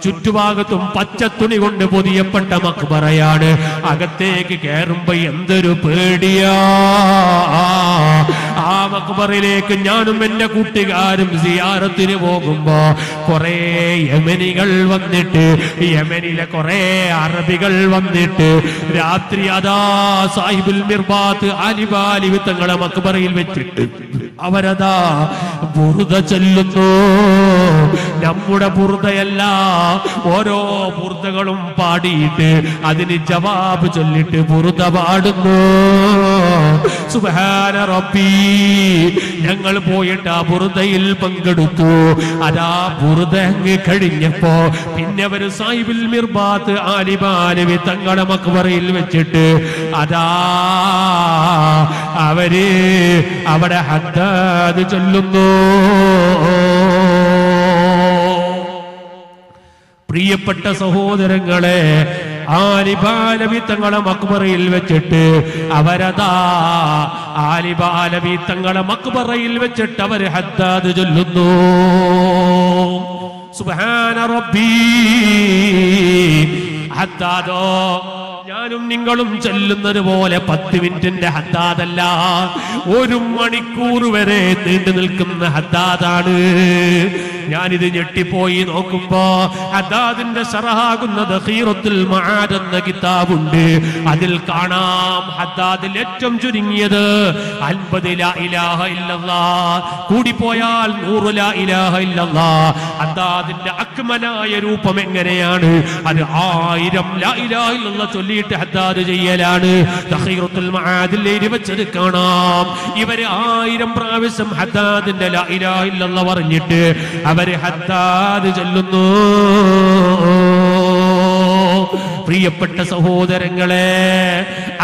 ചുറ്റുഭാഗത്തും പച്ച തുണി കൊണ്ട് പൊതിയപ്പെട്ട മക്ബറയാണ്. അകത്തേക്ക് കയറുമ്പോ എന്തൊരു പേടിയാ. ആ മക്ബറയിലേക്ക് ഞാനും എന്റെ കൂട്ടുകാരും സിയാറത്തിന് പോകുമ്പോ കൊറേ യമനികൾ വന്നിട്ട് യമനിലെ കൊറേ അറബികൾ വന്നിട്ട് രാത്രി അതാ സാഹിബുൽ മിർബാത്ത് ആലിബാലിവി തങ്ങളെ മക്ബറയിൽ വെച്ചിട്ട് അവരതാ ബുർദ ചൊല്ലുന്നു. നമ്മുടെ ബുർദയല്ല, ഓരോ ബുർദകളും പാടിയിട്ട് അതിന് ജവാബ് ചൊല്ലിട്ട് ബുർദ പാടുന്നു. സുബ്ഹാന റബ്ബി, ഞങ്ങൾ പോയിട്ട് ആ ബുർദയിൽ പങ്കെടുത്തു. അതാ ബുർദ കഴിഞ്ഞപ്പോ പിന്നെ അവർ സാഹിബുൽ മിർബാത്ത് ആലിബാലിവി തങ്ങളുടെ മക്ബറയിൽ വെച്ചിട്ട് അതാ അവര് അവിടെ ഹദ്ദാദ് ചൊല്ലുന്നു. പ്രിയപ്പെട്ട സഹോദരങ്ങളെ, ആലിബാലവി തങ്ങളെ മക്ബറയിൽ വെച്ചിട്ട് അവരതാ ആലിബാലവി തങ്ങളെ മക്ബറയിൽ വെച്ചിട്ട് അവർ ഹദ്ദാദ് ചൊല്ലുന്നു. സുബ്ഹാന റബ്ബി, ഹദ്ദാദോ ഞാനും നിങ്ങളും ചെല്ലുന്നത് പോലെ പത്ത് മിനിറ്റിന്റെ ഹദ്ദാദല്ല, ഒരു മണിക്കൂർ വരെ നീണ്ടു നിൽക്കുന്ന ഹദ്ദാദാണ്. ഞാനിത് ഞെട്ടിപ്പോയി നോക്കുമ്പോ ഹദ്ദാദിന്റെ ശറഹാകുന്ന ദഖീറത്തുൽ മആദ് എന്ന കിതാബുണ്ട്. അതിൽ കാണാം ഹദ്ദാദിൽ ഏറ്റവും ചുരുങ്ങിയത് അൻപത് ലാ ഇലാഹ ഇല്ലല്ലാഹ്, കൂടിപ്പോയാൽ നൂറ് ലാ ഇലാഹ ഇല്ലല്ലാഹ്. ഹദ്ദാദിന്റെ അക്മലായ രൂപം എങ്ങനെയാണ്? അത് ആയിരം ലാ ഇലാഹ ഇല്ലല്ലാഹ് ചൊല്ലിയിട്ട് ഹദ്ദാദ് ചെയ്യലാണ്. ദഖീറത്തുൽ മആദിൽ എഴുതിവെച്ചത് കാണാം. ഇവര് ആയിരം പ്രാവശ്യം ഹദ്ദാദിന്റെ ലാ ഇലാഹ ഇല്ലല്ലാഹ് പറഞ്ഞിട്ട് അവര് ഹദ്ദാദ് ചൊല്ലുന്നു. പ്രിയപ്പെട്ട സഹോദരങ്ങളെ,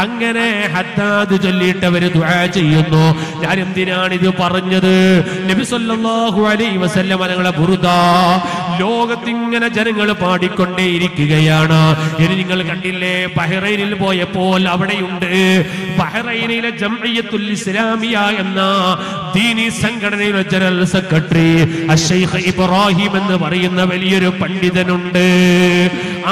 അങ്ങനെ ഹദ്ദാദ് ചൊല്ലിയിട്ട് അവര് ദുആ ചെയ്യുന്നു. ഞാൻ എന്തിനാണിത് പറഞ്ഞത്? നബി സല്ലല്ലാഹു അലൈഹി വസല്ലം തങ്ങളുടെ ബുർദ ലോകത്തിങ്ങനെ ജനങ്ങൾ പാടിക്കൊണ്ടേയിരിക്കുകയാണ്. ഇനി നിങ്ങൾ കണ്ടില്ലേ, ബഹ്റൈനിൽ പോയപ്പോൾ അവിടെയുണ്ട് ബഹ്റൈനിലെ ജംഇയ്യത്തുൽ ഇസ്ലാമിയ എന്ന ദീനി സംഘടനയുടെ ജനറൽ സെക്രട്ടറി അശൈഖ് ഇബ്രാഹിം എന്ന് പറയുന്ന വലിയൊരു പണ്ഡിതനുണ്ട്.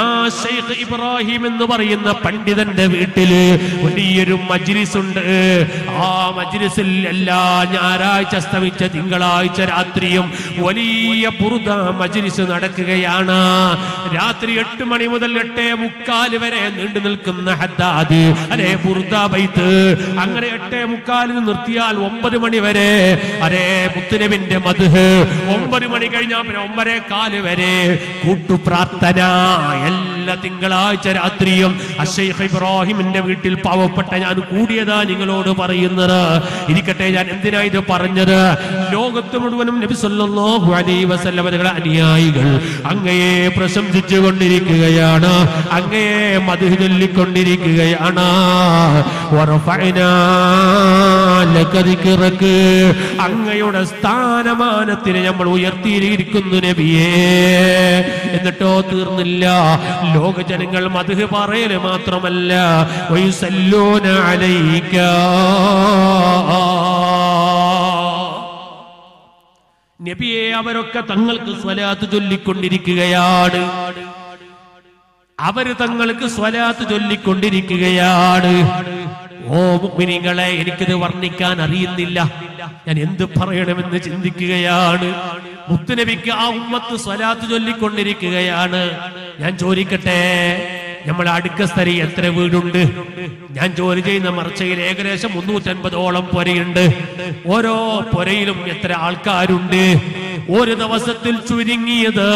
ആ ശൈഖ് ഇബ്രാഹിം എന്ന് പറയുന്ന പണ്ഡിതന്റെ വീട്ടില് വലിയൊരു മജ്ലിസ് ഉണ്ട്. ആ മജ്ലിസിൽ എല്ലാ ഞായറാഴ്ച അസ്തമിച്ച തിങ്കളാഴ്ച രാത്രിയും വലിയ ബുർദ മജ്ലിസ് നടക്കുകയാണ്. രാത്രി എട്ട് മണി മുതൽ എട്ടേ മുക്കാല് വരെ നീണ്ടു നിൽക്കുന്ന ഹദ്ദാദ് അരേ ബുർദ ബൈത്ത്. അങ്ങനെ എട്ടേ മുക്കാലിന് നിർത്തിയാൽ ഒമ്പത് മണി വരെ അരേ മുത്തനബിന്റെ മദ്ഹ്. ഒമ്പത് മണി കഴിഞ്ഞാൽ പിന്നെ ഒമ്പതേ കാല് വരെ കൂട്ടുപ്രാർത്ഥന. എല്ലാ തിങ്കളാഴ്ച രാത്രിയും അശൈഖ് ഇബ്രാഹിമിന്റെ വീട്ടിൽ പാവപ്പെട്ട ഞാൻ കൂടിയതാ നിങ്ങളോട് പറയുന്നത്. ഇരിക്കട്ടെ, ഞാൻ എന്തിനാ ഇത് പറഞ്ഞത്? ലോകത്ത് മുഴുവനും നബി സല്ലല്ലാഹു അലൈഹി വസല്ലം തങ്ങളുടെ അനുയായികൾ അങ്ങയെ പ്രശംസിച്ചു കൊണ്ടിരിക്കുകയാണ്, അങ്ങയെ മദ്ഹ് ചൊല്ലിക്കൊണ്ടിരിക്കുകയാണ്. വറഫഅനാ ലക ദിക്റക, അങ്ങയുടെ സ്ഥാനമാനത്തിനെ നമ്മൾ ഉയർത്തിയിരിക്കുന്നു നബിയേ. എന്നിട്ടോ തീർന്നില്ല, ലോക ജനങ്ങൾ മദ്ഹ് പറയല് മാത്രമല്ല, വയുസല്ലൂന അലൈക, നബിയെ അവരൊക്കെ തങ്ങൾക്ക് സ്വലാത്ത് ചൊല്ലിക്കൊണ്ടിരിക്കുകയാണ്, അവര് തങ്ങൾക്ക് സ്വലാത്ത് ചൊല്ലിക്കൊണ്ടിരിക്കുകയാണ്. ഓ മുഅ്മിനീങ്ങളെ, എനിക്കിത് വർണ്ണിക്കാൻ അറിയുന്നില്ല, ഞാൻ എന്ത് പറയണമെന്ന് ചിന്തിക്കുകയാണ്. മുത്തുനബിക്ക് ആ ഉമ്മത്ത് സ്വലാത്ത് ചൊല്ലിക്കൊണ്ടിരിക്കുകയാണ്. ഞാൻ ചോദിക്കട്ടെ, നമ്മളെ അടുക്കസ്ഥലി എത്ര വീടുണ്ട്? ഞാൻ ജോലി ചെയ്യുന്ന മർച്ചയിൽ ഏകദേശം മുന്നൂറ്റൻപതോളം പുരയുണ്ട്. ഓരോ പുരയിലും എത്ര ആൾക്കാരുണ്ട്? ഒരു ദിവസത്തിൽ ചുരുങ്ങിയത്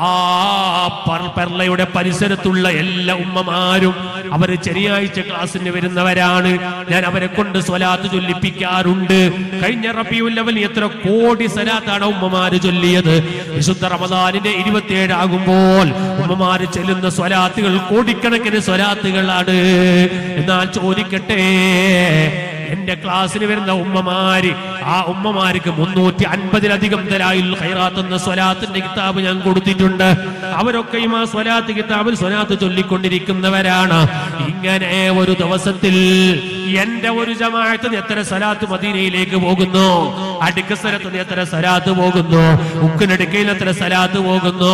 Ah, Parl Perla would a Pariseratula, Ella Umamaru, our Cheria class in the Varana, then our Kunda Sola to Lipicarunde, Kanya Rapi will level yet a court is Sanata, Mamari Julia, Sutta Ramadan, the Idivate Agumol, Mamari Chelan, the Solatical Codican, Solatical, Nachoricate. എന്റെ ക്ലാസ്സിൽ വരുന്ന ഉമ്മമാരി ആ ഉമ്മമാർക്ക് മുന്നൂറ്റി അൻപതിൽ അധികം ദലായിൽ ഖൈറാത്ത് എന്ന സ്വലാത്തിന്റെ കിതാബ് ഞാൻ കൊടുത്തിട്ടുണ്ട് അവരൊക്കെ ഈ സ്വലാത്ത് കിതാബിൽ സ്വലാത്ത് ചൊല്ലിക്കൊണ്ടിരിക്കുന്നവരാണ് ഇങ്ങനെ ഒരു ദിവസത്തിൽ എന്റെ ഒരു ജമാഅത്ത് എത്ര സ്വലാത്ത് മദീനയിലേക്ക് പോകുന്നു അടിക്കസരത്ത് എത്ര സ്വലാത്ത് പോകുന്നു ഉക്കിനടുക്കയിൽ എത്ര സ്വലാത്ത് പോകുന്നു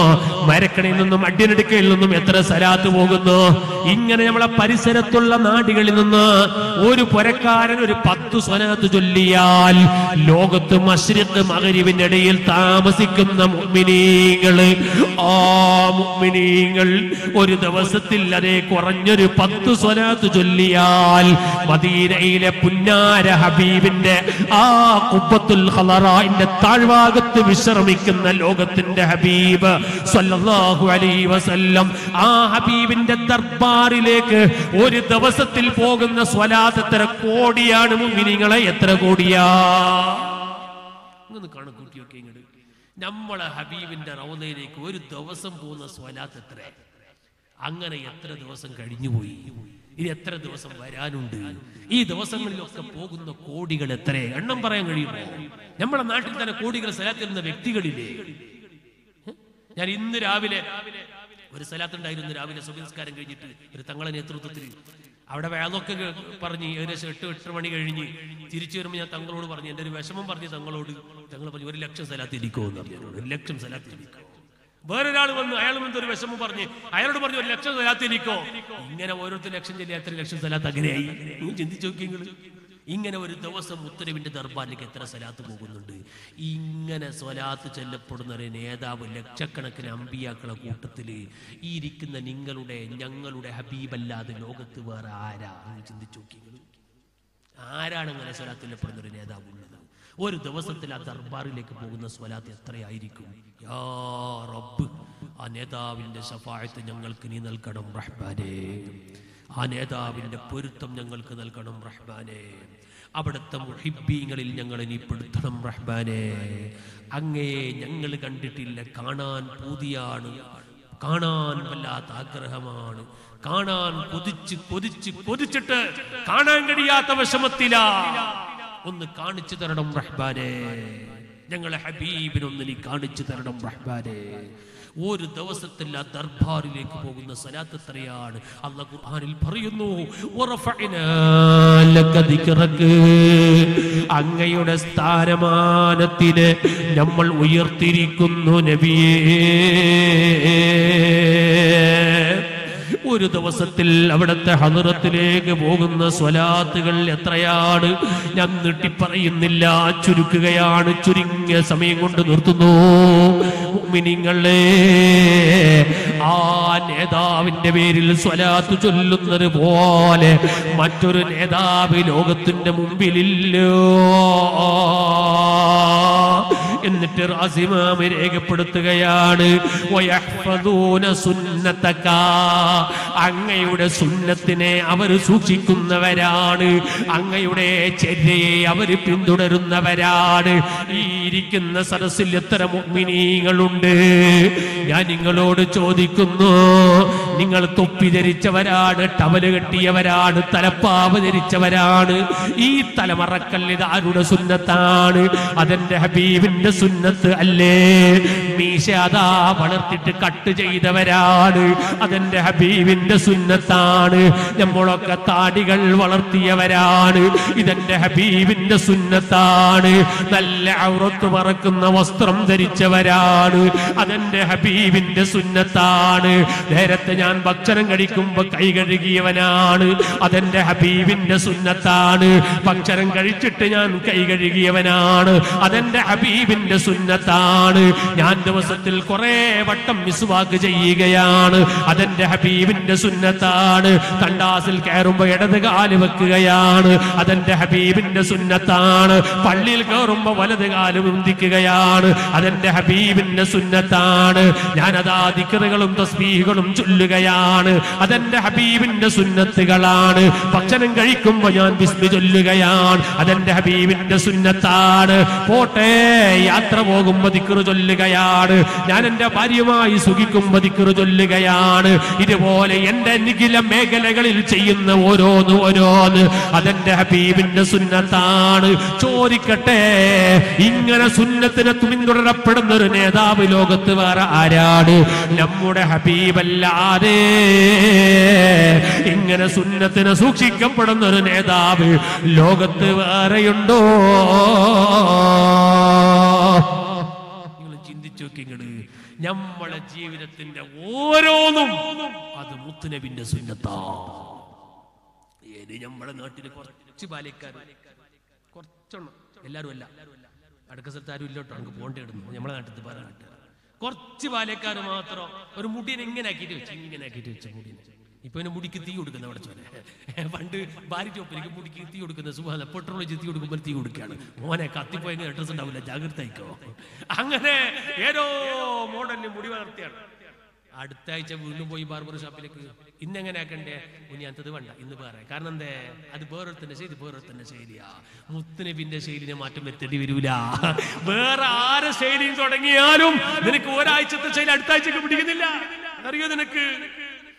മരക്കണിയിൽ നിന്നും അടിനടുക്കയിൽ നിന്നും എത്ര സ്വലാത്ത് പോകുന്നു ഇങ്ങനെ നമ്മളെ പരിസരത്തുള്ള നാടുകളിൽ നിന്ന് ഒരു പുരക്കാരൻ ഒരു പത്ത് സ്വലാത്ത് ചൊല്ലിയാൽ ലോകത്ത് മശ്രിഖ് മഗ്‌രിബിന്റെ ഇടയിൽ താമസിക്കുന്ന മുഅ്മിനീങ്ങൾ ആ മുഅ്മിനീങ്ങൾ ഒരു ദിവസത്തിൽ അതേ കുറഞ്ഞൊരു പത്ത് സ്വലാത്ത് ചൊല്ലിയാൽ മദീനയിലെ പുന്നാര ഹബീബിന്റെ ആ ഖുബ്ബത്തുൽ ഖളറാഇന്റെ താഴ്ഭാഗത്ത് വിശ്രമിക്കുന്ന ലോകത്തിന്റെ ഹബീബ് സ്വല്ലല്ലാഹു അലൈഹി വസല്ലം ആ ഹബീബിന്റെ ദർബാറിലേക്ക് ഒരു ദിവസത്തിൽ പോകുന്ന സ്വലാത്ത് എത്ര കോടിയാണ് മുഅ്മിനീങ്ങളെ എത്ര കോടിയാ കണക്കൂട്ടിയൊക്കെ ഇങ്ങോട്ട് നമ്മളെ ഹബീബിന്റെ റൗളയിലേക്ക് ഒരു ദിവസം പോകുന്ന സ്വലാത്ത് എത്ര അങ്ങനെ എത്ര ദിവസം കഴിഞ്ഞുപോയി ഇത് എത്ര ദിവസം വരാനുണ്ട് ഈ ദിവസങ്ങളിലൊക്കെ പോകുന്ന കോടികൾ എത്ര എണ്ണം പറയാൻ കഴിയുമോ നമ്മുടെ നാട്ടിൽ തന്നെ കോടികൾ സ്വലാത്തിരുന്ന വ്യക്തികളില്ലേ ഞാൻ ഇന്ന് രാവിലെ ഒരു സ്വലാത്തുണ്ടായിരുന്നു രാവിലെ സുബഹിസ്കാരം കഴിഞ്ഞിട്ട് ഒരു തങ്ങളെ നേതൃത്വത്തിൽ അവിടെ വേദമൊക്കെ പറഞ്ഞ് ഏകദേശം എട്ട് എട്ടര മണി കഴിഞ്ഞ് തിരിച്ചു വരുമ്പോൾ ഞാൻ തങ്ങളോട് പറഞ്ഞു എൻ്റെ ഒരു വിഷമം പറഞ്ഞ് തങ്ങളോട് തങ്ങൾ പറഞ്ഞു ഒരു ലക്ഷം സ്ഥലത്തിരിക്കുമെന്ന് പറഞ്ഞു ഒരു ലക്ഷം സ്ഥലത്തിരിക്കും വേറൊരാൾ വന്ന് അയാൾ വന്ന് ഒരു വിഷമം പറഞ്ഞ് അയാളോട് പറഞ്ഞു ഒരു ലക്ഷം സ്ഥലത്തിരിക്കോ ഇങ്ങനെ ഓരോരുത്തർ ലക്ഷം ചെല്ലി എത്ര ലക്ഷം സ്ഥലത്ത് അങ്ങനെയായി ചിന്തിച്ചു നോക്കിയെങ്കിൽ ഇങ്ങനെ ഒരു ദിവസം ഉത്തരവിന്റെ ദർബാറിലേക്ക് എത്ര സ്വലാത്ത് പോകുന്നുണ്ട് ഇങ്ങനെ സ്വലാത്ത് ചെല്ലപ്പെടുന്ന ഒരു നേതാവ് ലക്ഷക്കണക്കിന് അമ്പിയാക്കളെ കൂട്ടത്തിൽ ഈ ഇരിക്കുന്ന നിങ്ങളുടെ ഞങ്ങളുടെ ഹബീബല്ലാതെ ലോകത്ത് വേറെ ആരാ ചിന്തിച്ചു നോക്കിയെങ്കിൽ ആരാണ് അങ്ങനെ സ്വലാത്ത് ചെല്ലപ്പെടുന്ന ഒരു നേതാവ് ഉള്ളത് ഒരു ദിവസത്തിൽ ആ ദർബാറിലേക്ക് പോകുന്ന സ്വലാത്ത് എത്രയായിരിക്കും യാ റബ്ബ് ആ നേതാവിന്റെ ശഫാഅത്ത് ഞങ്ങൾക്ക് നീ നൽകണം റഹ്മാനേ ആ നേതാവിന്റെ പൊരുത്തം ഞങ്ങൾക്ക് നൽകണം റഹ്മാനേ അവിടുത്തെ മുഹിബ്ബീങ്ങളിൽ ഞങ്ങളെ നീ പെടുത്തണം റഹ്മാനേ അങ്ങേ ഞങ്ങൾ കണ്ടിട്ടില്ല കാണാൻ പൂതിയാണ് കാണാൻ വല്ലാത്ത ആഗ്രഹമാണ് കാണാൻ കൊതിച്ച് കൊതിച്ച് കൊതിച്ചിട്ട് കാണാൻ കഴിയാത്ത വിഷമത്തില ഒന്ന് കാണിച്ചു തരണം റഹ്മാനേ ഞങ്ങളെ ഹബീബിനൊന്ന് നീ കാണിച്ചു തരണം റഹ്മാനേ ഒരു ദിവസത്തിൽ ആ ദർബാറിലേക്ക് പോകുന്ന സ്വലാത്ത് എത്രയാണ് അല്ലാഹു ഖുർആനിൽ പറയുന്നു വറഫഅനാ ലക ദിക്റക് അങ്ങയുടെ സ്ഥാനമാനത്തിനെ നമ്മൾ ഉയർത്തിയിരിക്കുന്നു നബിയേ ഒരു ദിവസത്തിൽ അവിടുത്തെ ഹദറത്തിലേക്ക് പോകുന്ന സ്വലാത്തുകൾ എത്രയാണ് ഞാൻ നീട്ടി പറയുന്നില്ല ചുരുക്കുകയാണ് ചുരുങ്ങിയ സമയം കൊണ്ട് നിർത്തുന്നു മുഅ്മിനീങ്ങളെ ആ നേതാവിന്റെ പേരിൽ സ്വലാത്ത് ചൊല്ലുന്നത് പോലെ മറ്റൊരു നേതാവ് ലോകത്തിന്റെ മുമ്പിലില്ല എന്നിട്ട് റാസിമാമി രേഖപ്പെടുത്തുകയാണ് വയഹ്ഫദൂന സുന്നതക അങ്ങയുടെ സുന്നത്തിനെ അവർ സൂക്ഷിക്കുന്നവരാണ് അങ്ങയുടെ ചര്യയെ അവർ പിന്തുടരുന്നവരാണ് ഈ ഇരിക്കുന്ന സദസ്സിൽ എത്ര മുഅ്മിനീങ്ങളുണ്ട് ഞാൻ നിങ്ങളോട് ചോദിക്കുന്നു നിങ്ങൾ തൊപ്പി ധരിച്ചവരാണ് ടവല് കെട്ടിയവരാണ് തലപ്പാവ് ധരിച്ചവരാണ് ഈ തലമറക്കല്ലിത് ആരുടെ സുന്നത്താണ് അതെന്റെ ഹബീബിന്റെ സുന്നത്ത് അല്ലേ മീശ അതാ വളർത്തിട്ട് കട്ട് ചെയ്തവരാണ് അതെന്റെ ഹബീബിന്റെ സുന്നത്താണ് നമ്മളൊക്കെ താടികൾ വളർത്തിയവരാണ് ഇതെന്റെ ഹബീബിന്റെ സുന്നത്താണ് നല്ല ഔറത്ത് മറക്കുന്ന വസ്ത്രം ധരിച്ചവരാണ് അതെന്റെ ഹബീബിന്റെ സുന്നത്താണ് നേരത്തെ ഞാൻ ഭക്ഷണം കഴിക്കുമ്പോൾ കൈ കഴുകിയവനാണ് അതെന്റെ ഹബീബിന്റെ സുന്നത്താണ് ഭക്ഷണം കഴിച്ചിട്ട് ഞാൻ കൈ കഴുകിയവനാണ് അതെന്റെ ഹബീബിന്റെ സുന്നത്താണ്. ഞാൻ ദിവസത്തിൽ കുറേ വട്ടം മിസ്വാക്ക് ചെയ്യുകയാണ്, അതെന്റെ ഹബീബിന്റെ സുന്നത്താണ്. തണ്ടാസിൽ കയറുമ്പോൾ ഇടത് കാല് വെക്കുകയാണ്, അതെന്റെ ഹബീബിന്റെ സുന്നത്താണ്. പള്ളിയിൽ കയറുമ്പോൾ വലത് കാല് ഉന്തിക്കുകയാണ്, അതെന്റെ ഹബീബിന്റെ സുന്നത്താണ്. ഞാനതാ ദിക്റുകളും തസ്ബീഹുകളും ചൊല്ലുകയാണ്, അതെന്റെ ഹബീബിന്റെ സുന്നത്തുകളാണ്. ഭക്ഷണം കഴിക്കുമ്പോൾ ഞാൻ ബിസ്മി ചൊല്ലുകയാണ്, അതെന്റെ ഹബീബിന്റെ സുന്നത്താണ്. പോട്ടെ, യാത്ര പോകുമ്പോൾ ദിക്റ് ചൊല്ലുകയാണ്, ഞാൻ എന്റെ ഭാര്യയുമായി സുഖിക്കുമ്പോൾ ദിക്റ് ചൊല്ലുകയാണ്. ഇതുപോലെ എന്റെ നിഖില മേഖലകളിൽ ചെയ്യുന്ന ഓരോന്ന് ഓരോന്ന് അതെന്റെ ഹബീബിന്റെ സുന്നത്താണ്. ചോദിക്കട്ടെ, ഇങ്ങനെ സുന്നത്തിനെ പിന്തുടരപ്പെടുന്ന ഒരു നേതാവ് ലോകത്ത് വേറെ ആരാണ്? നമ്മുടെ ഹബീബല്ലാതെ ഇങ്ങനെ സുന്നത്തിനെ സൂക്ഷിക്കപ്പെടുന്ന ഒരു നേതാവ് ലോകത്ത് വേറെയുണ്ടോ? നിങ്ങൾ ചിന്തിച്ചു നോക്കിങ്ങള്, നമ്മളെ ജീവിതത്തിന്റെ ഓരോന്നും അത് മുത്തുനബിന്റെ സുന്നത്താ. നമ്മുടെ നാട്ടിൽ കുറച്ച് ബാലിക്കാർ, കുറച്ചെണ്ണം, എല്ലാരും അല്ല, അടുക്ക സ്ഥലത്ത് ആരും ഇല്ലോട്ടോ, നമുക്ക് പോണ്ടിടുന്നു നമ്മളെ നാട്ടിൽ പറയാനായിട്ട്. കുറച്ച് ബാലക്കാർ മാത്രം ഒരു മുടിനെ ഇങ്ങനെ ആക്കിയിട്ട് വെച്ചു, ഇങ്ങനെ ആക്കിയിട്ട് വെച്ച മുടിനെ. ഇപ്പൊ എന്നെ മുടിക്ക് തീ കൊടുക്കുന്ന അവിടെ ചോദിച്ചാൽ, പണ്ട് ഭാര്യക്ക് മുടിക്ക് തീ കൊടുക്കുന്ന സുഖമല്ല, പെട്രോൾ വെച്ച് തീ കൊടുക്കുമ്പോൾ തീ കൊടുക്കുകയാണ്. മോനെ കത്തിപ്പോയെങ്കിൽ അഡ്രസ് ഉണ്ടാവില്ല, ജാഗ്രത ആയിക്കോ. അങ്ങനെ ഏതോ മോഡലിന് മുടി വളർത്തിയാണ്. അടുത്ത ആഴ്ച വീണ്ടും പോയി ബാർബർ ഷോപ്പിലേക്ക്, ഇന്നെങ്ങനെ ആക്കണ്ടേ കുഞ്ഞി, അത്തത് വേണ്ട ഇന്ന് വേറെ. കാരണം എന്തേ, അത് വേറൊരുത്തന്റെ ശൈലി, വേറൊരുത്തന്റെ ശൈലിയാ. മുത്തുനബിന്റെ ശൈലിനെ മാറ്റം വരുത്തേണ്ടി വരൂല. വേറെ ആരെ ശൈലിയും തുടങ്ങിയാലും നിനക്ക് ഒരാഴ്ചത്തെ ശൈലി അടുത്ത ആഴ്ചക്ക് പിടിക്കുന്നില്ല. അറിയോ നിനക്ക്?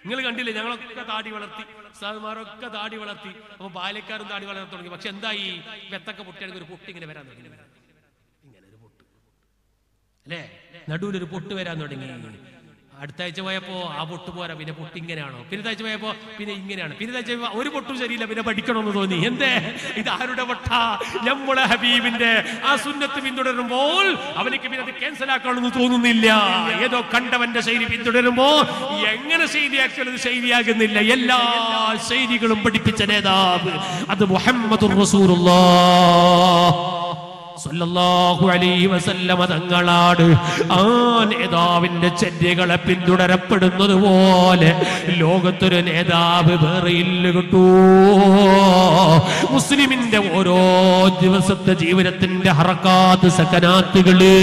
നിങ്ങൾ കണ്ടില്ലേ, ഞങ്ങളൊക്കെ താടി വളർത്തി, സാറുമാരൊക്കെ താടി വളർത്തി, അപ്പൊ ബാലക്കാരും താടി വളർത്തി തുടങ്ങി. പക്ഷെ എന്തായി, വെത്തൊക്കെ പൊട്ടിയാണെങ്കിൽ ഒരു പൊട്ടി ഇങ്ങനെ വരാൻ തുടങ്ങി, ഇങ്ങനെ ഒരു പൊട്ട് അല്ലേ, നടുവിലൊരു പൊട്ട് വരാൻ തുടങ്ങി. അടുത്ത ആഴ്ച പോയപ്പോ ആ പൊട്ട് പോരാ, പിന്നെ പൊട്ട് ഇങ്ങനെയാണോ, പിന്നെ താഴ്ച പോയപ്പോ പിന്നെ ഇങ്ങനെയാണ്, പിന്നെ താഴ്ച ഒരു പൊട്ടും ശരിയില്ല, പിന്നെ പഠിക്കണമെന്ന് തോന്നി. എന്തേ, ഇത് ആരുടെ പൊട്ട? നമ്മളെ ഹബീബിന്റെ ആ സുന്നത്ത് പിന്തുടരുമ്പോൾ അവനക്ക് പിന്നെ അത് ക്യാൻസൽ ആക്കണമെന്ന് തോന്നുന്നില്ല. ഏതോ കണ്ടവന്റെ ശൈലി പിന്തുടരുമ്പോ എങ്ങനെ ശൈലിയാക്കിയാലും ശൈലിയാകുന്നില്ല. എല്ലാ ശൈലികളും പഠിപ്പിച്ച നേതാവ് അത് മുഹമ്മദുർ റസൂലുള്ളാഹ് സല്ലല്ലാഹു അലൈഹി വസല്ലമ തങ്ങളാണ്. ആ നേതാവിന്റെ ചര്യകളെ പിന്തുടരപ്പെടുന്നത് പോലെ ലോകത്തൊരു നേതാവ് വേറെയില്ല. കിട്ടൂ മുസ്ലിമിന്റെ ഓരോ ദിവസത്തെ ജീവിതത്തിന്റെ ഹറക്കാത്ത്, സകനാത്തുകള്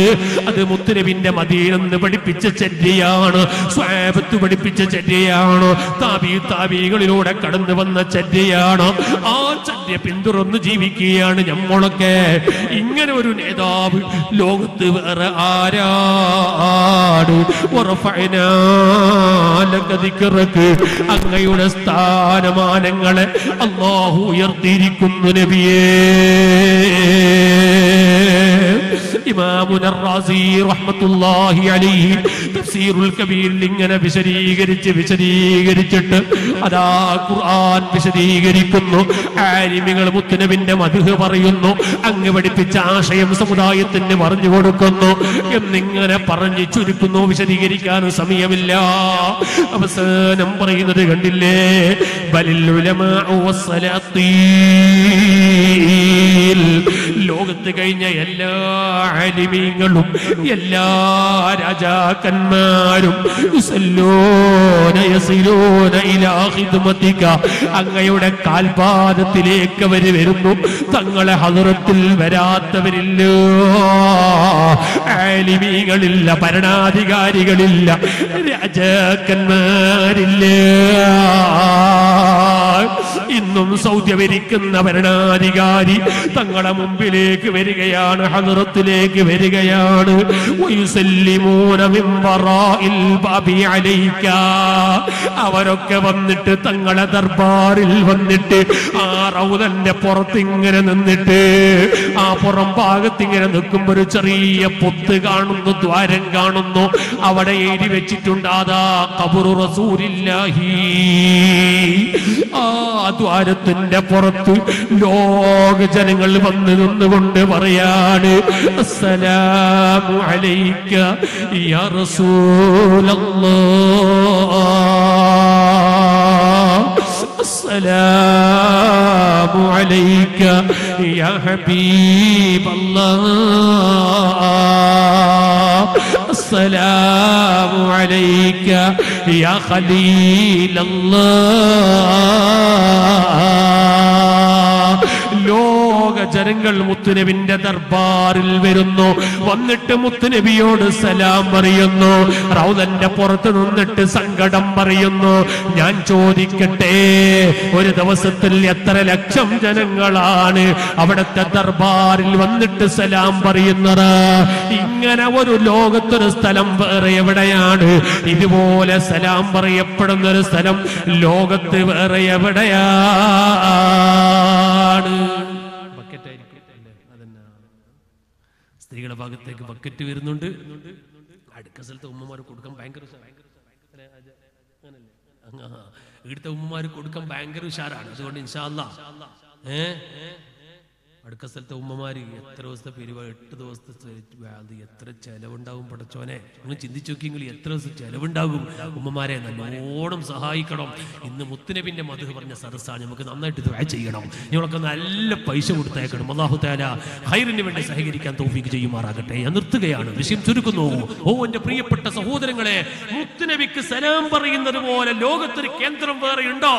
അത് മുത്തുനബിന്റെ മദീനെന്ന് പഠിപ്പിച്ച ചര്യയാണ്, സ്വഹാബത്ത് പഠിപ്പിച്ച ചര്യയാണ്, താബീ താബീകളിലൂടെ കടന്നു വന്ന ചര്യയാണ്. ആ ചര്യ പിന്തുടർന്ന് ജീവിക്കുകയാണ് നമ്മളൊക്കെ. ഇങ്ങനെ ഒരു നേതാവ് ലോകത്ത് വേറെ ആരാണ്? അങ്ങയുടെ സ്ഥാനമാനങ്ങളെ അല്ലാഹു ഉയർത്തിയിരിക്കുന്നു നബിയേ. ഇമാമുൽ റാസി റഹ്മത്തുള്ളാഹി അലൈഹി തഫ്സീറുൽ കബീർ ഇങ്ങനെ വിശദീകരിച്ച് വിശദീകരിച്ചിട്ട് അതാ ഖുർആൻ വിശദീകരിക്കുന്നു. ആലിമികൾ മുത്തുനബിന്റെ മദ്ഹ് പറയുന്നു, അങ്ങ് പഠിപ്പിച്ച ആശയം സമുദായത്തിന് പറഞ്ഞു കൊടുക്കുന്നു എന്നിങ്ങനെ പറഞ്ഞു ചുരുക്കുന്നു. വിശദീകരിക്കാൻ സമയമില്ല. അവസാനം പറയുന്നത് കണ്ടില്ലേ, ബലിൽ ഉലമാഉ വസ്സലാത്തീൻ. ലോകത്ത് കഴിഞ്ഞ എല്ലാ ആലിമീങ്ങളും എല്ലാ രാജാക്കന്മാരും യുസല്ലൂന യസിലൂന ഇലാ ഖിദ്മതിക, അങ്ങയുടെ കാൽപാദത്തിലേക്ക് അവർ വരുന്നു. തങ്ങളെ ഹദറത്തിൽ വരാത്തവരില്ല, ആലിമീകളില്ല, ഭരണാധികാരികളില്ല, രാജാക്കന്മാരില്ല. ഇന്നും സൗദി ഭരിക്കുന്ന ഭരണാധികാരി തങ്ങളെ മുമ്പിലേക്ക് വരികയാണ്, ഹദറത്തിലേക്ക് വരികയാണ്. വയുസല്ലിമൂന മിൻ വറാഇൽ ബബി അലൈക. അവരൊക്കെ വന്നിട്ട് തങ്ങളെ ദർബാറിൽ വന്നിട്ട് ആ റൗദന്റെ പുറത്ത് ഇങ്ങനെ നിന്നിട്ട് ആ പുറം ഭാഗത്ത് ഇങ്ങനെ നിൽക്കുമ്പോൾ ഒരു ചെറിയ പൊത്ത് കാണുന്നു, ദ്വാരം കാണുന്നു. അവിടെ എഴുതി വെച്ചിട്ടുണ്ട്, അതാ ഖബറു റസൂലില്ലാഹി. ആ ദ്വാരത്തിന്റെ പുറത്ത് ലോക ജനങ്ങൾ വന്ന് നിന്നുകൊണ്ട് പറയാണ്, അസ്സലാമു അലൈക യാ റസൂലല്ലാഹ്, അസ്സലാമു അലൈക യാ ഹബീബല്ലാഹ്. السلام عليك يا خليل الله ലോക ജനങ്ങൾ മുത്തുനബിന്റെ ദർബാറിൽ വരുന്നു വന്നിട്ട് മുത്തുനബിയോട് സലാം പറയുന്നു റൗദന്റെ പുറത്ത് നിന്നിട്ട് സങ്കടം പറയുന്നു ഞാൻ ചോദിക്കട്ടെ ഒരു ദിവസത്തിൽ എത്ര ലക്ഷം ജനങ്ങളാണ് അവിടത്തെ ദർബാറിൽ വന്നിട്ട് സലാം പറയുന്നത് ഇങ്ങനെ ഒരു ലോകത്തൊരു സ്ഥലം വേറെ എവിടെയാണ് ഇതുപോലെ സലാം പറയപ്പെടുന്ന ഒരു സ്ഥലം ലോകത്ത് വേറെ എവിടെയാണ് സ്ത്രീകളുടെ ഭാഗത്തേക്ക് ബക്കറ്റ് വരുന്നുണ്ട് അടുക്ക സ്ഥലത്തെ ഉമ്മമാർക്ക് കൊടുക്കാൻ ഭയങ്കര ഇവിടുത്തെ ഉമ്മമാർക്ക് കൊടുക്കാൻ ഭയങ്കര ഉഷാറാണ് അതുകൊണ്ട് ഇൻഷാ അല്ലാഹ് അടുക്ക സ്ഥലത്തെ ഉമ്മമാര് എത്ര ദിവസത്തെ പിരിവ് എട്ട് ദിവസത്തെ അത് എത്ര ചെലവുണ്ടാവും പടച്ചോനെ നിങ്ങൾ ചിന്തിച്ചു നോക്കിയെങ്കിൽ എത്ര ദിവസം ചെലവുണ്ടാകും ഉമ്മമാരെ നല്ലോണം സഹായിക്കണം ഇന്ന് മുത്തുനബിന്റെ മദ്ഹ് പറഞ്ഞ സദസ്സാണ് നമുക്ക് നന്നായിട്ട് ദുആ ചെയ്യണം നിങ്ങളൊക്കെ നല്ല പൈസ കൊടുത്തേക്കണം അല്ലാഹു തആല ഖൈറിന് വേണ്ടി സഹകരിക്കാൻ തൗഫീഖ് ചെയ്യുമാറാകട്ടെ ഞാൻ നിർത്തുകയാണ് വിഷയം ചുരുക്കുന്നു ഓ എന്റെ പ്രിയപ്പെട്ട സഹോദരങ്ങളെ മുത്തുനബിക്ക് സലാം പറയുന്നത് പോലെ ലോകത്തൊരു കേന്ദ്രം വേറെയുണ്ടോ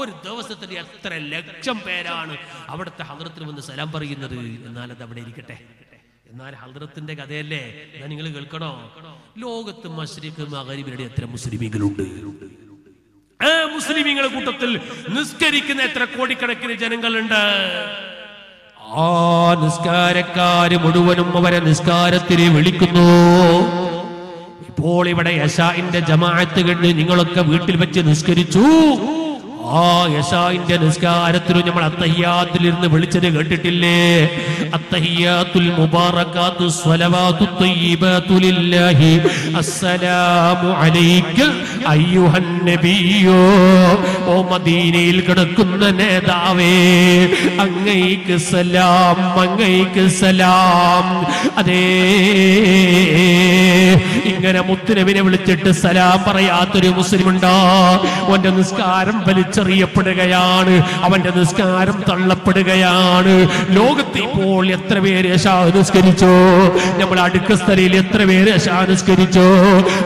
ഒരു ദിവസത്തിൽ എത്ര ലക്ഷം പേരാണ് അവിടുത്തെ ഹദ്റത്തിൽ വന്ന് സലാം പറയുന്നത് എന്നാൽ അത് അവിടെ ഇരിക്കട്ടെ എന്നാൽ ഹദ്റത്തിന്റെ കഥയല്ലേ ഞാൻ നിങ്ങൾ കേൾക്കണോ ലോകത്ത് മശ്രിഖ് മഗ്‌രിബിലെ എത്ര മുസ്ലിമീങ്ങളുണ്ട് ആ മുസ്ലിമീങ്ങളുടെ കൂട്ടത്തിൽ നിസ്കരിക്കുന്ന എത്ര കോടിക്കണക്കിന് ജനങ്ങളുണ്ട് ആ നിസ്കാരക്കാര് മുഴുവനും അവരെ നിസ്കാരത്തിന് വിളിക്കുന്നു ഇപ്പോൾ ഇവിടെ ഇശാഇന്റെ ജമാഅത്ത് കണ്ട് നിങ്ങളൊക്കെ വീട്ടിൽ വെച്ച് നിസ്കരിച്ചു ആ യശാഇന്റെ നിസ്കാരത്തിലും നമ്മൾ അത്തഹിയാത്തിൽ ഇരുന്ന് വിളിച്ചത് കേട്ടിട്ടില്ലേ അത്തഹിയാത്തുൽ മുബാറകാത്തു സ്വലവാത്തു തയ്യിബാത്തു ലില്ലാഹി അസ്സലാമു അലൈക അയ്യുഹൻ നബിയോ ഓ മദീനയിൽ കിടക്കുന്ന നേതാവേ അങ്ങേക്ക് സലാം അങ്ങേക്ക് സലാം അതേ ഇങ്ങനെ മുത്തുനബിനെ വിളിച്ചിട്ട് സലാം പറയാത്തൊരു മുസ്ലിം ഉണ്ടോ ഓന്റെ നിസ്കാരം ചെറിയപ്പെടുകയാണ് അവന്റെ നിസ്കാരം തള്ളപ്പെടുകയാണ് ലോകത്ത് ഇപ്പോൾ എത്ര പേര് ഇശാ നിസ്കരിച്ചോ നമ്മൾ അടുക്ക സ്ഥലയിൽ എത്ര പേര് ഇശാ നിസ്കരിച്ചോ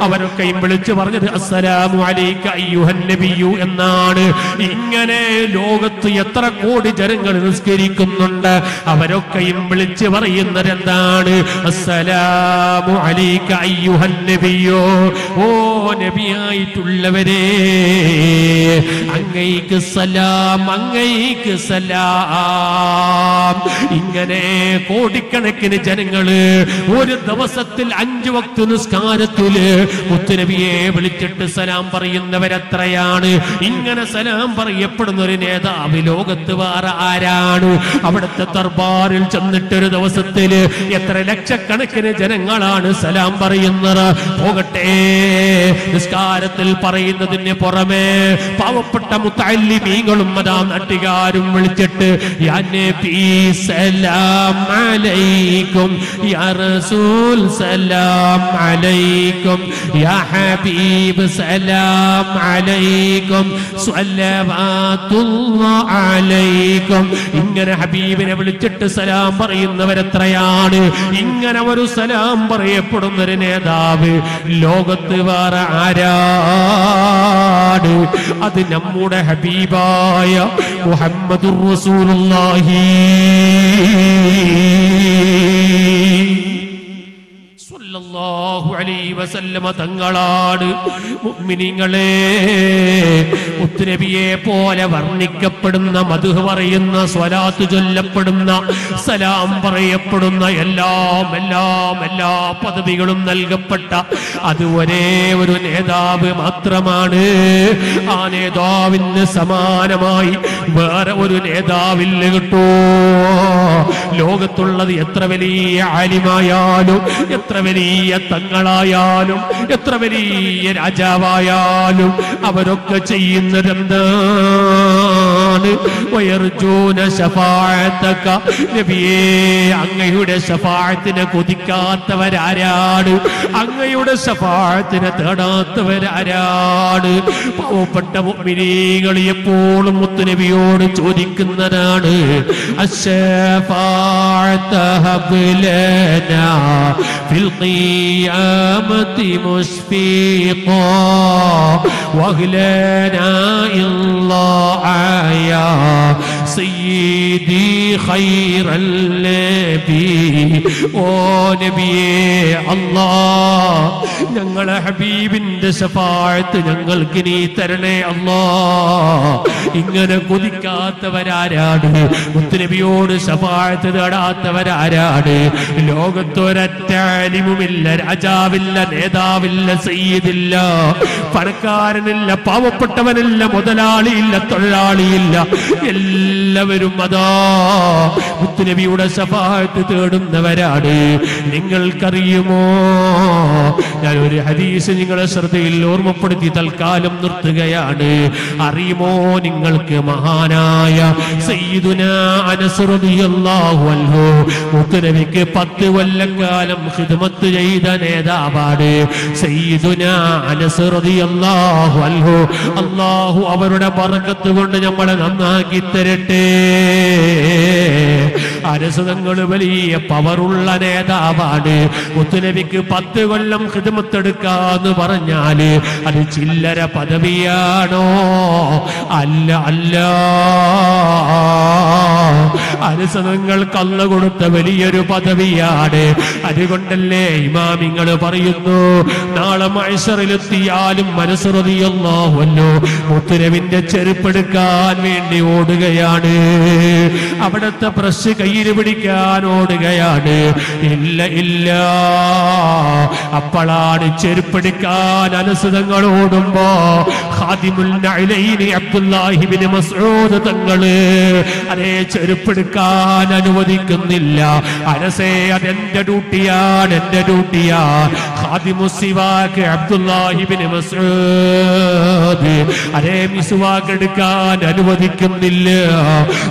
അവരൊക്കെയും വിളിച്ചു പറഞ്ഞത് അസ്സലാമു അലൈക അയ്യുഹൻ നബിയു എന്നാണ് ഇങ്ങനെ ലോകത്ത് എത്ര കോടി ജനങ്ങൾ നിസ്കരിക്കുന്നുണ്ട് അവരൊക്കെയും വിളിച്ചു പറയുന്നത് എന്താണ് അസ്സലാമു അലൈക അയ്യുഹൻ നബിയു ഓ നബിയായിട്ടുള്ളവരെ അങ്ങേക്ക് സലാം അങ്ങേക്ക് സലാം ഇങ്ങനെ കോടിക്കണക്കിന് ജനങ്ങള് ഒരു ദിവസത്തിൽ അഞ്ചു വക്ത് നിസ്കാരത്തില് മുത്തുനബിയെ വിളിച്ചിട്ട് സലാം പറയുന്നവരെത്രയാണ് ഇങ്ങനെ സലാം പറയപ്പെടുന്ന ഒരു നേതാവ് ലോകത്ത് വേറെ ആരാണ് അവിടുത്തെ ദർബാറിൽ ചെന്നിട്ട് ഒരു ദിവസത്തില് എത്ര ലക്ഷക്കണക്കിന് ജനങ്ങളാണ് സലാം പറയുന്നത് പോകട്ടെ നിസ്കാരത്തിൽ പറയുന്നതിന് പുറമെ പാവപ്പെട്ട മുത്തഅല്ലിമീങ്ങളും അതാ നാട്ടുകാരും വിളിച്ചിട്ട് യാ നബി സലാം അലൈക്കും യാ റസൂൽ സലാം അലൈക്കും യാ ഹബീബ് സലാം അലൈക്കും സ്വലവാത്തുല്ലാഹി അലൈക്കും ഇങ്ങനെ ഹബീബിനെ വിളിച്ചിട്ട് സലാം പറയുന്നവരെത്രയാണ് ഇങ്ങനെ ഒരു സലാം പറയപ്പെടുന്ന ഒരു നേതാവ് ലോകത്ത് വേറെ ആരാണ് അത് നമ്മുടെ ഹബീബായ മുഹമ്മദുർ റസൂലുള്ളാഹി സല്ലല്ലാഹു അലൈഹി വസല്ലമ തങ്ങളാണ് മുഅ്മിനീങ്ങളെ മുത്തുനബിയെ പോലെ വർണ്ണിക്കപ്പെടുന്ന മദ്ഹ് പറയുന്ന സ്വലാത്ത് ചൊല്ലപ്പെടുന്ന സലാം പറയപ്പെടുന്ന എല്ലാം എല്ലാം എല്ലാ പദവികളും നൽകപ്പെട്ട അത് ഒരേ ഒരു നേതാവ് മാത്രമാണ് ആ നേതാവിന് സമാനമായി വേറെ ഒരു നേതാവില്ല കേട്ടോ ലോകത്തുള്ളത് എത്ര വലിയ ആലിമായാലും എത്ര വലിയ തങ്ങളായാലും എത്ര വലിയ രാജാവായാലും അവരൊക്കെ ചെയ്യുന്ന واغلنا الله يا سيدي خير النبي او نبي الله ഞങ്ങളെ ഹബീബിന്റെ ശഫാഅത്ത് ഞങ്ങൾക്ക് നീ തരണേ അല്ലാഹ് ഇങ്ങനെ കൊതിക്കാത്തവരാരാണ് മുത്തുനബിയോട് ശഫാഅത്ത് തേടാത്തവരാരാണ് ലോകത്തൊരറ്റ അലിമുമില്ല രാജാവില്ല നേതാവില്ല സയ്യിദില്ല പണക്കാരനില്ല പാവപ്പെട്ടവനില്ല മുതലാളിയില്ല തൊഴിലാളിയില്ല എല്ലാവരും അതാ മുത്തുനബിയുടെ ശഫാഅത്ത് തേടുന്നവരാണ് നിങ്ങൾക്കറിയുമോ ഞാൻ ഒരു ഹദീസ് നിങ്ങളുടെ ശ്രദ്ധയിൽ ഓർമ്മപ്പെടുത്തി തൽക്കാലം നിർത്തുകയാണ് അറിയുമോ നിങ്ങൾക്ക് മഹാനായ സയ്യിദുനാ അനസ് റളിയല്ലാഹു അൻഹു മുത്തനബിക്ക് പത്ത് കൊല്ലം കാലം ഖിദ്മത്ത് ചെയ്ത നേതാവാണ് സയ്യിദുനാ അനസ് റളിയല്ലാഹു അൻഹു അല്ലാഹു അവരുടെ ബർക്കത്ത് കൊണ്ട് നമ്മളെ നന്നാക്കി തരട്ടെ അനസ് തങ്ങൾ വലിയ പവറുള്ള നേതാവാണ് മുത്തനബിക്ക് പത്ത് കൊല്ലം ഖിദ്മത്തെടുക്കാന്ന് പറഞ്ഞാല് അത് ചില്ലര പദവിയാണോ അല്ല അല്ല അനുസങ്ങൾക്ക് അള്ള കൊടുത്ത വലിയൊരു പദവിയാണ് അതുകൊണ്ടല്ലേ ഇമാമിങ്ങൾ പറയുന്നു നാളെ മഹ്ശറിലെത്തിയാലും അനസ് റളിയല്ലാഹു അൻഹു മുത്തുനബിന്റെ ചെരുപ്പെടുക്കാൻ വേണ്ടി ഓടുകയാണ് അവിടുത്തെ പ്രസ് കയ്യിൽ പിടിക്കാൻ ഓടുകയാണ് ഇല്ല ഇല്ല അപ്പോഴാണ് ചെരുപ്പെടുക്കാൻ അനസ് തങ്ങൾ ഓടുമ്പോ ഖാദിമുൽ നഅലൈനി അബ്ദുല്ലാഹി ഇബ്നു മസ്ഊദ് തങ്ങള് അതേ ചെരുപ്പെടുക്കാൻ അനുവദിക്കുന്നില്ല അനസേ അതെന്റെ ഡ്യൂട്ടിയാണ് എന്റെ ഡ്യൂട്ടിയാ ഖാദിമു സിവാക് അബ്ദുല്ലാഹി ഇബ്നു മസ്ഊദ് അതേ മിസ്വാക് എടുക്കാൻ അനുവദിക്കുന്നില്ല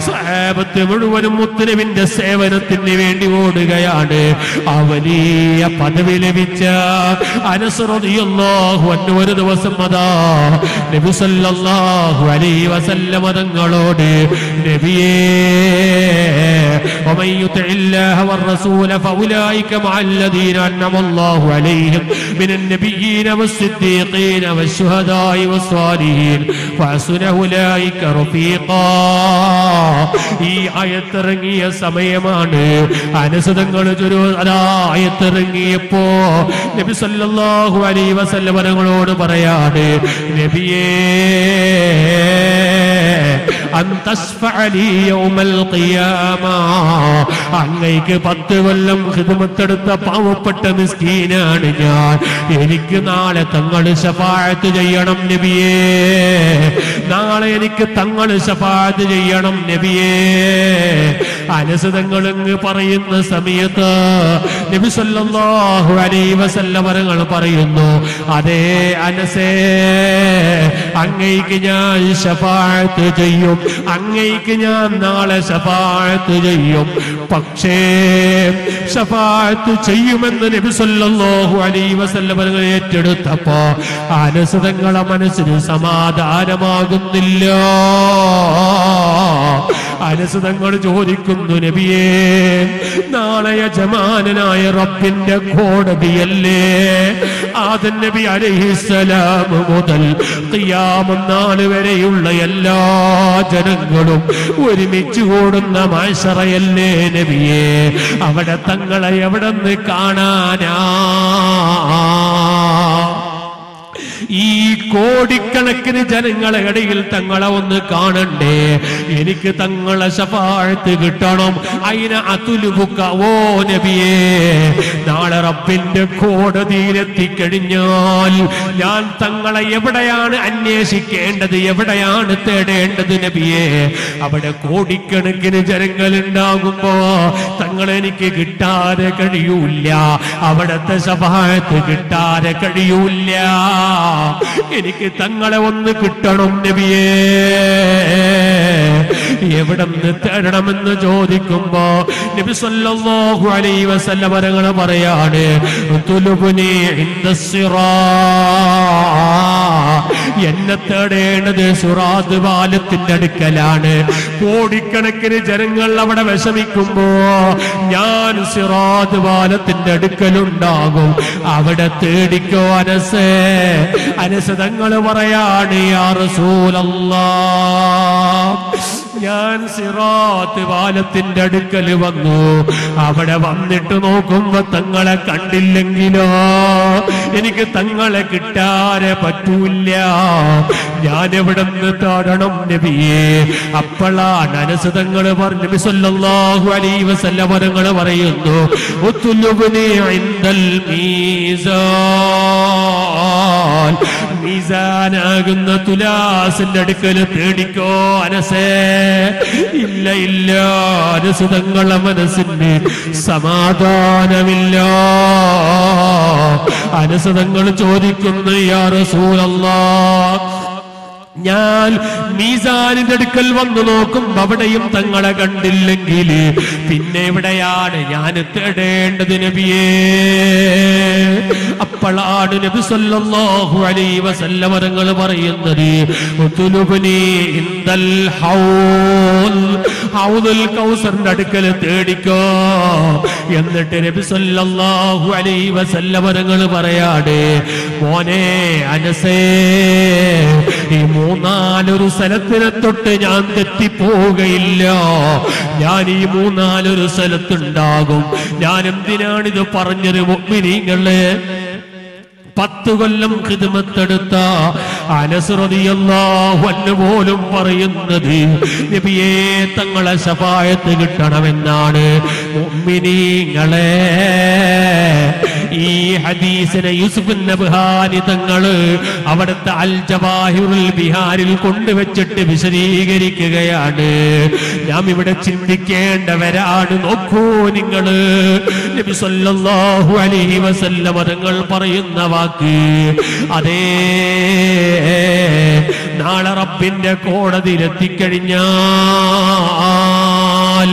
സഹാബത്ത് മുഴുവനും മുത്തനബിന്റെ സേവനത്തിന് വേണ്ടി ഓടുകയാണ് ആ വലിയ പദവി ലഭിച്ച അനസ് റളിയല്ലാഹു അൻഹു ഒരു ദിവസം അതാ നബി സല്ലല്ലാഹു അലൈഹി വസല്ലമ തങ്ങളോട് നബിയേ ومن يطع الله والرسول فأولئك مع الذين أنعم الله عليهم من النبيين والصديقين والشهداء والصالحين وحسن أولئك رفيقا ഈ ആയത്ത് ഇറങ്ങിയ സമയമാണ് അനസ് തങ്ങൾ ഒരു ആയത്ത് ഇറങ്ങിയപ്പോ നബി സല്ലല്ലാഹു അലൈഹി വസല്ലം തങ്ങളോട് പറയാണ് നബിയേ അങ്ങയ്ക്ക് പത്ത് കൊല്ലം ഖിദ്മത്തെടുത്ത പാവപ്പെട്ട മിസ്കീനാണ് ഞാൻ എനിക്ക് നാളെ തങ്ങള് ശഫാഅത്ത് ചെയ്യണം നബിയേ നാളെ എനിക്ക് തങ്ങള് ശഫാഅത്ത് ചെയ്യണം നബിയേ അനസ് തങ്ങളെന്ന് പറയുന്ന സമയത്ത് നബി സല്ലല്ലാഹു അലൈഹി വസല്ലം തങ്ങൾ പറയുന്നു അതേ അനസേ അങ്ങയ്ക്ക് ഞാൻ ശഫാഅത്ത് ചെയ്യും അങ്ങയ്ക്ക് ഞാൻ നാളെ ശഫാഅത്ത് ചെയ്യും പക്ഷേ ശഫാഅത്ത് ചെയ്യുമെന്ന് നബി സല്ലല്ലാഹു അലൈഹി വസല്ലം തങ്ങൾ ഏറ്റെടുത്തപ്പോ അനസ് തങ്ങളുടെ മനസ്സിന് സമാധാനമാകുന്നില്ല അനസ് തങ്ങൾ ചോദിക്കുന്നു നബിയേ നാളെ യജമാനനായ റബ്ബിന്റെ കോടതിയല്ലേ ആദം നബി അലൈഹിസ്സലാം മുതൽ ഖിയാമത്ത് നാൾ വരെയുള്ള എല്ലാ ജനങ്ങളും ഒരുമിച്ച് കൂടുന്ന മഹ്ശറയല്ലേ നബിയേ അവിടെ തങ്ങളെ എവിടെന്ന് കാണാനാ ഈ കോടിക്കണക്കിന് ജനങ്ങളെ ഇടയിൽ തങ്ങളെ ഒന്ന് കാണണ്ടേ എനിക്ക് തങ്ങളെ ശഫാഅത്ത് കിട്ടണം അയിന അതുലുബുക ഓ നബിയേ നാളെ റബ്ബിന്റെ കോടതിയിലെത്തിക്കഴിഞ്ഞാൽ ഞാൻ തങ്ങളെ എവിടെയാണ് അന്വേഷിക്കേണ്ടത് എവിടെയാണ് തേടേണ്ടത് നബിയേ അവിടെ കോടിക്കണക്കിന് ജനങ്ങളുണ്ടാകുമ്പോ തങ്ങളെനിക്ക് കിട്ടാതെ കഴിയൂല അവിടത്തെ ശഫാഅത്ത് കിട്ടാതെ കഴിയൂല എനിക്ക് തങ്ങളെ ഒന്ന് കിട്ടണം നബിയേ എവിടെ നിന്ന് തരണമെന്ന് ചോദിക്കുമ്പോൾ നബി സല്ലല്ലാഹു അലൈഹി വസല്ലം പറയണ പറയാണ് തുലുബുനി ഇൻദസ്സിറാ എന്നെ തേടേണ്ടത് സിറാത്ത് പാലത്തിന്റെ അടുക്കലാണ് കോടിക്കണക്കിന് ജനങ്ങൾ അവിടെ വിഷമിക്കുമ്പോ ഞാൻ സിറാത്ത് പാലത്തിന്റെ അടുക്കലുണ്ടാകും അവിടെ തേടിക്കോ അനസേ അനസ് തങ്ങൾ പറയാണ് യാ റസൂലല്ലാഹ് ഞാൻ സിറാത്ത് പാലത്തിന്റെ അടുക്കൽ വന്നു അവിടെ വന്നിട്ട് നോക്കുമ്പോ തങ്ങളെ കണ്ടില്ലെങ്കിലോ എനിക്ക് തങ്ങളെ കിട്ടാനെ പറ്റൂല്ല ഞാൻ എവിടെ നിന്ന് താടണം നബിയെ അപ്പോഴാണ് അനസ് തങ്ങൾ പറഞ്ഞു നബി സല്ലല്ലാഹു അലൈഹി വസല്ലം തങ്ങൾ പറയുന്നു ഉതുലുബുനി ഇൻദൽ മീസാൻ മീസാനാകുന്ന തുലാസിന്റെ അടുക്കൽ തേടിക്കോ അനസേ ഇല്ല ഇല്ല അനസ് തങ്ങളെ മനസ്സിന് സമാധാനമില്ല അനസ് തങ്ങൾ ചോദിക്കുന്നു യാ റസൂലല്ലാഹ് ഞാൻ മീസാനിന്റെ അടുക്കൽ വന്നു നോക്കും അവിടെയും തങ്ങളെ കണ്ടില്ലെങ്കിൽ പിന്നെ എവിടെയാണ് ഞാൻ തേടേണ്ടത് നബിയേ അപ്പോഴാണ് നബി സല്ലല്ലാഹു അലൈഹി വസല്ലം തങ്ങൾ പറയുന്നത് ഉതുലുബുനി ഇൻദൽ ഹൗൽ ഹൗദുൽ കൗസറിന്റെ അടുക്കൽ തേടിക്കോ എന്നിട്ട് നബി സല്ലല്ലാഹു അലൈഹി വസല്ലം തങ്ങൾ പറയാടേ മോനെ അനസേ ഈ മൂന്നാലൊരു സ്ഥലത്തിനെ തൊട്ട് ഞാൻ തെറ്റിപ്പോവുകയില്ല ഞാൻ ഈ മൂന്നാലൊരു സ്ഥലത്തുണ്ടാകും ഞാൻ എന്തിനാണിത് പറഞ്ഞത് മുഅ്മിനീങ്ങളെ പത്തു കൊല്ലം ഖിദ്മത്തെടുത്ത അനസ് റളിയല്ലാഹു അൻഹു പോലും പറയുന്നത് നബിയേ തങ്ങളെ ശഫാഅത്ത് കിട്ടണമെന്നാണ് മുഅ്മിനീങ്ങളെ ഈ ഹദീസിനെ യൂസുഫ് നബ്ഹാനി തങ്ങള് അവിടുത്തെ അൽ ജവാഹിറുൽ ബിഹാരിൽ കൊണ്ടുവച്ചിട്ട് വിശദീകരിക്കുകയാണ് ഞാൻ ഇവിടെ ചിന്തിക്കേണ്ടവരാണ് നോക്കൂ നിങ്ങള് നബി സല്ലല്ലാഹു അലൈഹി വസല്ലം തങ്ങൾ പറയുന്ന വാക്ക് അതേ നാളെ റബ്ബിന്റെ കോടതിയിലെത്തിക്കഴിഞ്ഞാൽ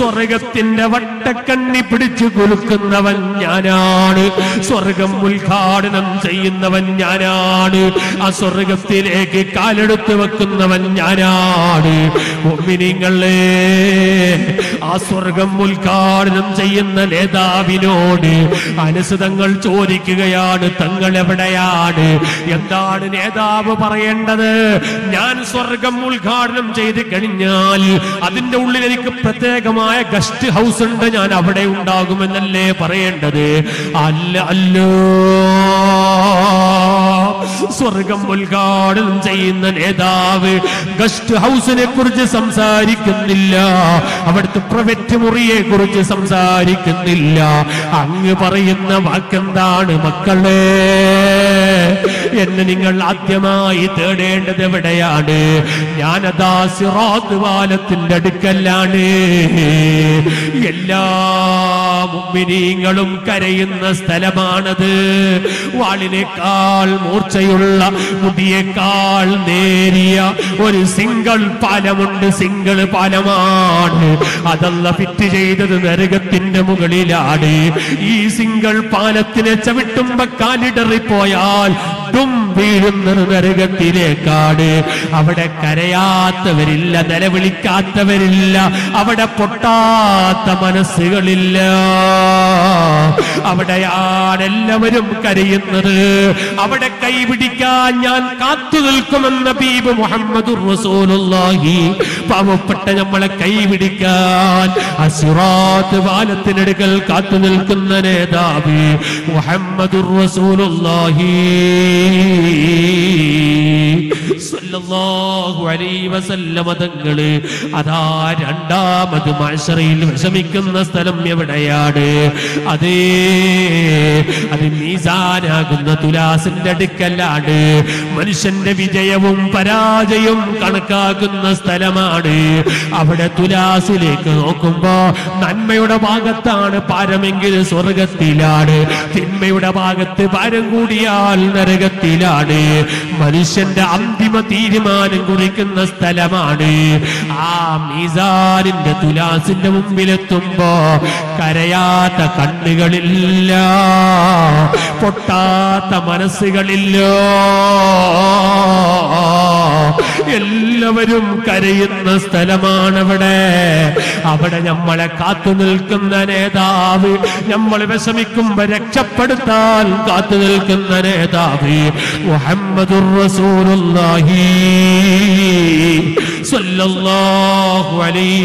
സ്വർഗത്തിന്റെ വട്ടക്കണ്ണി പിടിച്ചു കുലുക്കുന്നവൻ ഞാനാണ് സ്വർഗം ഉദ്ഘാടനം ചെയ്യുന്നവൻ ഞാനാണ് ആ സ്വർഗത്തിലേക്ക് കാലെടുത്ത് വെക്കുന്നവൻ ഞാനാണ് മുഅ്മിനീങ്ങളെ ആ സ്വർഗം ഉദ്ഘാടനം ചെയ്യുന്ന നേതാവിനോട് അനസ് തങ്ങൾ ചോദിക്കുകയാണ് തങ്ങൾ എവിടെയാണ് എന്താണ് നേതാവ് പറയേണ്ടത് ഞാൻ സ്വർഗം ഉദ്ഘാടനം ചെയ്ത് കഴിഞ്ഞാൽ അതിന്റെ ഉള്ളിൽ എനിക്ക് പ്രത്യേകമായ ഗസ്റ്റ് ഹൗസ് ഉണ്ട് ഞാൻ അവിടെ ഉണ്ടാകുമെന്നല്ലേ പറയേണ്ടത് അല്ല അല്ലോ സ്വർഗം ഉദ്ഘാടനം ചെയ്യുന്ന നേതാവ് ഗസ്റ്റ് ഹൗസിനെ കുറിച്ച് സംസാരിക്കുന്നില്ല അവിടുത്തെ പ്രൈവറ്റ് മുറിയെ കുറിച്ച് സംസാരിക്കുന്നില്ല അങ്ങ് പറയുന്ന വാക്കെന്താണ് മക്കളെ എന്നെ നിങ്ങൾ ആദ്യമായി തേടേണ്ടത് എവിടെയാണ് ഞാനതാ സിറാത്ത് പാലത്തിന്റെ അടുക്കലാണ് എല്ലാ മുഅ്മിനീങ്ങളും കരയുന്ന സ്ഥലമാണത് വാളിനേക്കാൾ മൂർച്ചയുള്ള മുടിയേക്കാൾ നേരിയ ഒരു സിംഗിൾ പാലമുണ്ട് സിംഗിൾ പാലമാണ് അതല്ല ഫിറ്റ് ചെയ്തത് നരകത്തിന്റെ മുകളിലാണ് ഈ സിംഗിൾ പാലത്തിനെ ചവിട്ടുമ്പോ കാലിടറിപ്പോയാൽ ും വീഴുന്നത് നരകത്തിലേക്കാണ് അവിടെ കരയാത്തവരില്ല നിലവിളിക്കാത്തവരില്ല അവിടെ പൊട്ടാത്ത മനസ്സുകളില്ല അവിടെയാണ് എല്ലാവരും കരയുന്നത് അവിടെ കൈപിടിക്കാൻ ഞാൻ കാത്തു നിൽക്കുമെന്ന നബീബ് മുഹമ്മദുർ റസൂലുള്ളാഹി പാവപ്പെട്ട നമ്മളെ കൈപിടിക്കാൻ അസ്റാത്ത് പാലത്തിനടുക്കൽ കാത്തു നിൽക്കുന്ന നേതാവ് മുഹമ്മദുർ റസൂലുള്ളാഹി സല്ലല്ലാഹു അലൈഹി വസല്ലം തങ്ങളെ അതാ രണ്ടാമത് മഅ്ശറയിൽ വിഷമിക്കുന്ന സ്ഥലം എവിടെയാണ് അതേ അത് മീസാനാകുന്ന തുലാസിന്റെ അടുക്കലാണ്. മനുഷ്യന്റെ വിജയവും പരാജയവും കണക്കാക്കുന്ന സ്ഥലമാണ്. അവിടെ തുലാസിലേക്ക് നോക്കുമ്പോ നന്മയുടെ ഭാഗത്താണ് പാരമെങ്കിൽ സ്വർഗത്തിലാണ്, തിന്മയുടെ ഭാഗത്ത് ഭാരം കൂടിയാൽ നരകത്തിലാണ്. മനുഷ്യന്റെ അന്തിമ തീരുമാനം കുറിക്കുന്ന സ്ഥലമാണ്. ആ മീസാനിന്റെ തുലാസിന്റെ മുമ്പിലെത്തുമ്പോ കരയാത്ത കണ്ണുകളില്ല, പൊട്ടാത്ത മനസ്സുകളില്ല, എല്ലാവരും കരയുന്ന സ്ഥലമാണവിടെ. അവിടെ നമ്മളെ കാത്തു നിൽക്കുന്ന നേതാവ്, നമ്മൾ വിഷമിക്കുമ്പോ രക്ഷപ്പെടുത്താൻ കാത്തു നിൽക്കുന്ന നേതാവ് മുഹമ്മദുർ റസൂലുള്ളാഹി സ്വല്ലല്ലാഹു അലൈഹി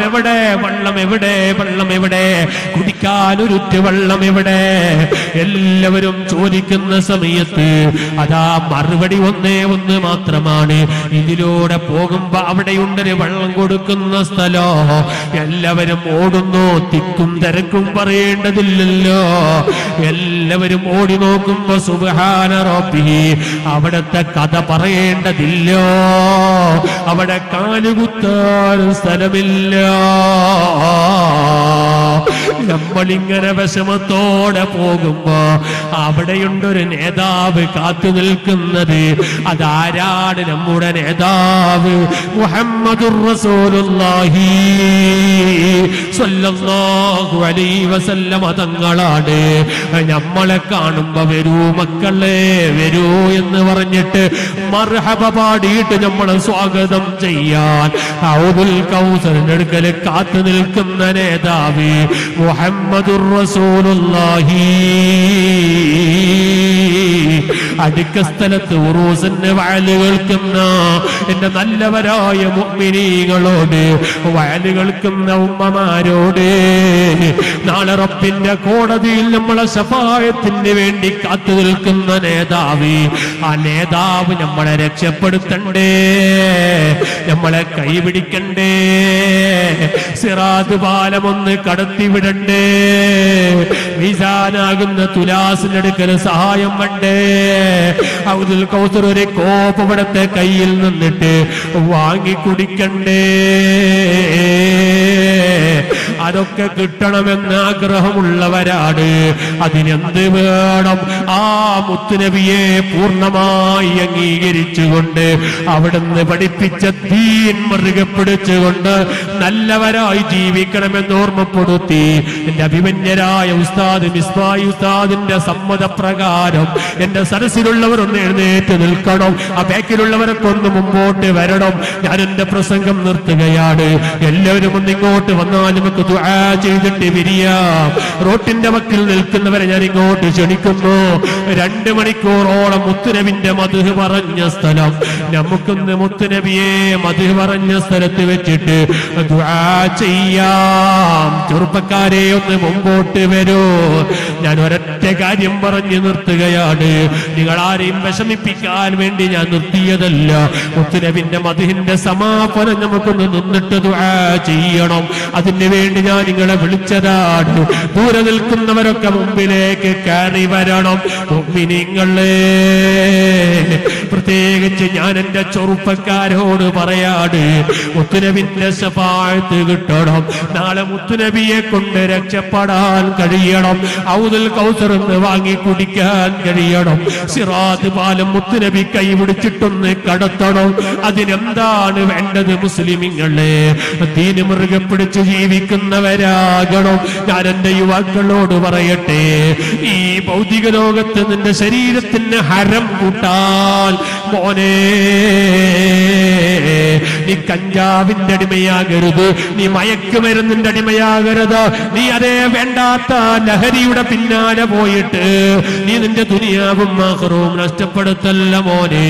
എവിടെ, വെള്ളം എവിടെ, വെള്ളം എവിടെ, കുടിക്കാനൊരുറ്റ് വെള്ളം എവിടെ, എല്ലാവരും ചോദിക്കുന്ന സമയത്ത് അതാ മറുപടി ഒന്നേ ഒന്ന് മാത്രമാണ്. ഇതിലൂടെ പോകുമ്പോ അവിടെയുണ്ടൊരു വെള്ളം കൊടുക്കുന്ന സ്ഥലോ, എല്ലാവരും ഓടുന്നു, തിക്കും തിരക്കും പറയേണ്ടതില്ലല്ലോ. എല്ലാവരും ഓടി നോക്കുമ്പോ സുബ്ഹാന റബ്ബി, അവിടത്തെ കഥ പറയേണ്ടതില്ലോ, അവിടെ കാലുകുത്താനും സ്ഥലമില്ല. നമ്മളിങ്ങനെ വിഷമത്തോടെ പോകുമ്പോ അവിടെയുണ്ടൊരു നേതാവ് കാത്തു നിൽക്കുന്നത്. അതാരാണ്? നമ്മുടെ നേതാവ് മുഹമ്മദുർ റസൂലുള്ളാഹി സ്വല്ലല്ലാഹു അലൈഹി വസല്ലമ തങ്ങളാണ്. നമ്മളെ കാണുമ്പോ വരൂ മക്കളെ, വരൂ എന്ന് പറഞ്ഞിട്ട് മർഹബ പാടിയിട്ട് നമ്മളെ സ്വാഗതം ചെയ്യാൻ ഔദുൽ കൗസറിന്റെ അടുക്കൽ കാത്തു നിൽക്കുന്ന നേതാവ് മുഹമ്മദുർ റസൂലുള്ളാഹി. അടുക്ക സ്ഥലത്ത് ഉറൂസിന് വയല് കേൾക്കുന്ന എന്റെ നല്ലവരായ മുഅ്മിനീങ്ങളോട്, വയല് കേൾക്കുന്ന ഉമ്മമാരോട്, നാളെ റബ്ബിന്റെ കോടതിയിൽ നമ്മളെ ശഫാഅത്തിന് വേണ്ടി കാത്തു നിൽക്കുന്ന നേതാവ്, ആ നേതാവ് നമ്മളെ രക്ഷപ്പെടുത്തണ്ടേ, നമ്മളെ കൈപിടിക്കണ്ടേ, സിറാത്ത് പാലമൊന്ന് കടത്തിവിടണ്ടേ, മീസാനാകുന്ന തുലാസിനടുക്കൽ സഹായം വേണ്ടേ. ഔദുൽ കൗസർ ഒരു കോപ്പ് ഇവിടത്തെ കയ്യിൽ നിന്നിട്ട് വാങ്ങിക്കുടിക്കണ്ടേ. അതൊക്കെ കിട്ടണമെന്ന് ആഗ്രഹമുള്ളവരാണ്. അതിനെന്ത് വേണം? ആ മുത്തുനബിയെ പൂർണ്ണമായി അംഗീകരിച്ചുകൊണ്ട് അവിടുന്ന് പഠിപ്പിച്ച ദീൻ മുറുകെ പിടിച്ചുകൊണ്ട് നല്ലവരായി ജീവിക്കണമെന്ന് ഓർമ്മപ്പെടുത്തി. എന്റെ അഭിമന്യരായ ഉസ്താദ് മിസ്ബായി ഉസ്താദിന്റെ സമ്മതപ്രകാരം എന്റെ സരസിലുള്ളവരൊന്ന് എഴുന്നേറ്റ് നിൽക്കണം, ആ ബാക്കിലുള്ളവരൊക്കെ ഒന്ന് മുമ്പോട്ട് വരണം. ഞാൻ എന്റെ പ്രസംഗം നിർത്തുകയാണ്. എല്ലാവരും ഒന്ന് ഇങ്ങോട്ട് വന്നാൽ നമുക്ക് ദുആ ചെയ്തിട്ട് പിരിയാം. റോട്ടിന്റെ വക്കിൽ നിൽക്കുന്നവരെ ഞാൻ ഇങ്ങോട്ട് ക്ഷണിക്കുന്നു. രണ്ട് മണിക്കൂറോളം മുത്തുനബിന്റെ മദ്ഹ് പറഞ്ഞ സ്ഥലം, നമുക്കൊന്ന് മുത്തുനബിയെ മദ്ഹ് പറഞ്ഞ സ്ഥലത്ത് വെച്ചിട്ട് ദുആ ചെയ്യാം. ചെറുപ്പക്കാരെ ഒന്ന് മുമ്പോട്ട് വരൂ. ഞാൻ ഒരൊറ്റ കാര്യം പറഞ്ഞു നിർത്തുകയാണ്. നിങ്ങൾ ആരെയും വിഷമിപ്പിക്കാൻ വേണ്ടി ഞാൻ നിർത്തിയതല്ല. മുത്തുനബിന്റെ മദ്ഹിന്റെ സമാപനം നമുക്കൊന്ന് നിന്നിട്ട് ദുആ ചെയ്യണം. അതിന് വേണ്ടി ഞാൻ നിങ്ങളെ വിളിച്ചതാണ്. ദൂരെ നിൽക്കുന്നവരൊക്കെ മുമ്പിലേക്ക് കയറി വരണം. മുഅ്മിനീങ്ങളെ, പ്രത്യേകിച്ച് ഞാൻ എന്റെ ചെറുപ്പക്കാരോട് പറയാണ്, മുത്തുനബിന്റെ ശഫാഅത്ത് കിട്ടണം, നാളെ മുത്തുനബിയെ കൊണ്ട് രക്ഷപ്പെടാൻ കഴിയണം, ഔദുൽ കൗസർ എന്ന് വാങ്ങി കുടിക്കാൻ കഴിയണം, സിറാത്ത് പാലം മുത്തുനബി കൈ പിടിച്ചിട്ടൊന്ന് കടത്തണം. അതിനെന്താണ് വേണ്ടത്? മുസ്ലിമീങ്ങളെ, ദീന് മുറുകെ പിടിച്ച് ജീവിക്കുന്ന Navaraganum, Naranda, you are the Lord over a day. E. Baudiganogat and the Serid in the Haram Putal, Mone Nikanja with Dadimayagarudu, the Mayakameran and Dadimayagarada, the other Vendata, the Heriuda Pinna, the Voyet, the Dunia of Makrum, Rastapatala Mone,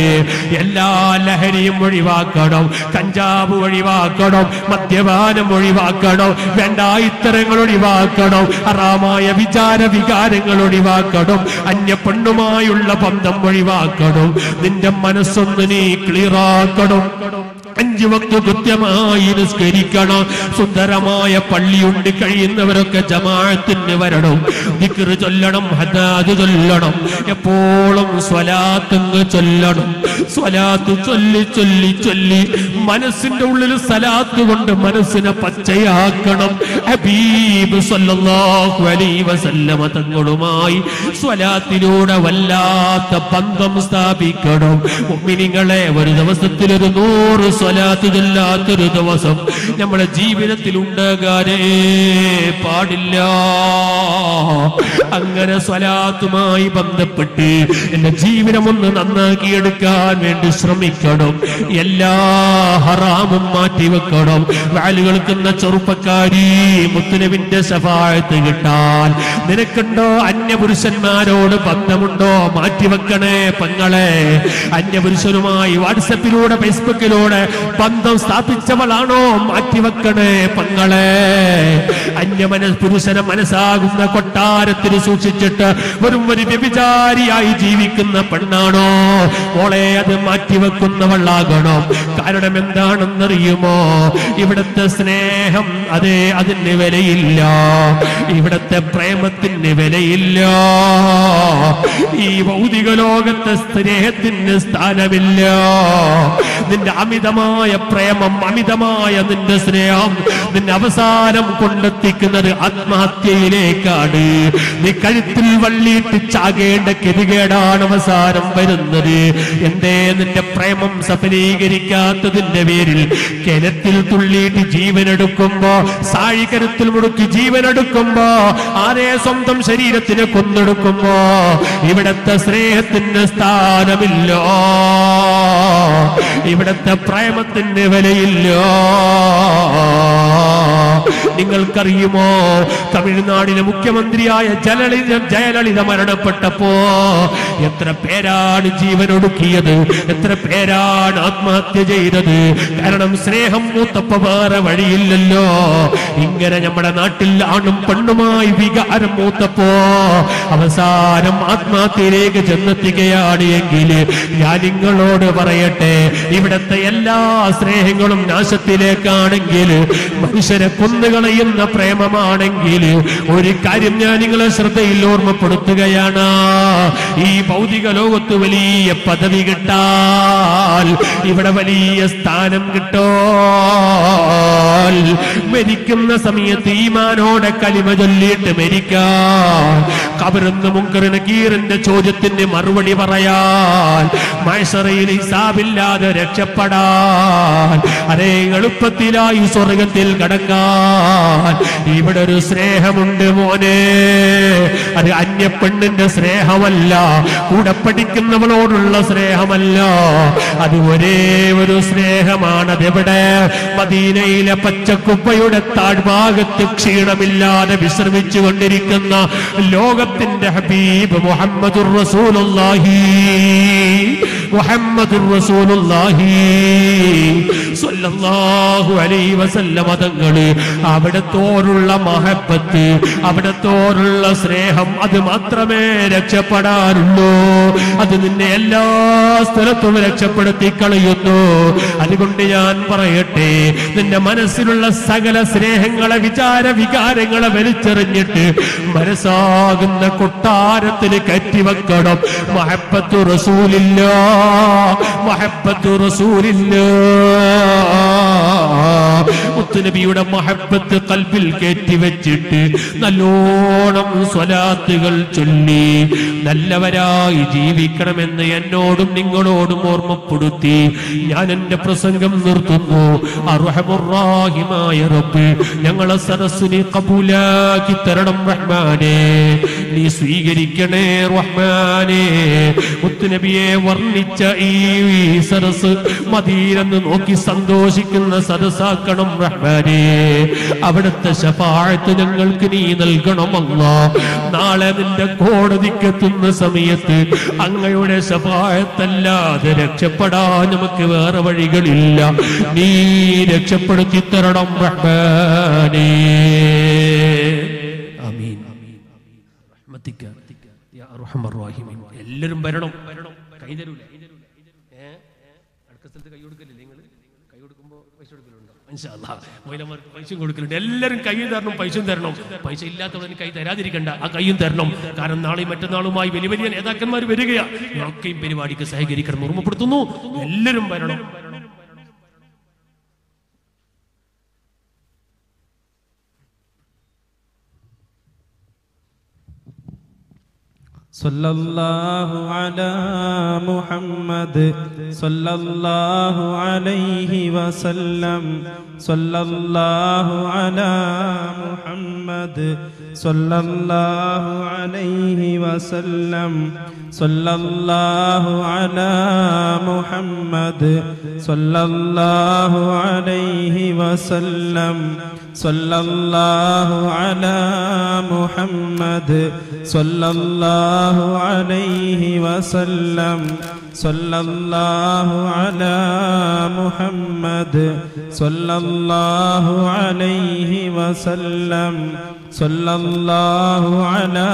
Yella, Lahari Murivakadam, Kanjabu Murivakadam, Matyavana Murivakadam, Venda Itarangalodivakadam, Aramaya Vichara Vigarangalodivakadam, and Yapandama Yulapandam Murivakadam, Nindamanasundani Klirakadam. And you walk to Gutama in a Skericana, Sundaramaya Paliun, the Karin, the Verocajamart, the Neveradom, the Kurjalanum, Hada, the Lanum, a polum, Swalat, and the Chalanum, Swalat, Chuli, Chuli, Chuli, Manasin, the little Salat, the one the Manasina Pachaya, Kanam, Abib, Salallah, Wadi, Vasalamatangodumai, Swalatinuda, Vala, the Pandam Stabi Kadam, meaning a lever, the Vasatilador. Salatullah to the Wasam, Yamaraji with a Tilunda Gade Padilla Angara Salatuma, Ibam the Patti, and the Jivinamunda Naki and Khan went to Sramikadam, Yella Haram Mativa Kadam, Valukanna Churupakari, Mutanavinda Safar, the Gatal, Nerekando, Anyabusan Mado, Patamundo, Mativakane, Pangale, Anyabusanuma, what is the period of Facebook? Pandam Stapichavalano, Mativakane, Pangale, and Yamanas Purusana Manasa, Kotar, Tirisucheta, Verumari Pipitari, Ijikana Pandano, Ole, the Mativakunda Valagano, Karanamendan and the Yumo, even at the Sneham, Ade, Ade Nevereilla, even at the Prematin Nevereilla, Eva Udigalog at the Street in the Stanavilla. Amidamaya, Premam, Amidamaya, the Desream, the Navasaram Kundatik, the Atmati Kadi, the Kalitilvali, the Chagay, the Kidigada, Navasaram Vedandari, and then the Premam Safari Girika to the Neveril, Kalatil Tuli, the Jivana to Kumba, Sarikar Tilmuruki, Jivana to Kumba, Are sometimes Sharida Tinakunda to Kumba, even at the Sreat in the Star of Law, even at the Primat in the Valley, Ningal Karimo, Tamil Nadu, Mukhyamantri, Jalalism, Jalalism, Marana Patapo, Yatrapera, Jivanukia, Yatrapera, Atmati Jayadu, Karanam Sreham Mutapavara, Vadillo, Inger Yamadanatil, Anam Pandama, Viga Aramutapo, Avasaram Atmati, Janatika, Yadingil, Yadingal, Varayate, even at the Yella, Srehangalam Nasatile Kanangil, Manisha Kundagalayam, the Prema Manangil, Urikadim Yaninglas, the Ilorma Portugayana, E. Baudigalo to Vili, Padavigatal, Ivadavali, Stanam Gatal, Medicum Nasamiati, Mano, the Kalimajal, America, Kabaran the Munkar and Akir and the Chojatin, the Marwadi Varayal, Maisari, Sabilla, the Chapada, Arengalupatila, Usoragantil Gadakan, Ibadu Srehamunde, and the Anya Pandit Srehamalla, who the particular Lordula Srehamalla, and whatever Srehamana Debada, Madina Ila Pachakupayo, the Tadbag, the Xira Milla, the Visarvichu and Derikana, Logatin the Habib, Muhammadur Rasulullahi, Muhammadur Rasulullahi, Sallallahu Alaihi Wasallam. Abadatorula Mahapati, Abadatorula Sreham, Adamatrame, Chaparano, Adinella, Stratova, Chapatikala Yuto, Adigundian Parayate, then the Manasirula Sagala Srehangala Vichara, Vigarangala Veritarianate, Marasag and the Kotar, the Kativa Kadam, Mahapatu Rasulillah, Mahapatu Rasulillah. Nabiuda Mahapat the Kalpil Keti Vechit, Nalonam Swala സലാത്തുകൾ ചൊല്ലി നല്ലവരായി ജീവിക്കണമെന്ന് എന്നോടും നിങ്ങളോടും ഓർമ്മപ്പെടുത്തി ഞാൻ എൻ്റെ പ്രസംഗം നിർത്തുന്നു. അർഹമുർ റഹീമായ റബ്ബേ ഞങ്ങളെ സദസ്സിനെ ഖബൂലാക്കി തരണം റഹ്മാനേ, നീ സ്വീകരിക്കണേ റഹ്മാനേ. മുത്തുനബിയെ വർണ്ണിച്ച ഈ സദസ്സ് മദീനന്ന് നോക്കി സന്തോഷിക്കുന്ന സദസ്സാക്കണം റഹ്മാനേ. അവിടുത്തെ ശഫാഅത്ത് ഞങ്ങൾക്ക് നീ നൽകണം അല്ലാ. നാളെ നിന്റെ കോടതിക്കെത്തുന്ന സമയത്ത് അങ്ങയുടെ ശഫാഅത്തല്ലാതെ രക്ഷപ്പെടാൻ നമുക്ക് വേറെ വഴികളില്ല, നീ രക്ഷപ്പെടുത്തി തരണം റഹ്മാനേ. ആമീൻ. റഹ്മതിക യാ അർഹമർ റഹീമീൻ. എല്ലാവരും വരണം, കൈ തരൂല. എല്ലാവരും കൈയും തരണം, പൈസയും തരണം. പൈസ ഇല്ലാത്തവന് കൈ തരാതിരിക്കണ്ട, ആ കൈയും തരണം. കാരണം നാളെയും മറ്റന്നാളുമായി വലിയ വലിയ നേതാക്കന്മാർ വരികയാണ്. ഒക്കെയും പരിപാടിക്ക് സഹകരിക്കണം ഓർമ്മപ്പെടുത്തുന്നു. എല്ലാവരും വരണം. സല്ലല്ലാഹു അലാ മുഹമ്മദ് സല്ലല്ലാഹു അലൈഹി വസല്ലം സല്ലല്ലാഹു അലാ മുഹമ്മദ് സല്ലല്ലാഹു അലൈഹി വസല്ലം സല്ലല്ലാഹു അലാ മുഹമ്മദ് സല്ലല്ലാഹു അലൈഹി വസല്ലം സല്ലല്ലാഹു അലാ മുഹമ്മദ് സല്ലല്ലാഹു അലൈഹി വസല്ലം സല്ലല്ലാഹു അലാ മുഹമ്മദ് സല്ലല്ലാഹു അലൈഹി വസല്ലം സല്ലല്ലാഹു അലാ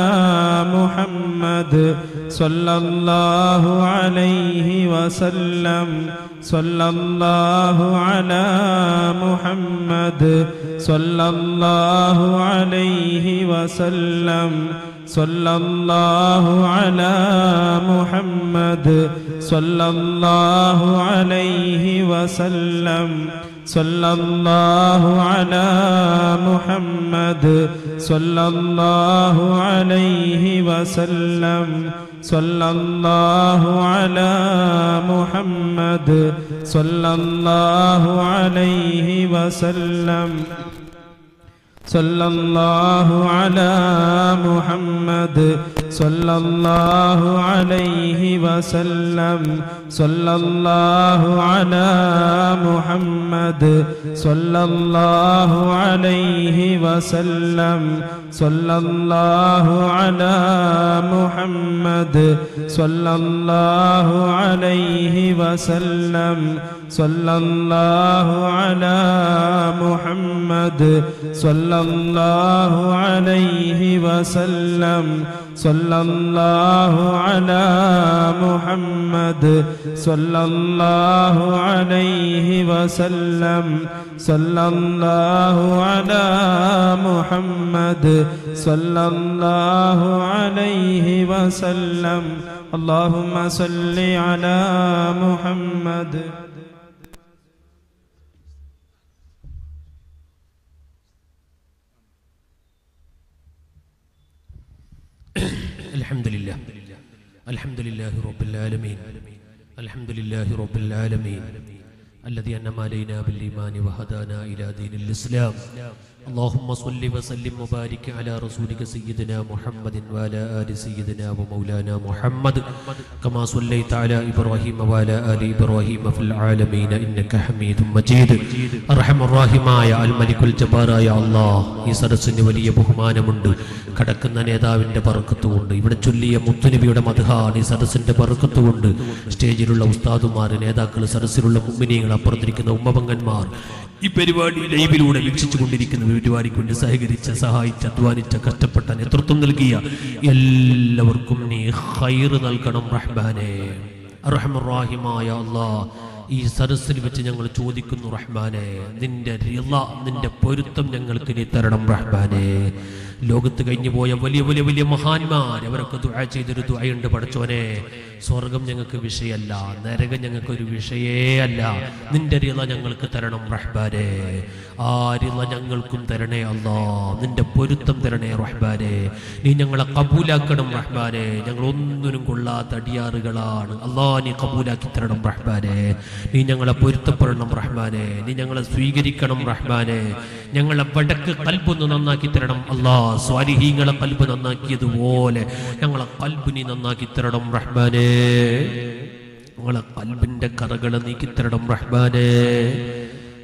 മുഹമ്മദ് സല്ലല്ലാഹു അലൈഹി വസല്ലം സല്ലല്ലാഹു അലാ മുഹമ്മദ് സല്ലല്ലാഹു അലൈഹി വസല്ലം സല്ലല്ലാഹു അലാ മുഹമ്മദ് സല്ലല്ലാഹു അലൈഹി വസല്ലം സല്ലല്ലാഹു അലാ മുഹമ്മദ് സല്ലല്ലാഹു അലൈഹി വസല്ലം സല്ലല്ലാഹു അലാ മുഹമ്മദ് സല്ലല്ലാഹു അലൈഹി വസല്ലം സല്ലല്ലാഹു അലാ മുഹമ്മദ് സല്ലല്ലാഹു അലൈഹി വസല്ലം സല്ലല്ലാഹു അലാ മുഹമ്മദ് സല്ലല്ലാഹു അലൈഹി വസല്ലം സല്ലല്ലാഹു അലാ മുഹമ്മദ് സല്ലല്ലാഹു അലൈഹി വസല്ലം സല്ലല്ലാഹു അലാ മുഹമ്മദ് സല്ലല്ലാഹു അലൈഹി വസല്ലം സല്ലല്ലാഹു അലാ മുഹമ്മദ് സല്ലല്ലാഹു അലൈഹി വസല്ലം സല്ലല്ലാഹു അലാ മുഹമ്മദ് സല്ലല്ലാഹു അലൈഹി വസല്ലം. അല്ലാഹുമ്മ സല്ലി അലാ മുഹമ്മദ്. അൽഹംദുലില്ലാഹ് അൽഹംദുലില്ലാഹി റബ്ബിൽ ആലമീൻ അൽഹംദുലില്ലാഹി റബ്ബിൽ ആലമീൻ الذي أنعم علينا بالإيمان وهدانا إلى دين الإسلام. اللهم صل وسلم وبارك على رسولك سيدنا محمد وعلى آل سيدنا ومولانا محمد كما صليت على إبراهيم وعلى آل إبراهيم في العالمين إنك حميد مجيد. أرحم الراحمين الملك الجبار يا الله. ഈ സദസ്സിന് വലിയ ബഹുമാനമുണ്ട്, കടക്കുന്ന നേതാവിൻ്റെ ബർക്കത്തുകൊണ്ട്, ഇവിടെ ചൊല്ലിയ മുത്തുനബിയുടെ മദ്ഹാണ് ഈ സദസ്സിൻ്റെ ബർക്കത്തുകൊണ്ട്. സ്റ്റേജിലുള്ള ഉസ്താദുമാർ, നേതാക്കൾ, സദസ്സിലുള്ള മുഅ്മിനീങ്ങൾ, അപ്പുറത്തിരിക്കുന്ന ഉമ്മപങ്കന്മാർ, ഈ പരിപാടി ലൈവിലൂടെ വീക്ഷിച്ചു കൊണ്ടിരിക്കുന്ന പരിപാടിക്ക് വേണ്ടി സഹകരിച്ച, സഹായിച്ച, അധ്വാനിച്ച, കഷ്ടപ്പെട്ട, നേതൃത്വം നൽകിയ എല്ലാവർക്കും നീ ഖൈറ് നൽകണം റഹ്മാനേ. റഹ്മറാഹിമായ അല്ലാഹ്, ഈ സദസ്സിൽ വെച്ച് ഞങ്ങൾ ചോദിക്കുന്നു റഹ്മാനെ, നിന്റെ റിള, നിന്റെ പൊരുത്തം ഞങ്ങൾക്ക് നീ തരണം റഹ്മാനെ. ലോകത്ത് കഴിഞ്ഞുപോയ വലിയ വലിയ വലിയ മഹാന്മാർ അവരൊക്കെ ദുആ ചെയ്തൊരു ദുആയുണ്ട് പഠിച്ചോനെ സ്വർഗ്ഗം ഞങ്ങൾക്ക് വിഷയമല്ല നരകം ഞങ്ങൾക്ക് ഒരു വിഷയേ അല്ല നിന്റെ റിള ഞങ്ങൾക്ക് തരണം റഹ്ബാനേ ആ റിള ഞങ്ങൾക്കും തരണേ അല്ലാഹ് നിന്റെ പൊരുത്തം തരണേ റഹ്ബാനേ നീ ഞങ്ങളെ ഖബൂലാക്കണം റഹ്ബാനേ ഞങ്ങൾ ഒന്നിനും കൊള്ളാത്ത അടിയാറുകളാണ് അല്ലാഹ് നീ ഖബൂലാക്കി തരണം റഹ്ബാനേ നീ ഞങ്ങളെ പൊരുത്തപ്പെടണം റഹ്ബാനേ നീ ഞങ്ങളെ സ്വീകരിക്കണം റഹ്ബാനേ ഞങ്ങളെ വടക്ക് ഖൽബൊന്ന് നന്നാക്കി തരണം അല്ലാഹ് സ്വാലിഹീങ്ങളെ ഖൽബ് നന്നാക്കിയതുപോലെ ഞങ്ങളെ ഖൽബിനെ നന്നാക്കി തരണം റഹ്മാനേ ഞങ്ങളെ ഖൽബിന്റെ കറകളെ നീക്കി തരണം റഹ്മാനേ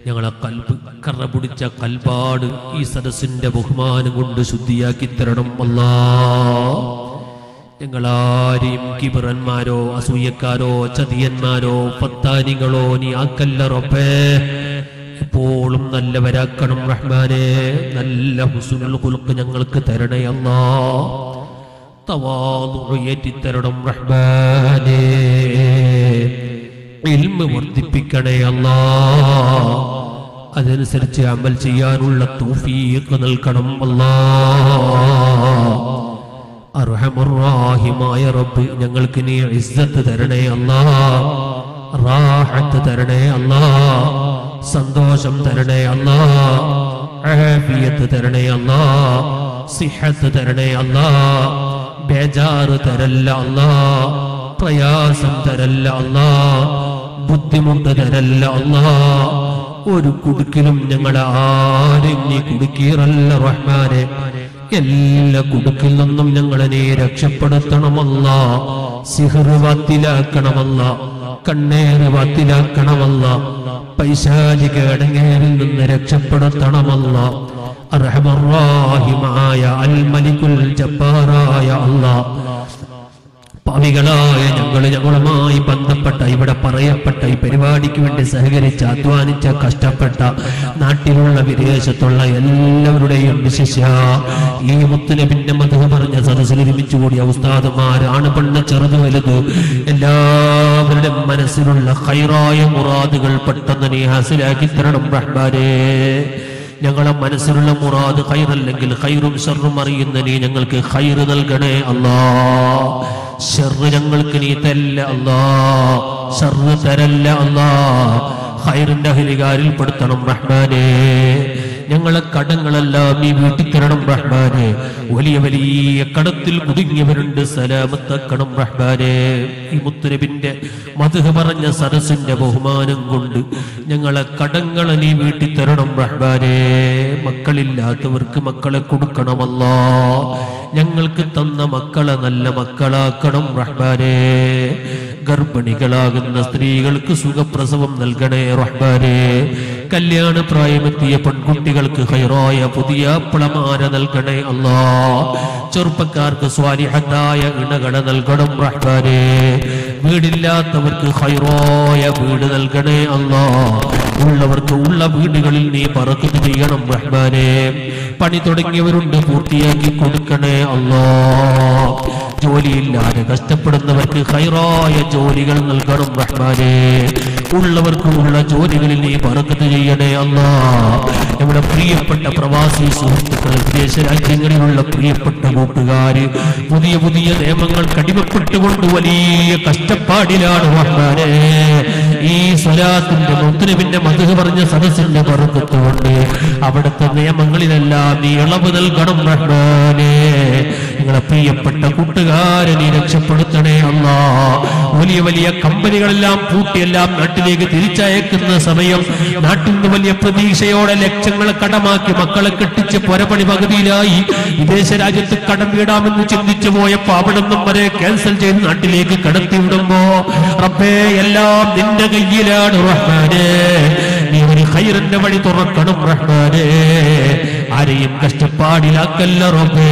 ഞങ്ങളെ ഖൽബ് കറ പിടിച്ച ഖൽബാട് ഈ സദസ്സിന്റെ ബഹുമാനം കൊണ്ട് ശുദ്ധിയാക്കി തരണം അല്ലാഹ് ഞങ്ങളാരെയും കിബറന്മാരോ അസൂയക്കാരോ ചതിയന്മാരോ പത്താനികളോ നീ ആക്കല്ല റബ്ബേ എപ്പോഴും നല്ലവരാക്കണം റഹ്മാനേ നല്ല ഹുസ്നുൽ ഖുൽഖ് ഞങ്ങൾക്ക് തരണേ അല്ലാഹ് തവാദുഉ ഏറ്റി തരണം റഹ്മാനേ ഇൽമ് വർദ്ധിപ്പിക്കണേ അല്ലാഹ് അതനുസരിച്ച് അമൽ ചെയ്യാനുള്ള തൗഫീഖ് നൽകണം അല്ലാഹ് അർഹമർ റഹീമായ റബ്ബ് ഞങ്ങൾക്ക് നീ ഇസ്സത്ത് തരണേ അല്ലാഹ് റാഹത്ത് തരണേ അല്ലാഹ് സന്തോഷം തരണേ അല്ലാഹ് ആഫിയത്ത് തരണേ അല്ലാഹ് സിഹത്ത് തരണേ അല്ലാഹ് ബേജാറ് തരല്ല അല്ലാഹ് പ്രയാസം തരല്ല അല്ലാഹ് ബുദ്ധിമുട്ട് തരല്ല അല്ലാഹ് ഒരു കുടുക്കിലും ഞങ്ങളെ ആരും നീ കുടുക്കീറല്ല റഹ്മാനേ എല്ലാ കുടുക്കിൽ നിന്നും ഞങ്ങളെ നീ രക്ഷപ്പെടുത്തണമല്ലാ സിഹ്റ് വാത്തിലാക്കണമല്ലാ കണ്ണേറ് വാത്തിലാക്കണമല്ലാ പൈശാചിക ഇടങ്ങേറിൽ നിന്ന് രക്ഷപ്പെടുത്തണമല്ലാ അർഹമർ റഹീമായ അൽ മലികുൽ ജബ്ബാറായ അല്ലാ പാവികളായ ഞങ്ങൾ ഞങ്ങളുമായി ബന്ധപ്പെട്ട ഇവിടെ പറയപ്പെട്ട ഈ പരിപാടിക്ക് വേണ്ടി സഹകരിച്ച് അധ്വാനിച്ച കഷ്ടപ്പെട്ട നാട്ടിലുള്ള വിദേശത്തുള്ള എല്ലാവരുടെയും വിശേഷ ഈ മുത്തുനബിന്റെ മതം പറഞ്ഞ സദസ്സിൽ ഒരുമിച്ച് കൂടിയ ഉസ്താദുമാരാണ് പെണ്ണ് ചെറുത് വലുത് എല്ലാവരുടെ മനസ്സിലുള്ള ഖൈറായ മുറാദുകൾ പെട്ടെന്ന് നീ ഹാസിലാക്കി തരണം റഹ്മാനേ ഞങ്ങളെ മനസ്സിലുള്ള മുറാദ് ഖൈറല്ലെങ്കിൽ ഖൈറും ഷർറും അറിയുന്ന നീ ഞങ്ങൾക്ക് ഖൈറ് നൽകണേ അല്ലാഹ് ഷർറ് ഞങ്ങൾക്ക് നീ തരല്ല അല്ലാഹ് ഷർറ് തരല്ല അല്ലാഹ് ഖൈറിന്റെ അഹ്ലുകാരിൽ പെടുത്തണം റഹ്മാനേ ഞങ്ങളെ കടങ്ങളെല്ലാം നീ വീട്ടി തരണം റഹ്മാനേ വലിയ വലിയ കടത്തിൽ കുടുങ്ങിയവരുണ്ട് സലാമത്താക്കണം റഹ്മാനേ ഈ മുത്തുനബിന്റെ മദ്ഹ് പറഞ്ഞ സദസ്സിന്റെ ബഹുമാനം കൊണ്ട് ഞങ്ങളെ കടങ്ങളെ നീ വീട്ടി തരണം റഹ്മാനേ മക്കളില്ലാത്തവർക്ക് മക്കളെ കൊടുക്കണം അല്ലാഹ് ഞങ്ങൾക്ക് തന്ന മക്കളെ നല്ല മക്കളാക്കണം റഹ്മാനേ ഗർഭിണികളാകുന്ന സ്ത്രീകൾക്ക് സുഖപ്രസവം നൽകണേ റഹ്മാനേ കല്യാണ പ്രായമെത്തിയ പെൺകുട്ടികൾക്ക് ഖൈറായ പുതിയ പ്ലമാര നൽകണേ അല്ലാഹ് ചെറുപ്പക്കാർക്ക് സ്വാലിഹത്തായ ഇണകളെ നൽകണം റഹ്മാനേ വീടില്ലാത്തവർക്ക് ഖൈറായ വീട് നൽകണേ അല്ലാഹ് ഉള്ളവർക്ക് ഉള്ള വീടുകളിൽ നീ പറക്കത്ത് ചെയ്യണം റഹ്മാനേ പണി തുടങ്ങിയവരുണ്ട് പൂർത്തിയാക്കി കൊടുക്കണേ അല്ലാഹ് ജോലിയില്ലാതെ കഷ്ടപ്പെടുന്നവർക്ക് ഖൈറായ ജോലികൾ നൽകണം റഹ്മാനേ ഉള്ളവർക്ക് ഉള്ള ജോലികളിൽ നീ ബർക്കത്ത് ചെയ്യണേ അല്ലാഹ് നമ്മുടെ പ്രിയപ്പെട്ട പ്രവാസി സുഹൃത്തുക്കൾ വിദേശ രാജ്യങ്ങളിലുള്ള പ്രിയപ്പെട്ട കൂട്ടുകാര് പുതിയ പുതിയ നിയമങ്ങൾ കടിമപ്പെട്ടുകൊണ്ട് വലിയ കഷ്ടപ്പാടിലാണ് റഹ്മാനേ ഈ സ്വലാത്തിന്റെ മുത്തുനബിന്റെ മദ്ഹ് പറഞ്ഞ സദസ്സിന്റെ ബർക്കത്ത് കൊണ്ട് അവിടുത്തെ നിയമങ്ങളിലെല്ലാം നീ ഇളവ് നൽകണം റഹ്മാനേ നിങ്ങളെ പ്രിയപ്പെട്ട കൂട്ടുകാരെ നീ രക്ഷപ്പെടുത്തണേ അല്ലാഹ് വലിയ വലിയ കമ്പനികളെല്ലാം പൂട്ടിയെല്ലാം നാട്ടിലേക്ക് തിരിച്ചയക്കുന്ന സമയം നാട്ടിന്റെ വലിയ പ്രതീക്ഷയോടെ ലക്ഷങ്ങൾ കടമാക്കി മക്കളെ കെട്ടിച്ച് പൊരപണി പകുതിയിലായി വിദേശ രാജ്യത്ത് കടം വീടാമെന്ന് ചിന്തിച്ചു പോയ പാപടൊന്നും വരെ ക്യാൻസൽ ചെയ്ത് നാട്ടിലേക്ക് കടത്തിവിടുമ്പോ റബ്ബേ എല്ലാം നിന്റെ കയ്യിലാണ് റഹ്മാനേ നീ ഒരു ഖൈറിന്റെ വഴി തുറക്കണം റഹ്മാനേ ആരെയും കഷ്ടപ്പാടിലാക്കല്ല റബ്ബേ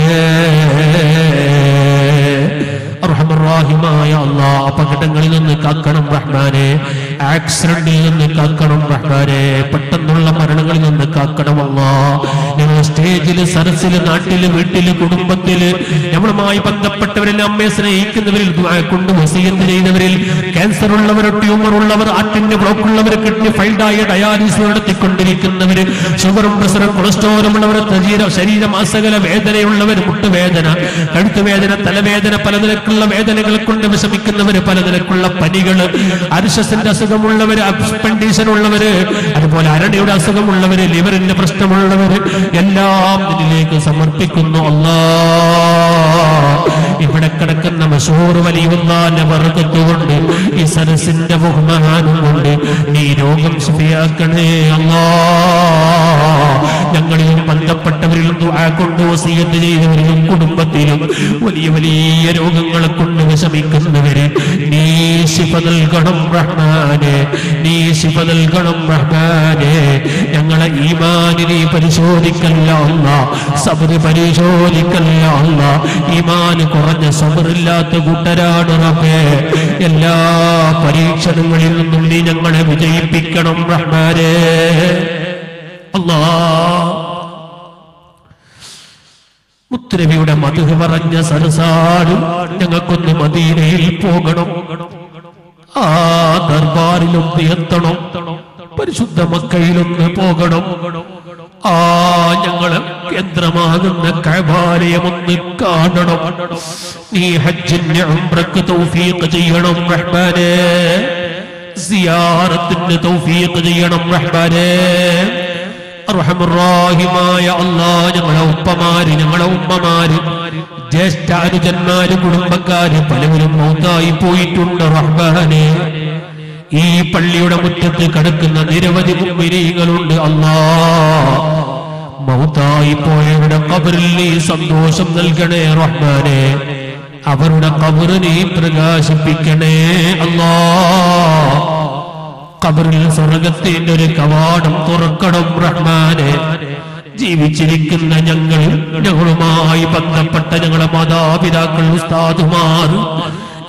റഹ്മായ അല്ലാഹ് അപകടങ്ങളിൽ നിന്ന് കാക്കണം റഹ്മാനേ ആക്സിഡന്റിൽ നിന്ന് കാക്കണം റഹ്മാനേ പെട്ടെന്നുള്ള മരണങ്ങളിൽ നിന്ന് കാക്കണം അല്ലാഹ് ഞങ്ങൾ സ്റ്റേജിൽ സദസ്സിലെ നാട്ടിലെ വീട്ടിലെ കുടുംബത്തിലെ നമ്മളുമായി ബന്ധപ്പെട്ടവരിൽ നമ്മെ സ്നേഹിക്കുന്നവരിൽ ദുആ കൊണ്ട് വസീയത്ത് ചെയ്യുന്നവരിൽ ക്യാൻസർ ഉള്ളവർ ട്യൂമർ ഉള്ളവർ ഹാർട്ടിന്റെ ബ്ലോക്ക് ഉള്ളവർ കിഡ്നി ഫൈൽഡായ ഡയാലിസിസ് നടത്തിക്കൊണ്ടിരിക്കുന്നവർ ഷുഗറും പ്രഷറും കൊളസ്ട്രോളും ഉള്ളവർ ശരീരമാസകല വേദനയുള്ളവർ മുട്ടുവേദന കഴുത്തുവേദന തലവേദന പലതരത്തിലുള്ള വേദനകൾ കൊണ്ട് വിഷമിക്കുന്നവർ പലതരത്തിലുള്ള പനികൾ അർശസിന്റെ അസുഖമുള്ളവർ അപ്പൻഡീഷൻ ഉള്ളവർ അതുപോലെ അരണയുടെ അസുഖമുള്ളവർ ലിവറിന്റെ പ്രശ്നമുള്ളവർ എല്ലാം ഇതിലേക്ക് സമർപ്പിക്കുന്നു അല്ലാ. ഇവിടെ കിടക്കുന്ന മശൂർ വലിയുന്നാന്റെ വർഗത്തുകൊണ്ട് ഈ സരസിന്റെ ബഹുമാനം കൊണ്ട് നീ രോഗം ശുദ്ധിയാക്കണേ അല്ലാ. ഞങ്ങളിലും ബന്ധപ്പെട്ടവരിലും ദുആ കൊണ്ട് വസീയത്ത് ചെയ്തവരിലും കുടുംബത്തിലും വലിയ വലിയ രോഗങ്ങളെ കൊണ്ട് വിഷമിക്കുന്നവരെ നീ ശിഫ നൽകണം റഹ്മാനേ, നീ ശിഫ നൽകണം റഹ്മാനേ. ഞങ്ങളെ ഈമാനിനെ പരിശോധിക്കല്ല അല്ലാ, സബർ പരിശോധിക്കല്ല അല്ലാ. ഈമാന് കുറഞ്ഞ സബറില്ലാത്ത കൂട്ടരാണ് റബ്ബേ. എല്ലാ പരീക്ഷണങ്ങളിൽ നിന്നും നീ ഞങ്ങളെ വിജയിപ്പിക്കണം റഹ്മാനേ അല്ലാ. മുത്തുനബിയുടെ മദ്ഹ് പറഞ്ഞ സരസാട് ഞങ്ങൾക്കൊന്ന് മദീനയിൽ പോകണം, ആ ദർബാറിലൊന്ന് എത്തണം, പരിശുദ്ധ മക്കയിലൊന്ന് പോകണം, ആ ഞങ്ങള് കേന്ദ്രമാകുന്ന കഅബാലയമൊന്ന് കാണണം. നീ ഹജ്ജിന് ഉംറക്ക് തൗഫീഖ് ചെയ്യണം റഹ്മാനേ, സിയാറത്തിന് തൗഫീഖ് ചെയ്യണം റഹ്മാനേ. റഹ്മറാഹിമായ അല്ലാഹ് ഞങ്ങളെ ഉപ്പമാര് ഞങ്ങളെ ഉമ്മമാര് ജ്യേഷ്ഠ അനുജന്മാര് കുടുംബക്കാര് പലവരും മൗതായി പോയിട്ടുണ്ട് റഹ്മാനേ. ഈ പള്ളിയുടെ മുറ്റത്ത് കിടക്കുന്ന നിരവധി മുഅ്മിനീങ്ങളുണ്ട് അല്ലാഹ്. മൗതായി പോയവരുടെ ഖബറിൽ നീ സന്തോഷം നൽകണേ റഹ്മാനേ, അവരുടെ ഖബർ നീ പ്രകാശിപ്പിക്കണേ അല്ലാഹ്. ഖബറിൽ സ്വർഗത്തിന്റെ ഒരു കവാടം തുറക്കണം റഹ്മാനേ. ജീവിച്ചിരിക്കുന്ന ഞങ്ങൾ ഞങ്ങളുമായി ബന്ധപ്പെട്ട ഞങ്ങളുടെ മാതാപിതാക്കൾ ഉസ്താദുമാർ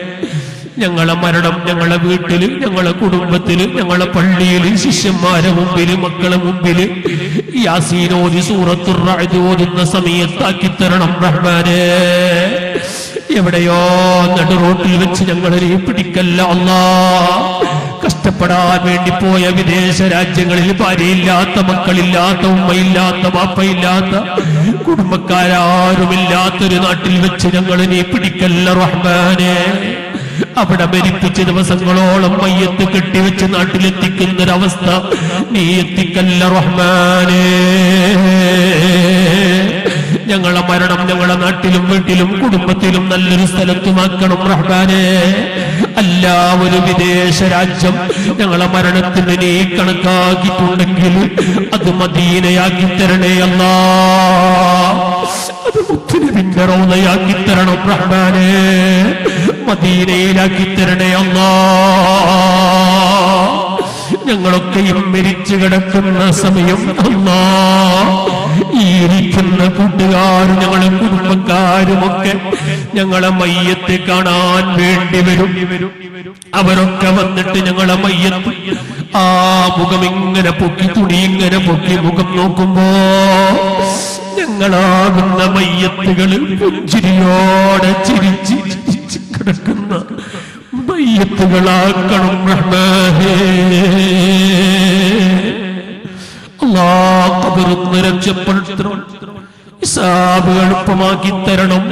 ഞങ്ങളെ മരണം ഞങ്ങളെ വീട്ടില് ഞങ്ങളെ കുടുംബത്തില് ഞങ്ങളെ പള്ളിയില് ശിഷ്യന്മാരെ മുമ്പില് മക്കളെ മുമ്പില് യാസീനോദി സൂറത്തുർ റഅദ് ഓതുന്ന സമയത്താക്കി തരണം റഹ്മാനേ. എവിടെയോ നടു റോട്ടിൽ വെച്ച് ഞങ്ങളെ പിടിക്കല്ല അല്ലാഹ്. കഷ്ടപ്പെടാൻ വേണ്ടി പോയ വിദേശ രാജ്യങ്ങളിൽ ഭാര്യയില്ലാത്ത മക്കളില്ലാത്ത ഉമ്മയില്ലാത്ത വാപ്പയില്ലാത്ത കുടുംബക്കാരാരുമില്ലാത്തൊരു നാട്ടിൽ വെച്ച് ഞങ്ങളെ നീ പിടിക്കല്ല റഹ്മാനേ. അവിടെ മരിപ്പിച്ച ദിവസങ്ങളോളം മയ്യത്ത് കെട്ടിവെച്ച് നാട്ടിലെത്തിക്കുന്നൊരവസ്ഥ നീ എത്തിക്കല്ല റഹ്മാനേ. ഞങ്ങളെ മരണം ഞങ്ങളെ നാട്ടിലും വീട്ടിലും കുടുംബത്തിലും നല്ലൊരു സ്ഥലത്തുമാക്കണം റഹ്മാനേ. അല്ല ഒരു വിദേശ രാജ്യം ഞങ്ങളെ മരണത്തിന് നീ കണക്കാക്കിയിട്ടുണ്ടെങ്കിൽ അത് മദീനയാക്കി തരണേ അല്ലാഹ്. അത് മുത്തുനബിയുടെ റൗളയാക്കി തരണം റഹ്മാനേ, മദീനയിലാക്കി തരണേ അല്ലാഹ്. ഞങ്ങളൊക്കെയും മരിച്ചു കിടക്കുന്ന സമയം അല്ലാഹ് ഈ ഇരിക്കുന്ന കൂട്ടുകാരും ഞങ്ങളെ കുടുംബക്കാരുമൊക്കെ ഞങ്ങളെ മയ്യത്തെ കാണാൻ വേണ്ടി വരും. അവരൊക്കെ വന്നിട്ട് ഞങ്ങളെ മയ്യത്ത് ആ മുഖം ഇങ്ങനെ പൊക്കി തുണി ഇങ്ങനെ പൊക്കി മുഖം നോക്കുമ്പോ ഞങ്ങളാകുന്ന മയ്യത്തുകള് പുഞ്ചിരിയോടെ ചിരിച്ച് കിടക്കുന്ന മയ്യത്തുകളാക്കണം റഹ്മാനേ. അല്ലാഹ് ഖബറിൽ നിന്ന് രക്ഷപ്പെടുത്തണം, ഹിസാബ് എളുപ്പമാക്കി തരണം,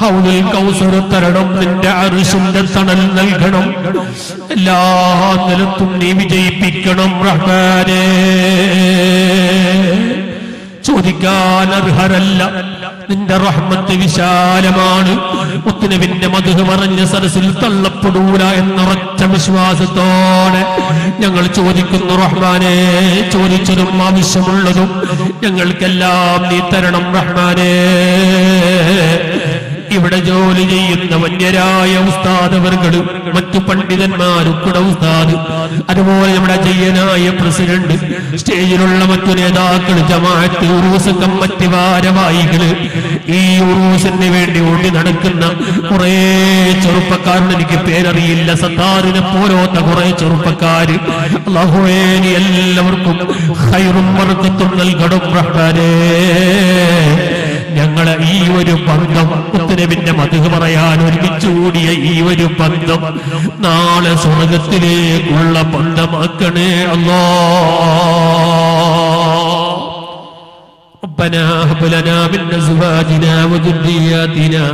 ഹൗലിൽ കൗസർ തരണം, നിന്റെ അർശിന്റെ തണൽ നൽകണം, എല്ലാ നിലത്തും നീ വിജയിപ്പിക്കണം റഹ്മാനേ. ചോദിക്കാൻ അർഹരല്ല, നിന്റെ റഹ്മത്ത് വിശാലമാണ്. മുത്തുനബിന്റെ മധു മറഞ്ഞ സരസിൽ തള്ളപ്പെടൂല എന്നറച്ച വിശ്വാസത്തോടെ ഞങ്ങൾ ചോദിക്കുന്നു റഹ്മാനെ. ചോദിച്ചതും ആവശ്യമുള്ളതും ഞങ്ങൾക്കെല്ലാം നീ തരണം റഹ്മാനെ. ഇവിടെ ജോലി ചെയ്യുന്ന വന്യരായ ഉസ്താദവർകളും മറ്റു പണ്ഡിതന്മാരും കൂടെ ഉസ്താദ്, അതുപോലെ നമ്മുടെ ജയ്യനായ പ്രസിഡന്റ്, സ്റ്റേജിലുള്ള മറ്റു നേതാക്കൾ, ജമാഅത്ത് ഉറൂസ് കമ്മിറ്റി ഭാരവാഹികള്, ഈ ഉറൂസിന് വേണ്ടി ഓടി നടക്കുന്ന കുറേ ചെറുപ്പക്കാരൻ, എനിക്ക് പേരറിയില്ല, സത്താറിനെ പോലോത്ത കുറെ ചെറുപ്പക്കാര്, അല്ലാഹുവേ നീ എല്ലാവർക്കും ഖൈറും ബർക്കത്തും നൽകണം റഹ്മാനേ. ഞങ്ങളെ ഈ ഒരു ബന്ധം, മുത്തുനബിന്റെ മദ്ഹ് പറയാൻ ഒരുമിച്ചുകൂടിയ ഈ ഒരു ബന്ധം നാളെ സ്വർഗത്തിലേക്കുള്ള ബന്ധമാക്കണേ അല്ലാഹ്. ربنا هب لنا من ازواجنا وذرياتنا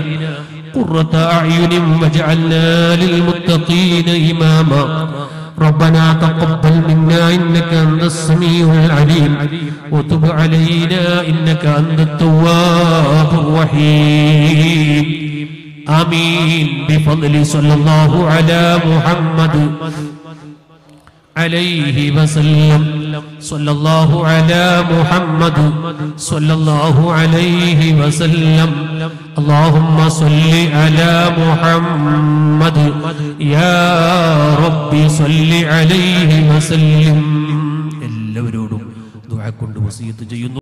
قرة اعين واجعلنا للمتقين اماما. ربنا تقبل منا إنك أنت السميع العليم وتب علينا إنك أنت التواب الرحيم. آمين بفضل صلى الله على محمد عليه وسلم. صلى الله على محمد صلى الله عليه وسلم. اللهم صل على محمد يا رب صل عليه وسلم. എല്ലാവരോടും ദുആ കൊണ്ട് വസിയത്ത് ചെയ്യുന്നു.